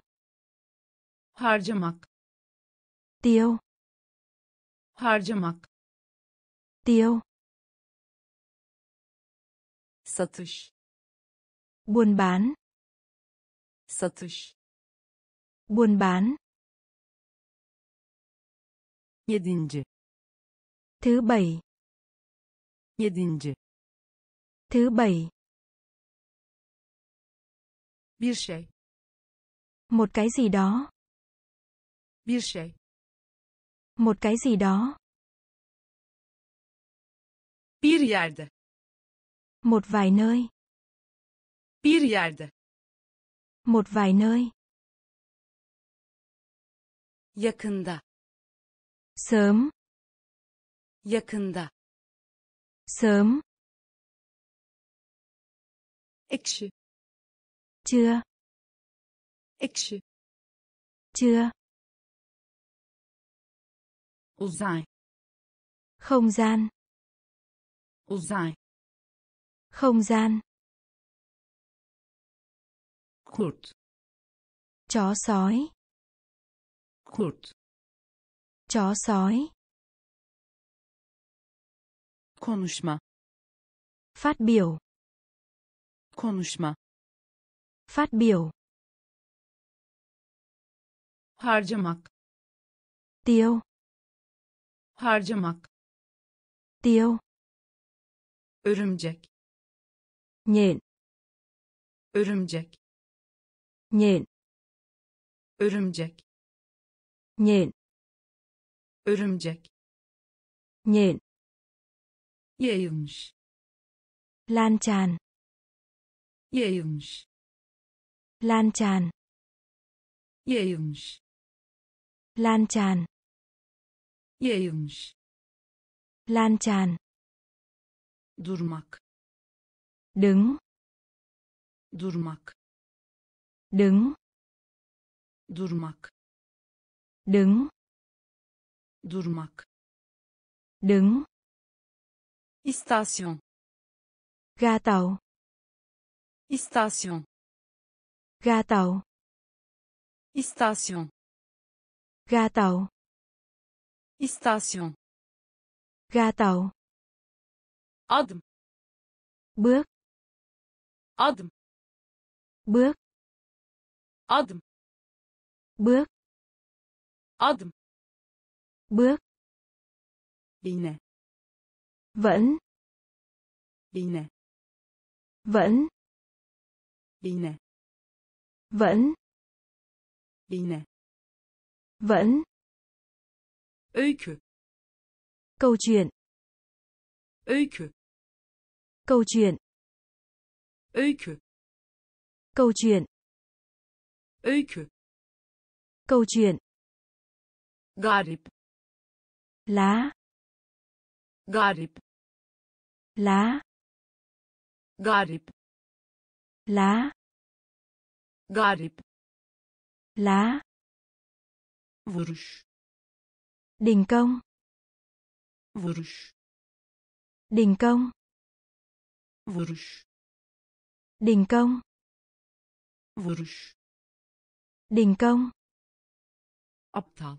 Harcamak. Tiêu. Harcamak. Tiêu. Satış. Buôn bán. Satış. buôn bán. Yedinci. Thứ bảy. Yedinci. Thứ bảy. Bir şey. Một cái gì đó. Bir şey. Một cái gì đó. Bir yerde. Một vài nơi. Bir yerde. Một vài nơi. Yakında. Sớm. Yakında. Sớm. Ekşi. Chưa. Ekşi. Chưa. Uzay. Không gian. Uzay. Không gian. Kurt. Chó sói. Kurt. Chó sói. Konuşma. Phát biểu. Konuşma. Phát biểu. Harcamak. Tiêu. Harcamak. Tiêu. Örümcek. Nhện. Örümcek. Nhện. Örümcek. Nhện. Örümcek. Nhện. Yayılmış. Lan tràn. Yayılmış. Lan tràn. Yayılmış. Lan tràn. Yayılmış. Lan tràn. Durmak. Đứng. Durmak. Đứng. Durmak. Đứng. Durmak. Đứng. İstasyon. Ga tàu. İstasyon. Ga tàu. İstasyon. Ga tàu. İstasyon. Ga tàu. Adım. Bước. Adım. Bước. Adım. Bước. Adım. Bước. Yine. Vẫn. Yine. Vẫn. Yine. Vẫn. Yine. Vẫn. Öykü. Câu chuyện. Öykü. Câu chuyện. Öykü. Câu chuyện. Öykü. Câu chuyện. Garip. Lá. Garip. Lá. Garip. Lá. Garip. Lá. Vuruş. Đình công. Vuruş. Đình công. Vuruş. Đình công. Vuruş. Đình công. Aptal.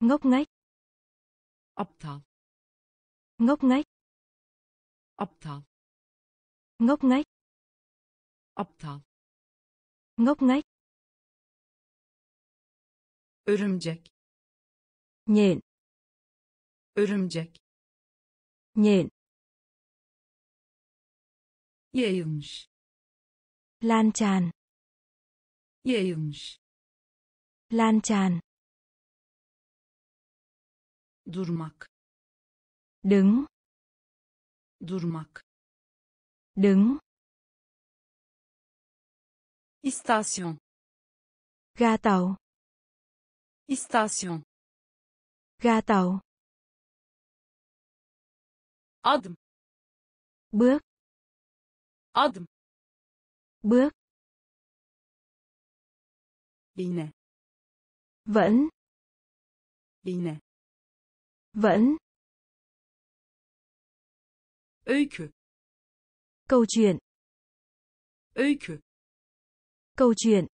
Ngốc nghếch. Aptal. Ngốc nghếch. Aptal. Ngốc nghếch. Aptal. Ngốc nghếch. Örümcek. Nhện. Örümcek. Nhện. Yayılmış. Lan tràn. Yayılmış. Lan tràn. Durmak. Đứng. Durmak. Đứng. İstasyon. Ga tàu. İstasyon. Ga tàu. Adım. Bước. Adım. Bước. Yine. Vẫn. Yine. Vẫn. Öykü. Câu chuyện. Öykü. Câu chuyện.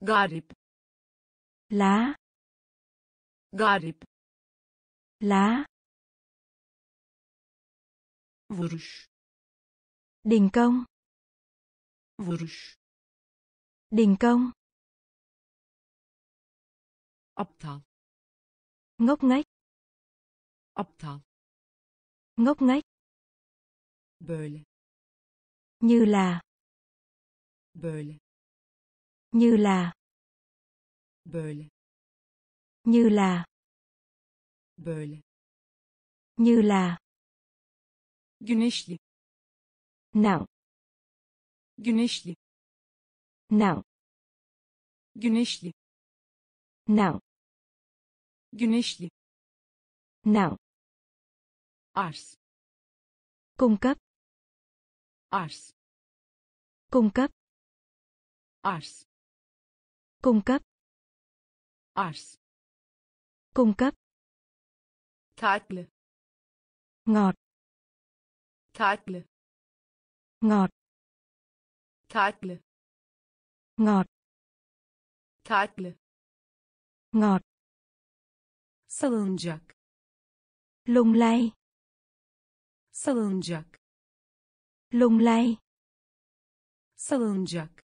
Garip. Lá. Garip. Lá. Vuruş. Đình công. Vuruş. Đình công. Aptal. Ngốc nghếch. Aptal. Ngốc nghếch. Böyle. Như là. Böyle. Như là. Böyle. Như là. Böyle. Như là. Güneşli. Nặng. Güneşli. Nặng. Güneşli. Nặng. Güneşli. Nặng. Arz. Cung cấp. Arz. Cung cấp. Arz. Cung cấp. Arz. Cung cấp. Tatlı. Ngọt. Tatlı. Ngọt. Tatlı. Ngọt. Tatlı. Ngọt. Salınacak. Lung lay. Salınacak. Lung lay. Salınacak.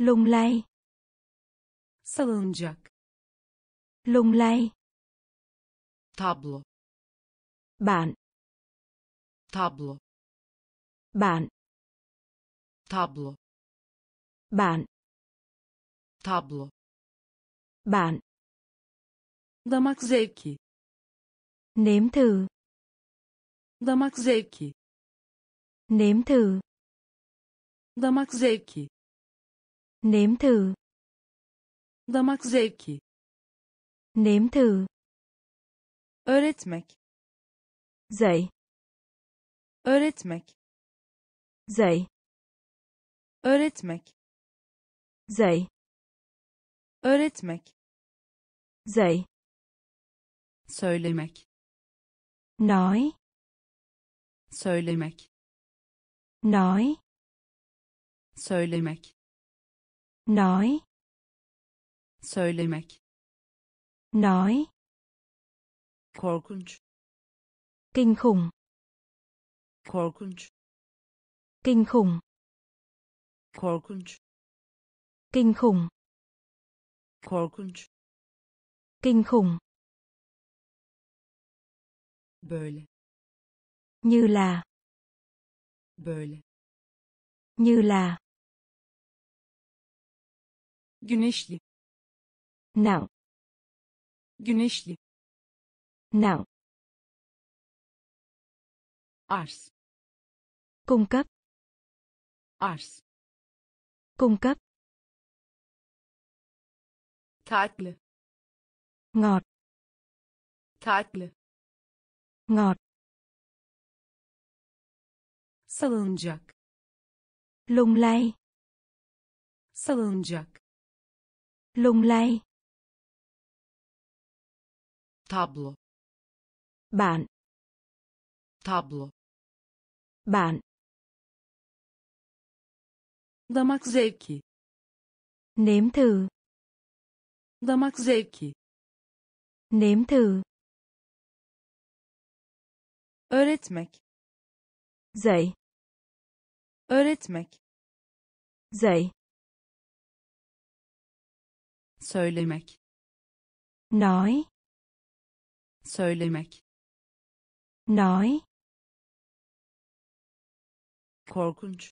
Lung lay. Salınacak. Lung lay. Tablo. Bạn. Tablo. Bạn. Tablo. Bạn. Tablo. Bạn. Damak zevki. Nếm thử. Damak zevki. Nếm thử. Damak zevki. Nếm thử. Damak zevki. Nếm thử. Öğretmek. Dạy. Öğretmek. Dạy. Öğretmek. Dạy. Öğretmek. Dạy. Söylemek. Nói. Söylemek. Nói. Söylemek. Nói. Söylemek. Nói. Korkunç. Kinh khủng. Korkunç. Kinh khủng. Korkunç. Kinh khủng. Korkunç. Kinh khủng. Böyle. Như là. Böyle. Như là. Güneşli. Nặng. Güneşli. Nặng. Arz. Cung cấp. Arz. Cung cấp. Tatlı. Ngọt. Tatlı. Ngọt. Salınacak. Lung lay. Salınacak. Lung lay. Tablo. Bạn. Tablo. Bạn. Damak zevki. Nếm thử. Damak zevki. Nếm thử. Öğretmek. Dạy. Öğretmek. Dạy. Söylemek. Nói. Söylemek. Nói. Korkunç.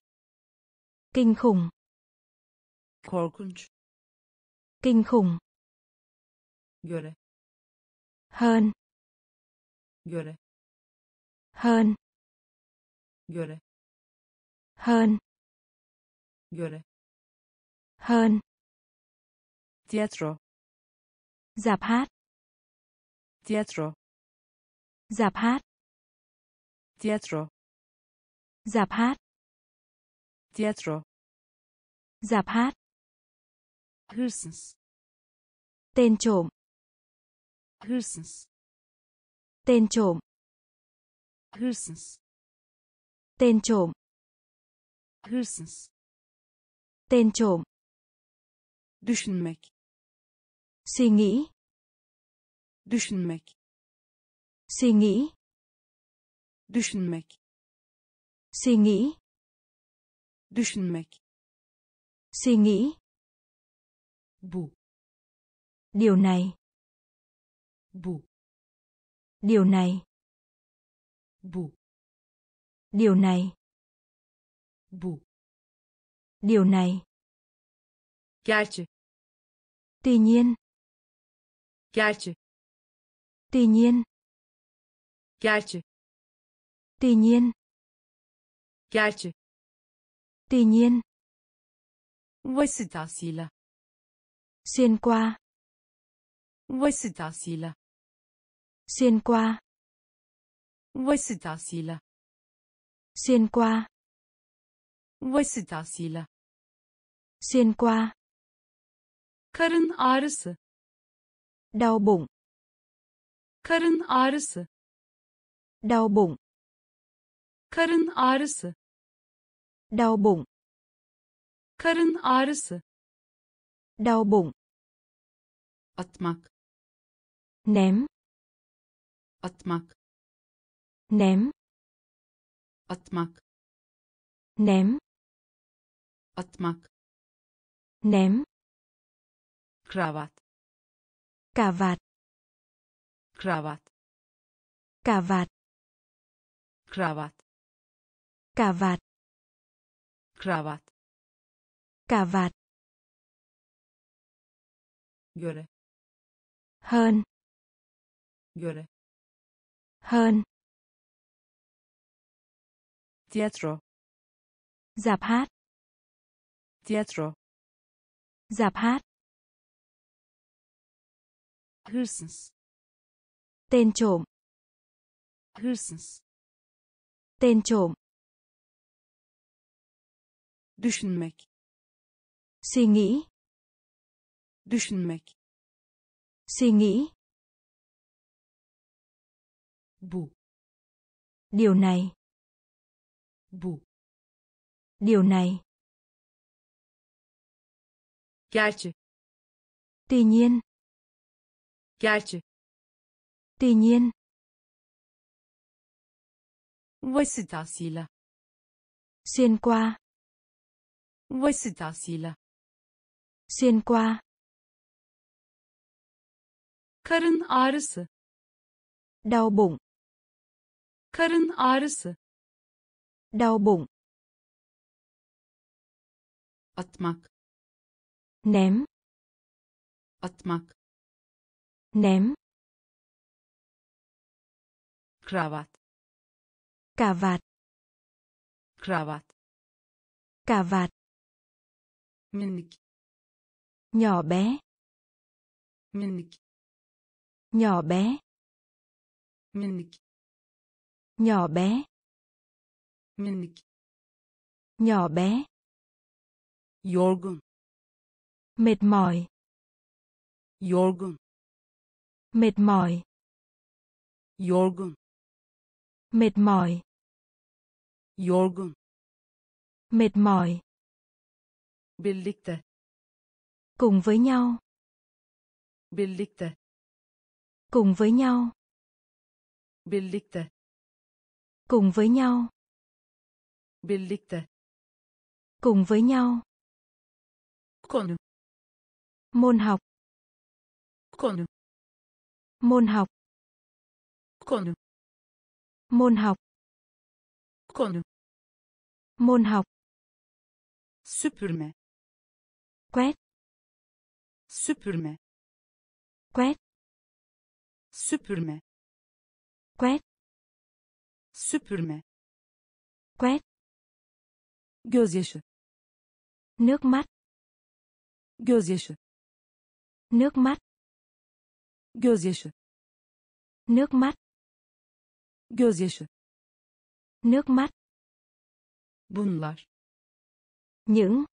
Kinh khủng. Korkunç. Kinh khủng. Göre. Hơn. Göre. Hơn. Göre. Hơn. Göre. Hơn. Tiyatro. Dạp hát. Tiyatro. Dạp hát. Tiyatro. Dạp hát. Tiyatro. Dạp hát. Hırsız. Tên trộm. Hırsız. Tên trộm. Hırsız. Tên trộm. Hırsız. Tên trộm. Düşünmek. Suy nghĩ. Düşünmek. Suy nghĩ. Düşünmek. Suy nghĩ. Düşünmek. Suy nghĩ. Bu. Điều này. Bu. Điều này. Bu. Điều này. Bu. Điều này. Gerçi. Tuy nhiên. Gerçi. Tuy nhiên. Gerçi. Tuy nhiên. Gerçi. Tuy nhiên. Vasıtasıyla. Xuyên qua. Vasıtasıyla. Xuyên qua. Vasıtasıyla. Xuyên qua. Vasıtasıyla. Xuyên qua. Karın ağrısı. Đau bụng. Karın ağrısı. Đau bụng. Karın ağrısı. Đau bụng. Karın ağrısı. Đau bụng. Atmak. Ném. Atmak. Ném. Atmak. Ném. Atmak. Ném. Kravat. Cà vạt. Kravat. Cà vạt. Kravat. Cà vạt. Kravat. Cà vạt. Göre. Hơn. Göre. Hơn. Tiyatro. Dạp hát. Tiyatro. Dạp hát. Hırsız. Tên trộm. Hırsız. Tên trộm. Düşünmek. Suy nghĩ. Düşünmek. Suy nghĩ. Bu. Điều này. Bu. Điều này. Gerçi. Tuy nhiên. Gerçi. Tuy nhiên. Vasıtasıyla. Xuyên qua. Vasıtasıyla. Xuyên qua. Karın ağrısı. Đau bụng. Karın ağrısı. Đau bụng. Atmak. Ném. Atmak. Ném. Kravat. Cà vạt. Kravat. Cà vạt. Minik. Nhỏ bé. Minik. Nhỏ bé. Minik. Nhỏ bé. Minik. Nhỏ bé. Yorgun. Mệt mỏi. Yorgun. Mệt mỏi. Yorgun. Mệt mỏi. Yorgun. Mệt mỏi. Birlikte. Cùng với nhau. Birlikte. Cùng với nhau. Birlikte. Cùng với nhau. Birlikte. Cùng với nhau. Konu. Môn học. Konu. Môn học. Konu. Môn học. Konu. Môn học. Süpürme. Quét. Süpürme. Quét. Süpürme. Quét. Süpürme. Quét. Gözyaşı. Nước mắt. Gözyaşı. Nước mắt. Gözyaşı. Nước mắt. Gözyaşı. Nước mắt. Bunlar. Những.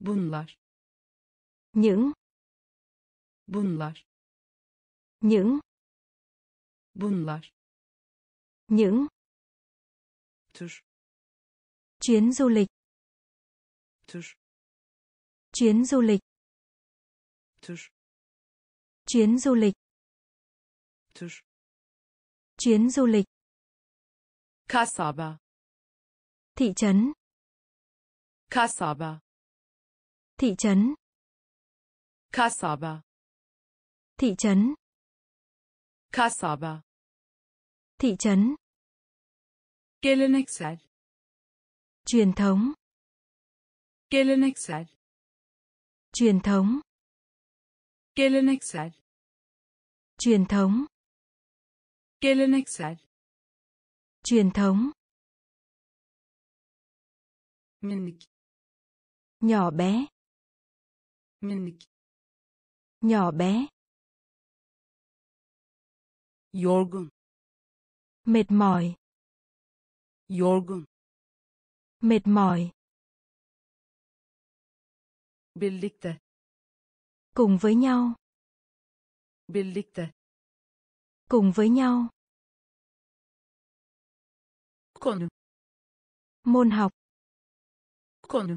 Bunlar. Những. Bunlar. Những. Bunlar. Những. Tür. Chuyến du lịch. Tür. Chuyến du lịch. Tür. Chuyến du lịch. Tür. Chuyến du lịch. Kasaba. Thị trấn. Kasaba. Thị trấn. Kasaba. Thị trấn. Kasaba. Thị trấn. Geleneksel. Truyền thống. Geleneksel. Truyền thống. Geleneksel. Truyền thống. Geleneksel. Truyền thống. Minik. Nhỏ bé. Minik. Nhỏ bé. Yorgun. Mệt mỏi. Yorgun. Mệt mỏi. Birlikte. Cùng với nhau. Birlikte. Cùng với nhau. Konu. Môn học. Konu.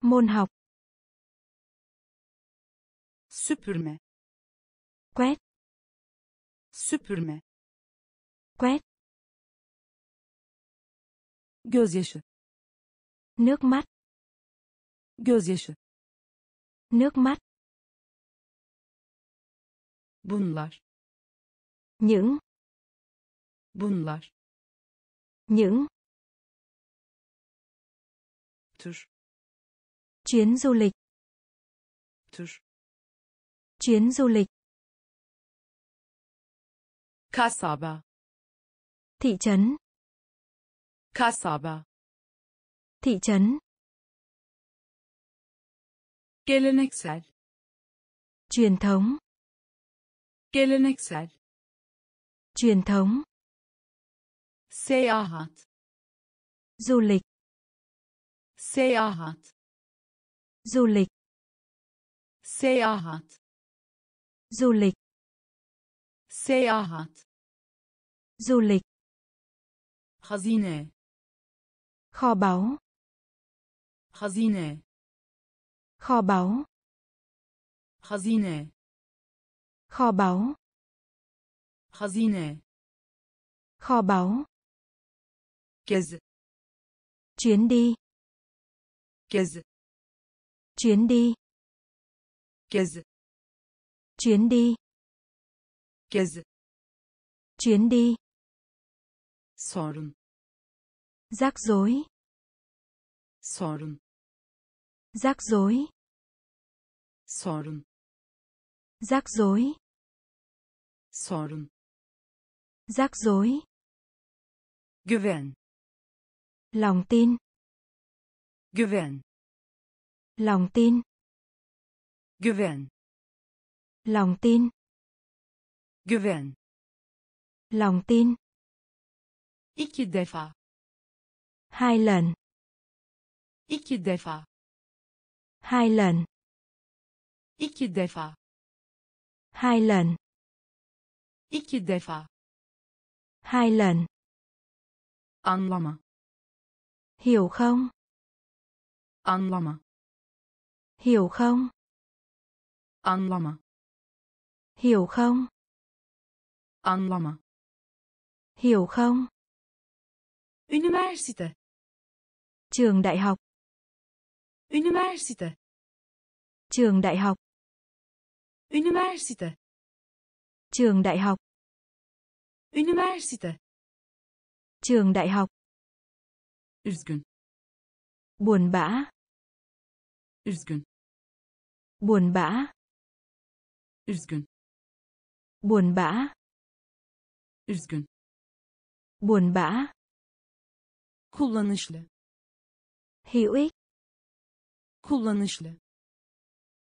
Môn học. Süpürme. Quét. Süpürme. Quét. Gözyaşı. Nước mắt. Gözyaşı. Nước mắt. Bunlar. Những. Bunlar. Những. Tur. Chuyến du lịch. Tur. Chuyến du lịch. Kasaba. Thị trấn. Kasaba. Thị trấn. Geleneksel. Truyền thống. Geleneksel. Truyền thống. Seyahat. Du lịch. Seyahat. Du lịch. Seyahat. Du lịch. Seyahat. Du lịch. Hazine. Kho báu. Hazine. Kho báu. Hazine. Kho báu. Hazine. Kho báu. Gez. Chuyến đi. Gez. Chuyến đi. Gez. Chuyến đi. Gez. Chuyến đi. Sorun. Rắc rối. Sorun. Rắc rối. Sorun. Rắc rối. Sorun. Rắc rối. Güven. Lòng tin. Güven. Lòng tin. Güven. Lòng tin. Güven. Lòng tin. İki defa. Hai lần. İki defa. Hai lần. İki defa. Hai lần. İki defa. Hai lần. Anlama. Hiểu không? Anlama. Hiểu không? Anlama. Hiểu không? Anlama. Hiểu không? Üniversite. Trường đại học. Üniversite. Trường đại học. Üniversite. Trường đại học. Üniversite. Trường đại học. Üzgün. Buồn bã. Üzgün. Buồn bã. Üzgün. Buồn bã. Üzgün. Buồn bã. Kullanışlı. Hữu ích. Kullanışlı.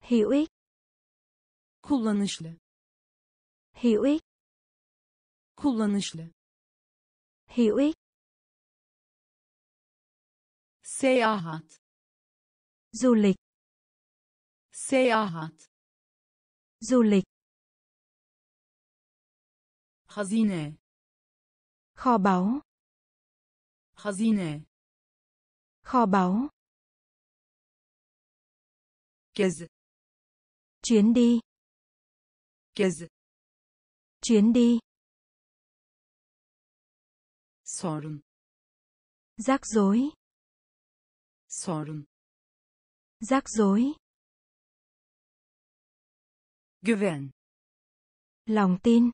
Hữu ích. Kullanışlı. Hữu ích. Kullanışlı. Hữu ích. Seyahat. Du lịch. Seyahat. Du lịch. Hazine. Kho báu. Hazine. Kho báu. Gez. Chuyến đi. Gez. Chuyến đi. Sorun. Rắc rối. Sorun. Rắc rối. Güven. Lòng tin.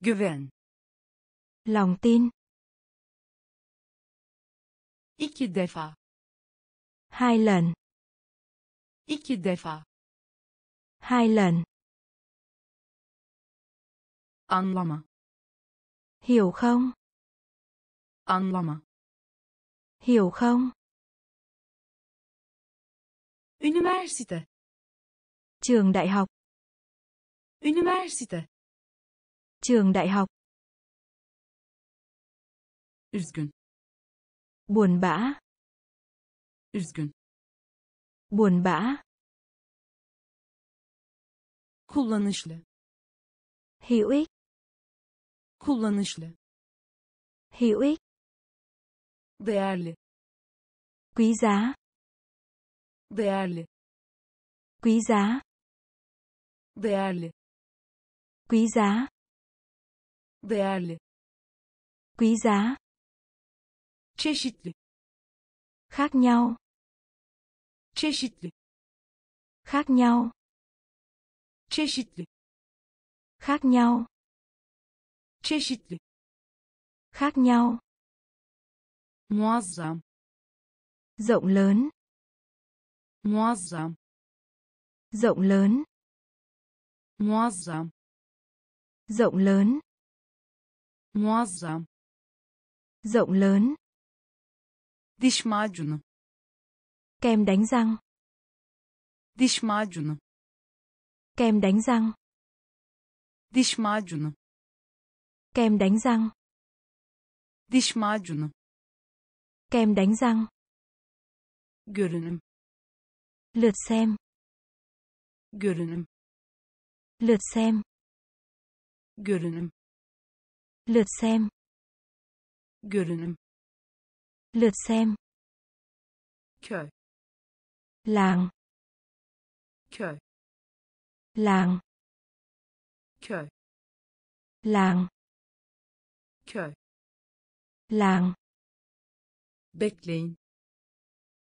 Güven. Lòng tin. İki defa. Hai lần. İki defa. Hai lần. Anlama. Hiểu không? Anlama. Hiểu không? Üniversite. Trường đại học. Üniversite. Trường đại học. Üzgün. Buồn bã. Üzgün. Buồn bã. Kullanışlı. Hữu ích. Kullanışlı. Hữu ích. Değerli. Quý giá. Değerli. Quý giá. Değerli. Quý giá. Değerli. Quý giá. Çeşitli. Khác nhau. Çeşitli. Khác nhau. Çeşitli. Khác nhau. Çeşitli. Khác nhau. Muazzam. Rộng lớn. Muazzam. Rộng lớn. Muazzam. Rộng lớn. Muazzam. Rộng lớn. Diş macunu. Kem đánh răng. Diş macunu. Kem đánh răng. Diş macunu. Kem đánh răng. Diş macunu. Kem đánh răng. Görünüm. Lượt xem. Görünüm. Lượt xem. Görünüm. Lượt xem. Görünüm. Lượt xem. Köy. Làng. Köy. Làng. Köy. Làng. Köy. Làng. Bekleyin.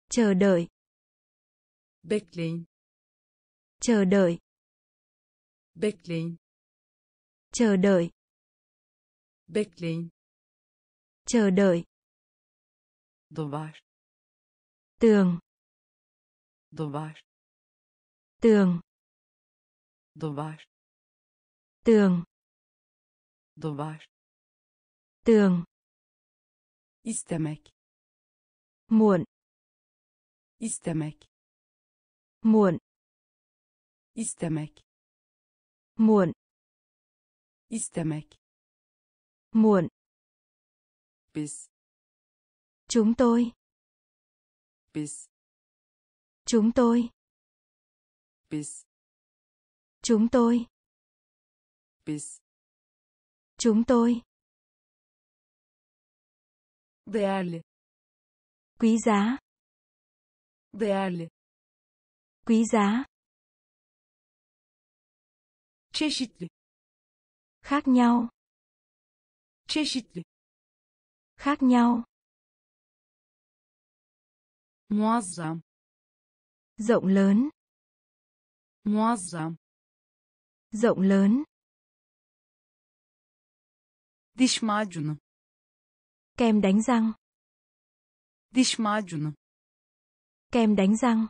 Chờ đợi. Bekleyin. Chờ đợi. Bekleyin. Chờ đợi. Bekleyin. Chờ đợi. Duvar. Tường. Duvar. Tường. Duvar. Tường. Duvar. Tường. İstemek. Muộn. İstemek. Muộn. İstemek. Muộn. İstemek. Muộn. Biz. Chúng tôi. Biz. Chúng tôi. Biz. Chúng tôi. Biz. Chúng tôi. Değerli. Quý giá. Değerli. Quý giá. Çeşitli. Khác nhau. Çeşitli. Khác nhau. Muazzam. Rộng lớn. Muazzam. Rộng lớn. Diş macunu. Kem đánh răng. Diş macunu. Kem đánh răng.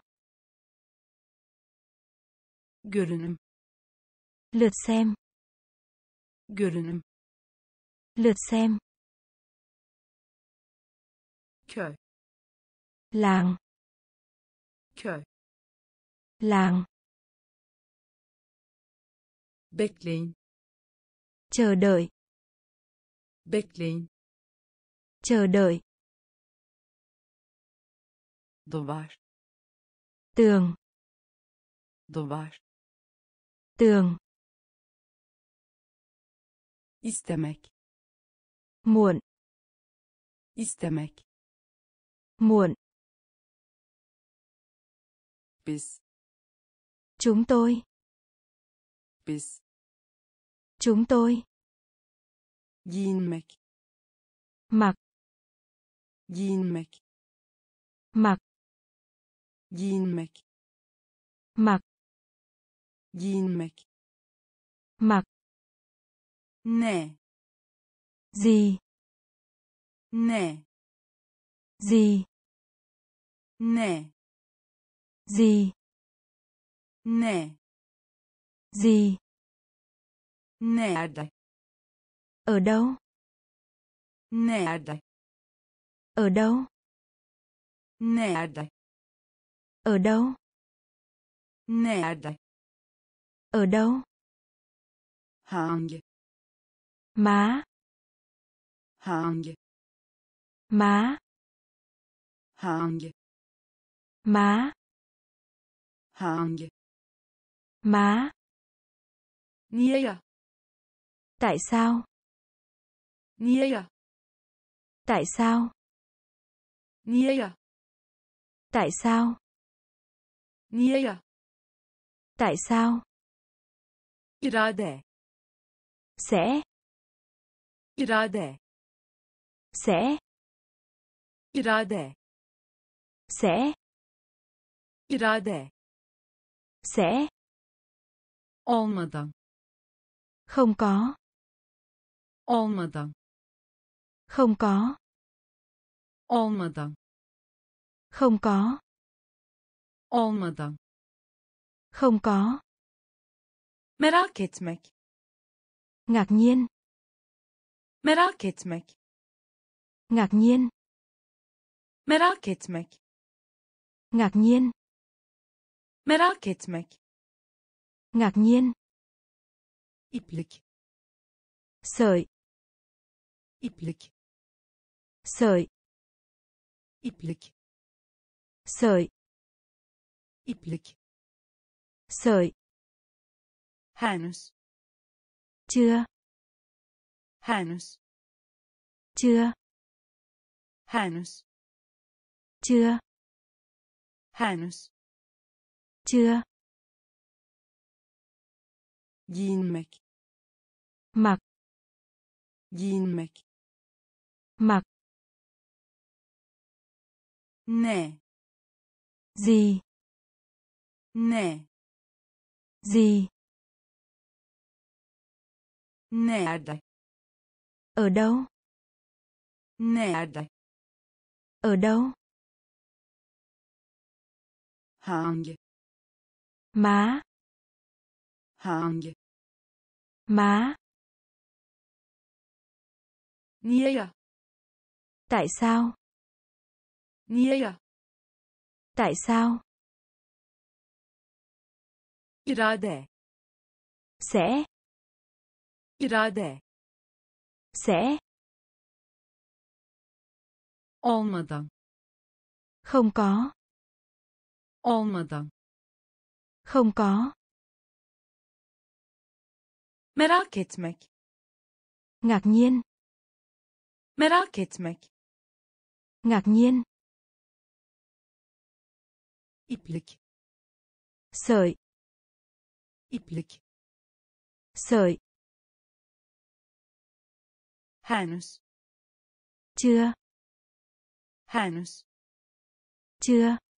Görünüm. Lượt xem. Görünüm. Lượt xem. Köy. Làng. Köy. Làng. Bekleyin. Chờ đợi. Bekleyin. Chờ đợi. Duvar. Tường. Duvar. Tường. İstemek. Muộn. İstemek. Muộn. Biz. Chúng tôi. Biz. Chúng tôi. Giyinmek. Mặc. Giyinmek. Mặc. giyinmek, mak, giyinmek, mak, ne, gì, ne, gì, ne, gì, ne, gì, nerede, ở đâu, nerede, ở đâu, nerede, ở đâu, nerede, ở đâu, hangi, má, hangi, má, hangi, má, hangi, má, niye ya, tại sao, niye ya, tại sao, niye ya, tại sao, niye ya, tại sao, irade, sẽ, irade, sẽ, irade, sẽ, irade, sẽ, olmadan, không có, olmadan, không có, olmadan, không có, olmadan, không có, merak etmek, ngạc nhiên, merak etmek, ngạc nhiên, merak etmek, ngạc nhiên, merak etmek, ngạc nhiên, iplik, sợi, iplik, sợi, iplik, sợi, iplik, sợi, henüz, chưa, henüz, chưa, henüz, chưa, henüz, chưa, giyinmek, mặc, giyinmek, mặc, ne, gì, ne, gì, nerede, ở đâu, nerede, ở đâu, hangi, má, hangi, má, niye ya, tại sao, niye ya, tại sao, irade, sẽ, irade, sẽ, olmadan, không có, olmadan, không có, merak etmek, ngạc nhiên, merak etmek, ngạc nhiên, iplik, sợi, iplik, sợi, henüz, chưa, henüz, chưa,